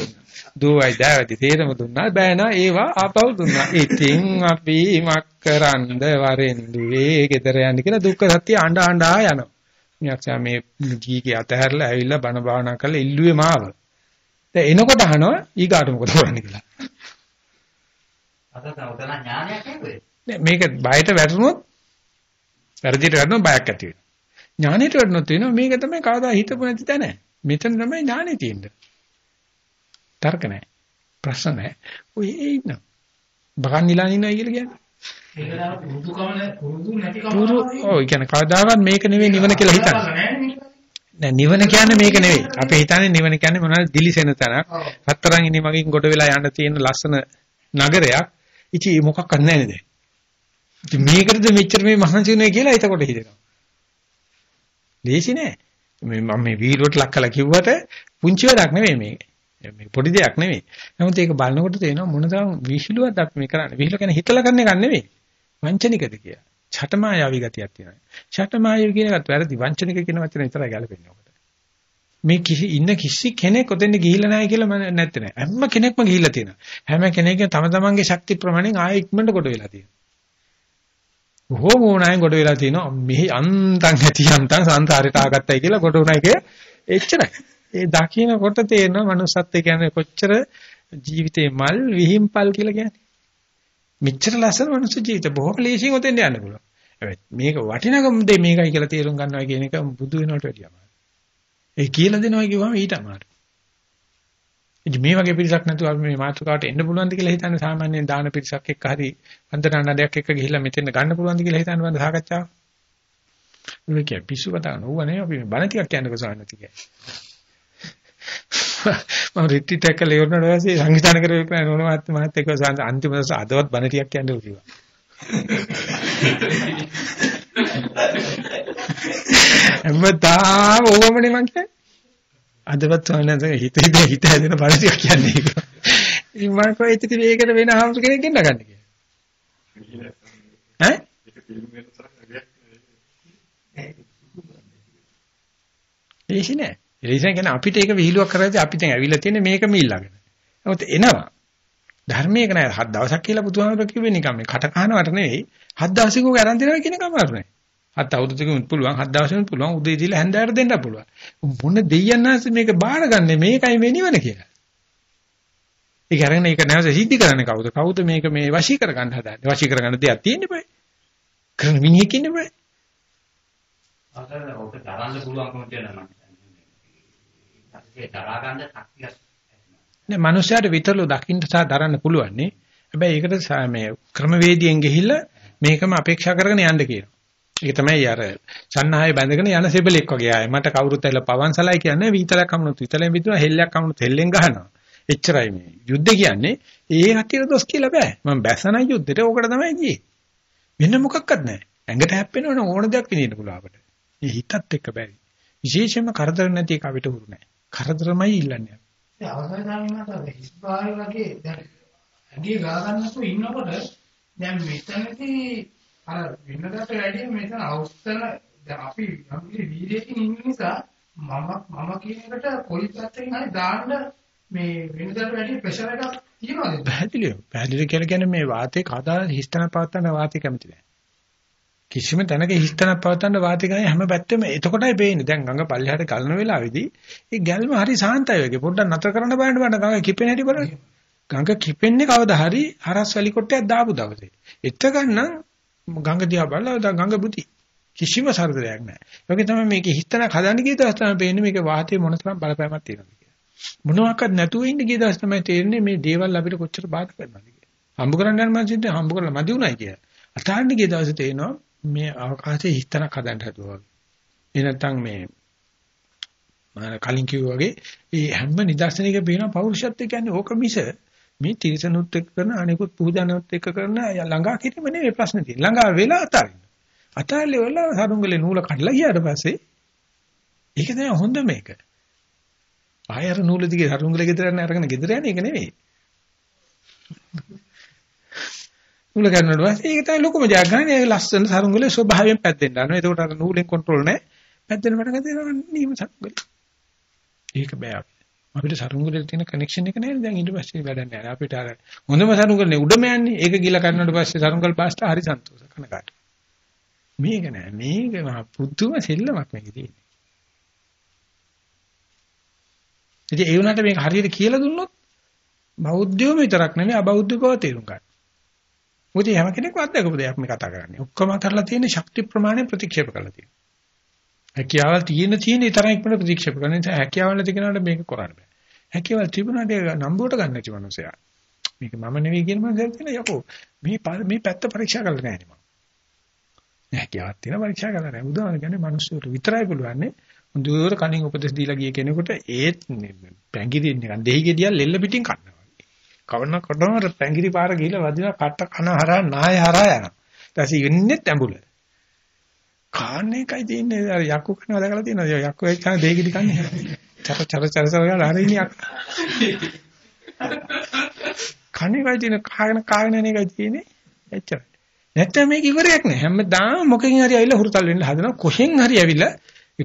දුවයි දෑවැද්දි තේරම දුන්නා බෑ නා ඒවා ආපහු දුන්නා. ඉතින් අපි මක් කරන්ද වරෙන්දුවේ ගෙදර යන්න කියලා දුක්ඛ සත්‍ය අඬා යනවා. මියක්ෂා මේ ගීගේ අතහැරලා ඇවිල්ලා බණ භාවනා කරලා ඉල්ලුවේ මාව. දැන් එනකොට අහනවා ඊගාට මොකද කරන්නේ කියලා. අතන උදලා ඥානයක් නෙවෙයි. මේක බයට වැටුනොත් වැරදිට වැටුනොත් බයක් ඇති වෙනවා. ඥානෙට වැටුනොත් වෙනවා මේක තමයි කවදා හිතපු නැති තැන. මෙතන තමයි ඥානෙ තියෙන්නේ. තර්ක නැහැ. ප්‍රශ්න නැහැ. ඔය ඉන්න. බගන් නිලානිනයි කියලා කියන්නේ. ඒකලා පුරුදු කම නැ පුරුදු නැති කම. ඔය කියන්නේ කවදාවත් මේක නෙවෙයි නිවන කියලා හිතන්නේ. නෑ නිවන කියන්නේ මේක නෙවෙයි. අපි හිතන්නේ නිවන කියන්නේ මොනවාද දිලිසෙන තනක්. හතරන් ඉන්නේ මගෙන් ගොඩ වෙලා යන්න තියෙන ලස්සන නගරයක්. ඉති මොකක්වත් නැහැ නේද? ඉතින් මේකටද මෙච්චර මේ මහන්සි වෙනවා කියලා එතකොට හිතෙනවා. ලේසි නෑ. මම මේ වීඩියෝට ලක් කරලා කිව්වට පුංචි වැඩක් නෙමෙයි මේක. මේ පොඩි දෙයක් නෙමෙයි. නමුත් ඒක බලනකොට තේනවා මොනතරම් විහිළුවක්ද අපි මේ කරන්නේ. විහිළු කියන්නේ හිතලා කරන එකක් නෙමෙයි. වංචනිකද කියලා. ඡටමායාවි ගතියක් තියෙනවා. ඡටමායාවි කියන එකත් වැරදි. වංචනික කියන වචනේ විතරයි ගැලපෙන්නේ ඔකට. මේ ඉන්න කිසි කෙනෙක් ඔතෙන් ගිහිල්ලා නැහැ කියලා මම නැත්තේ නෑ. හැම කෙනෙක්ම ගිහිල්ලා තියෙනවා. හැම කෙනෙක්ගේ තම තමන්ගේ ශක්ති ප්‍රමාණයෙන් ආයෙ ඉක්මනට කොට වෙලා තියෙනවා. හෝමෝණයෙන් කොට වෙලා තිනවා මෙහි අන්තං ඇති අන්තං සංසාරයට ආගත්තයි කියලා කොට උනා එක එච්චරයි. ඒ දකින්න කොට තේරෙනවා මනුස්සත් ඒ කියන්නේ කොච්චර ජීවිතේ මල් විහිම්පල් කියලා කියන්නේ. මෙච්චර ලස්සන මනුස්ස ජීවිත බොහොම ලේසියෙන් උතෙන් යන්න පුළුවන්. හැබැයි මේක වටිනකම දෙ මේකයි කියලා තේරුම් ගන්නවා කියන එක බුදු වෙනවට වැඩිය අමාරුයි. ඒ කියලා දෙනවා කියවම ඊට අමාරුයි. ඉතින් මේ වගේ පිරිසක් නැතුව අපි මේ මාතෘකාවට එන්න පුළුවන්ද කියලා හිතන්නේ සාමාන්‍යයෙන් දාන පිරිසක් එක්ක හරි වන්දනා නඩයක් එක්ක ගිහිල්ලා මෙතෙන් ගන්න පුළුවන්ද කියලා හිතන්නේ වන්ද සාකච්ඡාව. මේක පිස්සුවතාව නෝවනේ අපි මේ බණ ටිකක් කියන්නකෝ සාන්න ටිකයි. මම රිට්ටි ටැකල යොරනට පස්සේ සංවිධානය කරේ කියලා නෝන මාත් එක්ක සාන්න අන්තිම දවස අදවත් බණ ටිකක් කියන්න කිව්වා. හැමදාම ඕවමනේ මං කියන්නේ. අදවත් වුණානේ හිතේ හිත හැදෙන බල ටික කියන්නේ ඒක. ඉතින් මම කොහේ ඉතින් මේකට වෙන අහම්සු කෙනෙක් ගෙන්න ගන්න කියලා. ඈ? ඒසිනේ. ඒසිනේ කියන්නේ අපිට ඒක විහිළුවක් කරද්දී අපි දැන් ඇවිල්ලා තියෙන්නේ මේක මිල්ලාගෙන. නමුත් එනවා. ධර්මයක නෑ හත් දවසක් කියලා බුදුහාමුදුරුවෝ කිව්වේ නිකන් මේ කට කහනවට නෙවෙයි. හත් දවසකෝ ගැරන්ටි දෙනවා කියන කමාරු නෑ. හත් අවුරුද්දකින් පුළුවන් හත් දවසකින් පුළුවන් උදේ ඉඳලා හැන්දෑවට දෙන්න පුළුවන්. මොන දෙයයන්වස් මේක බාරගන්නේ මේකයි මේ නිවන කියලා. ඒක අරගෙන ඒක නැවත සිද්ධ කරන්නේ කවුද? කවුද මේක මේ වශී කරගන්න හදන්නේ? වශී කරගන්න දෙයක් තියෙන්නේ බෑ. කරන මිනිහෙක් ඉන්නේ බෑ. ආතන ඔක තරන්න පුළුවන්කම තියෙනවා. ඒක තරහ ගන්න ශක්තියක් නෑ. මනුස්සයාට විතරලෝ දකින්න සහ දරන්න පුළුවන් නේ. හැබැයි ඒකට මේ ක්‍රමවේදයෙන් ගිහිල්ලා මේකම අපේක්ෂා කරගෙන යන්න කියනවා. ඒක තමයි අර සන්නාහය බැඳගෙන යන සෙබලෙක් වගේ ආයේ මට කවුරුත් ඇවිල්ලා පවන්සලයි කියන්නේ විතරක් අමුණුත් විතරෙන් විදුන හෙල්ලයක් අමුණුත් හෙල්ලෙන් ගහනවා. එච්චරයි මේ යුද්ධ කියන්නේ. ඒ හතිර දොස් කියලා බෑ. මම බැසනයි යුද්ධෙට ඕකට තමයි ගියේ. වෙන මොකක්වත් නැහැ. ඇඟට හැප්පෙනවනේ ඕන දෙයක් විඳින්න පුළුවන් අපිට. මේ හිතත් එක්ක බැරි. විශේෂයෙන්ම කරදර නැති එක අපිට උරු නැහැ. කරදරමයි ඉල්ලන්නේ. ඒ අවසානයේ තමයි හිස් බාහිර වගේ දැන් ඇඟේ ගාගන්නකෝ ඉන්නකොට දැන් මෙතනදී අර වෙනදාට වැඩිය මෙතන අවස්ථන දැන් අපි අපේ වීර්යයෙන් ඉන්න නිසා මම කියන එකට කොයි පැත්තකින් හරි දාන්න මේ වෙනදාට වැඩිය ප්‍රෙෂර් එකක් තියනවාද? පැහැදිලිව. පැහැදිලි කියලා කියන්නේ මේ වාතයේ කදා හිස්තන පවත්තන වාතය කැමති නැහැ. කිසිම තැනක හිස්තන පවත්තන වාතය ගන්නේ හැම පැත්තෙම එතකොටයි පේන්නේ. දැන් ගඟ පල්ලෙහාට ගලන වෙලාවේදී ඒ ගැල්ම හරි සාන්තයි වගේ. පොඩ්ඩක් නතර කරන්න බලන්න බෑ. ගඟ කිපෙන හැටි බලන්න. ගඟ කිපෙන්නේ කවදා හරි හරස් වැලි කොටයක් දාපු දවසේ. එතකන් නම් ගංගා දිහා බලලා දැන් ගංගා බුති කිසිම සරදයක් නැහැ. ඒ වගේ තමයි මේකේ හිතන හදන ගිය දවස් තමයි පේන්නේ මේකේ වාතයේ මොනතරම් බලපෑමක් තියෙනවද කියලා. මොනවාක්වත් නැතුව ඉන්න ගිය දවස් තමයි තේරෙන්නේ මේ දේවල් අපිට කොච්චර බාධා කරනවද කියලා. හම්බ කරගන්න මානසිකව හම්බ කරලා මදි උනායි කියලා. අතාරින්න ගිය දවසේ තේනවා මේ අවකාශයේ හිතන හදන්න හදුවා වගේ. ඒ නැත්තම් මේ මම කලින් කිව්වා වගේ මේ හැම නිදර්ශනයක පේන පෞරුෂත්වය කියන්නේ ඕක මිස මේ තිරසනුත් එක්ක කරන අනිකුත් පුහුදනුත් එක්ක කරන ළඟා කිරීම නෙවෙයි ප්‍රශ්නේ තියෙන්නේ. ළඟා වෙලා අතාරින්න. අතාරලේ වල සරුංගලේ නූල කඩලා ගියාට පස්සේ ඒක තමයි හොඳ මේක. ආයර නූල දිගේ සරුංගලේ ගෙදර යන අරගෙන ගෙදර යන එක නෙවෙයි. නූල ගන්නකොට පස්සේ ඒක තමයි ලොකුම ජාග්‍රහණය. ඒ ලස්සන සරුංගලේ ස්වභාවයෙන් පැද්දෙන්න ගන්නවා. ඒකට අර නූලෙන් කන්ට්‍රෝල් නැහැ. පැද්දෙන මට ගන්නවා නීම සරුංගලේ. ඒක බෑ. අපිට සරුංගලේ තියෙන කනෙක්ෂන් එක නැහැ දැන් ඊට පස්සේ වැඩක් නැහැ අපිට අර හොඳම සරුංගලනේ උඩම යන්නේ ඒක ගිල කරනකොට පස්සේ සරුංගල් පාස්ට හරි සන්තෝෂ කනකට මේක නෑ මේක මහ පුදුම සෙල්ලමක් මේකේ තියෙන්නේ ඉතින් ඒ වුණාට මේක හරියට කියලා දුන්නොත් බෞද්ධයෝ විතරක් නෙමෙයි අබෞද්ධකව තේරුම් ගන්න මොකද හැම කෙනෙක්ම අත්දකපු දෙයක් මේ කතා කරන්නේ ඔක්කොම කරලා තියෙන ශක්ති ප්‍රමාණය ප්‍රතික්ෂේප කරලා තියෙනවා හැකියාවල් තියෙන තරම් ඉක්මනට ප්‍රතික්ෂේප කරන නිසා හැකියාවල් නැති කෙනාට මේක කරන්න බෑ. හැකියාවල් තිබුණාට නම්බුවට ගන්න නැති මනුස්සයා. මේක මම නෙවෙයි කියන මනුස්සයෙක් කියන යකෝ මේ පැත්ත පරීක්ෂා කරලා නැහැ නේ මම. හැකියාවක් තියෙන පරීක්ෂා කරලා නැහැ. උදාහරණ කියන්නේ මනුස්සයෙකුට විතරයි පුළුවන් නේ. මුදුවර කණින් උපදෙස් දීලා ගිය කෙනෙකුට ඒත් පැංගිරි නිකන් දෙහි ගෙඩියක් ලෙල්ල පිටින් කනවා. කවන්න කොටම පැංගිරි පාර ගිහලා වදිනා කට කන හරහා නාය හරහා යනවා. ඊට පස්සේ ඉන්නේ ඇඹුල. කාන්නේ කයි දෙන්නේ අර යක්කු කනවා දැකලා තියෙනවා යක්කු ඇවිත්ලා දෙහිගිඩි කන්නේ චර චර චර චර ගාලා හරිනියක් කන්නේ කයි දෙන කාගෙන නේ කයි තියෙන්නේ එච්චරයි නැත්නම් මේක ඉවරයක් නෑ හැමදාම මොකකින් හරි ඇවිල්ලා හුරුතල් වෙන්න හදනවා කොහෙන් හරි ඇවිල්ලා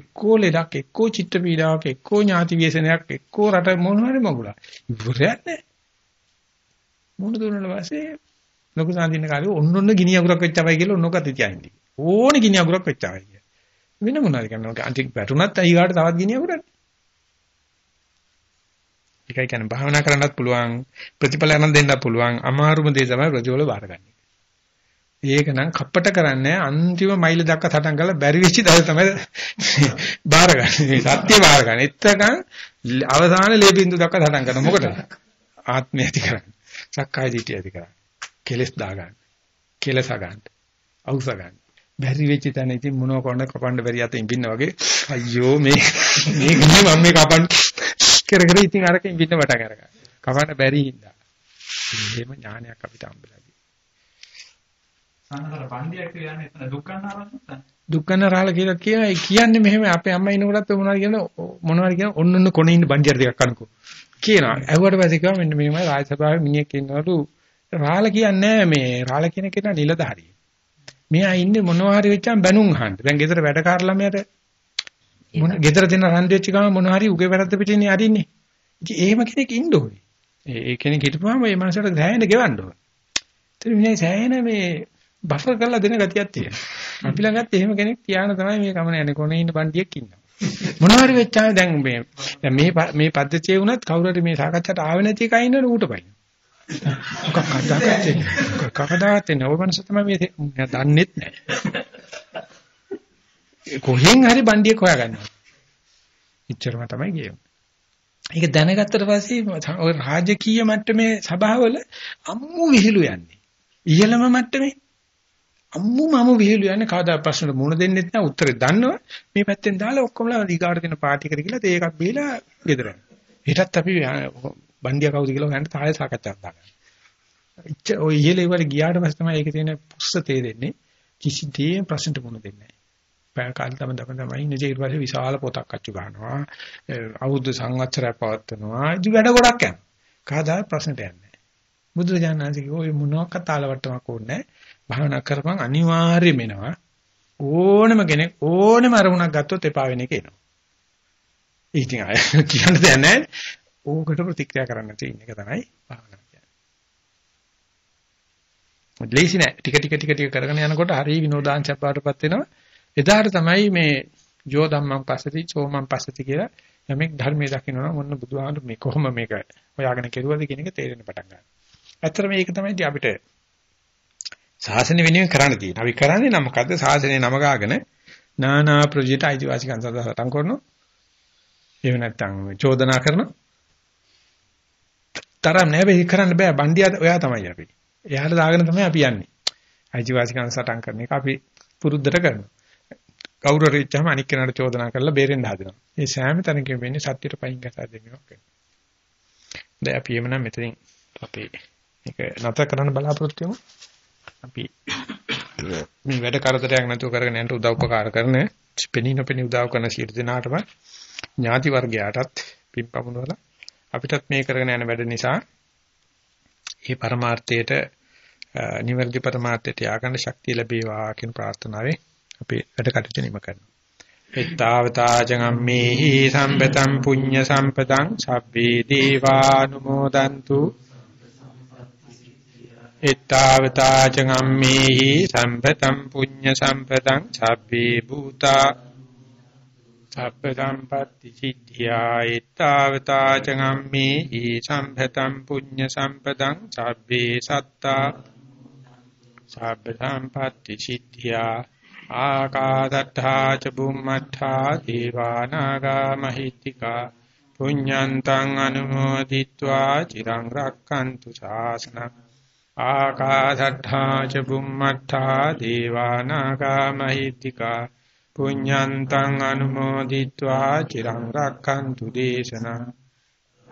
එක්කෝ ලෙඩක් එක්කෝ චිත්ත පීඩාවක් එක්කෝ ඥාති ව්‍යසනයක් එක්කෝ රට මොන හරි මගුලා ඉවරයක් නෑ මොන දුන්නා වාසේ ලොකු සාන්දින්න කාලේ ඔන්න ගිනි අගුරක් වෙච්චවයි කියලා ඔන්නෝකත් තියාගන්නේ ඕනේ ගිනි අගුරක් වෙච්චායි කිය. වෙන මොනවාද කියන්නේ? අන්තික් වැටුණත් ඊගාට තවත් ගිනි අගුරක්. ඒකයි කියන්නේ භාවනා කරන්නත් පුළුවන් ප්‍රතිඵලයන් දෙන්නත් පුළුවන් අමාරුම දේ තමයි ප්‍රතිඵල බාරගන්නේ. ඒක නම් කප්පට කරන්නේ අන්තිම මයිල දක්වා සටන් කරලා බැරි වෙච්ච දවස තමයි බාරගන්නේ. සත්‍ය බාරගන්නේ. එතකන් අවසාන ලේ බින්දු දක්වා සටන් කරනවා. මොකටද? ආත්මය ඇති කරගන්න. සක්කාය දිට්ඨිය ඇති කරගන්න. කෙලස් දාගන්න. කෙලස ගන්න. අවුස ගන්න. බැරි වෙච්ච තැන ඉතින් මොනවා කරන්න කපන්න බැරි අතින් පින්න වගේ අයියෝ මේ ගියේ මම මේ කපන්න කරගෙන ඉතින් අරකින් පින්න වට කරගන්න කපන්න බැරි හින්දා එහෙම ඥානයක් අපිට හම්බෙලා සංහාර බන්දියක් කියන්නේ එතන දුක්ඛනාරාවක් නැත්නම් දුක්ඛනාරාල කියලා කියයි කියන්නේ මෙහෙම අපේ අම්මා ඉන්නකොටත් මොනවද කියන ඔන්නොන්න කොනේ ඉන්න බන්දියර දෙකක් කනකෝ කියනවා. ඇහුවට පස්සේ කිව්වා මෙන්න මෙහෙමයි රාජ සභාවේ මිනිහෙක් ඉන්නවලු රාල කියන්නේ මේ රාල කියන කෙනා නිලධාරියෙක්. මෙයා ඉන්නේ මොනවා හරි වෙච්චාම බැනුම් අහන්න. දැන් ගෙදර වැඩ කරලා මෙයාට ගෙදර දෙන රන් දෙච්ච ගම මොනවා හරි උගේ වැරද්ද පිටින්නේ අරින්නේ. ඉතින් එහෙම කෙනෙක් ඉන්න ඕනේ. ඒ කෙනෙක් හිටපුවාම මේ මනසට ගෑහෙන්න ගෙවන්න ඕනේ. ඉතින් මිනිහා සෑහෙන මේ බෆර් කරලා දෙන ගතියක් තියෙනවා. අපි ළඟත් එහෙම කෙනෙක් තියාන තමයි මේ ගමන යන්නේ. කොනේ ඉන්න බණ්ඩියෙක් ඉන්නවා. මොනවා හරි වෙච්චාම දැන් මේ පද්ධතියේ වුණත් කවුරු හරි මේ සාකච්ඡාට ආවෙ නැති එකයි ඉන්නවනේ ඌට බයින. කකදාත් එන්නේ. ඔය මනස තමයි මේ දන්නේත් නැහැ. කොහෙන් හරි බණ්ඩියෙක් හොයාගන්නවා. ඉච්චරම තමයි ගියේ. ඒක දැනගත්තට පස්සේ ඔය රාජකීය මට්ටමේ සභාවල අම්මු විහිළු යන්නේ. ඉහළම මට්ටමේ අම්මු විහිළු යන්නේ කවදා ප්‍රශ්නට මුහුණ දෙන්නේ නැත්නම් උත්තරේ දන්නවා. මේ පැත්තෙන් දාලා ඔක්කොමලා ඊගාට දෙන පාටි කර කියලා තේ එකක් බීලා ගෙදර. හෙටත් අපි බණ්ඩියා කවුද කියලා ගන්න තාලේ සාකච්ඡාවක් දාගන්න. ඔය ඉහළ ඉවර ගියාට පස්සේ තමයි ඒකේ තියෙන පුස්ස තේරෙන්නේ. කිසි දේ ප්‍රශ්නට මුහුණ දෙන්නේ නැහැ. කාල් තමයි ඉන්නේ ඊට පස්සේ විශාල පොතක් අච්චු ගන්නවා අවුරුදු සංවත්සරයක් පවත්වනවා ඉතින් වැඩ ගොඩක් යනවා කවදා ප්‍රශ්නට යන්නේ බුදුරජාණන් වහන්සේ කිව්වා ඔය මොනවාක් කතාලවට්ටමක් ඕනේ භාවනා කරපන් අනිවාර්යයෙන්ම එනවා ඕනම කෙනෙක් ඕනම අරමුණක් ගත්තොත් එපා වෙන එක එනවා ඉතින් අය කියන්න දෙයක් නැහැ ඕකට ප්‍රතික්‍රියා කරන්න තියෙන එක තමයි භාවනා කියන්නේ ලේසි නෑ ටික ටික කරගෙන යනකොට හරිය විනෝදාංශයක් පාටපත් වෙනවා එදාට තමයි මේ ජෝ ධම්මං පස්සති චෝමං පස්සති කියලා යමෙක් ධර්මයේ දකින්නවා මොන බුදුහාමුදුරු මේ කොහොම මේක හොයාගෙන කෙරුවද කියන එක තේරෙන්න පටන් ගන්නවා. ඇත්තටම මේක තමයි අපිට ශාසනය වෙනුවෙන් කරන්න තියෙන්නේ. අපි කරන්නේ නම් මොකද්ද? ශාසනයේ නම ගාගෙන නානා ප්‍රොජෙක්ට් අයිතිවාසිකම් සඳහා සටන් කරනවා. එහෙම නැත්නම් චෝදනා කරනවා. තරම් නෑ වෙයි කරන්න බෑ. බණ්ඩියා ඔයා තමයි අපි. එයාට දාගෙන තමයි අපි යන්නේ. අයිතිවාසිකම් සටන් කරන එක අපි පුරුද්දට කරනවා. කවුරු හරි ඉච්චාම අනික් කෙනාට චෝදනා කරලා බේරෙන්න හදනවා. ඒ සෑම තැනකම වෙන්නේ සත්‍යයට පයින් ගසා දෙනවා කියන්නේ. දැන් අපි එමනම් මෙතනින් අපි මේක නැතර කරන්න බලාපොරොත්තු වෙමු. අපි මේ වැඩ කරදරයක් නැතුව කරගෙන යන්න උදව්පකාර කරන පෙනීනපෙනී උදව් කරන සියලු දෙනාටම ඥාති වර්ගයාටත් පිම්පමුණවල අපිටත් මේ කරගෙන යන වැඩ නිසා මේ පරමාර්ථයට නිවර්දි පරමාර්ථයට ය아가න ශක්තිය ලැබේවා කියන ප්‍රාර්ථනාවෙන් අපි වැඩ කටයුතු නිම කරනවා. එත්තාවතා ජගම්මේහි සම්පතං පුඤ්ඤ සම්පතං සබ්බේ දේවානුමෝදන්තු. එත්තාවතා ජගම්මේහි සම්පතං පුඤ්ඤ සම්පතං සබ්බේ භූතා සබ්බසම්පත්ති සිද්ධියා. එත්තාවතා ජගම්මේහි සම්පතං පුඤ්ඤ සම්පතං සබ්බේ සත්තා සබ්බසම්පත්ති සිද්ධියා. ආකාදත්තා ච බුම්මත්තා දීවානාගා මහිත්‍තිකා පුඤ්ඤන්තං අනුමෝදිත්වා චිරං රක්ඛන්තු ශාසනං ආකාදත්තා ච බුම්මත්තා දීවානාගා මහිත්‍තිකා පුඤ්ඤන්තං අනුමෝදිත්වා චිරං රක්ඛන්තු දේශනං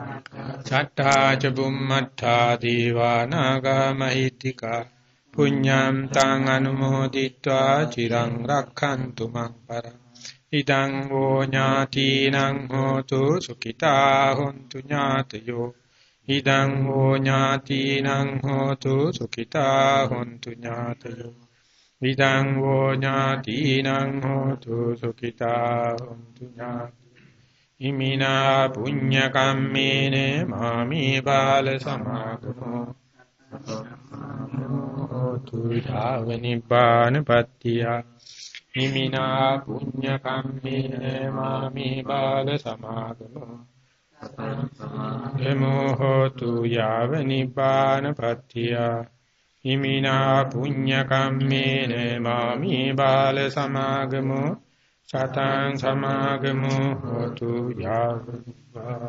ආකාදත්තා ච බුම්මත්තා දීවානාගා මහිත්‍තිකා පුඤ්ඤං තං අනුමෝදිත්වා චිරං රක්ඛන්තු මං පරං ඉදං වූ ඥාතිනං හෝතු සුඛිතා හොන්තු ඥාතයෝ ඉදං වූ ඥාතිනං හෝතු සුඛිතා හොන්තු ඥාතයෝ ඉදං වූ ඥාතිනං හෝතු සුඛිතා හොන්තු ඥාතයෝ ඉමිනා පුඤ්ඤ කම්මේන මාමි බාල සමාගමෝ tu dhavani bana pattiya himina punya kammena mami bala samagamo emoho tu yavani bana pattiya himina punya kammena mami bala samagamo satang samagamo tu yavani bana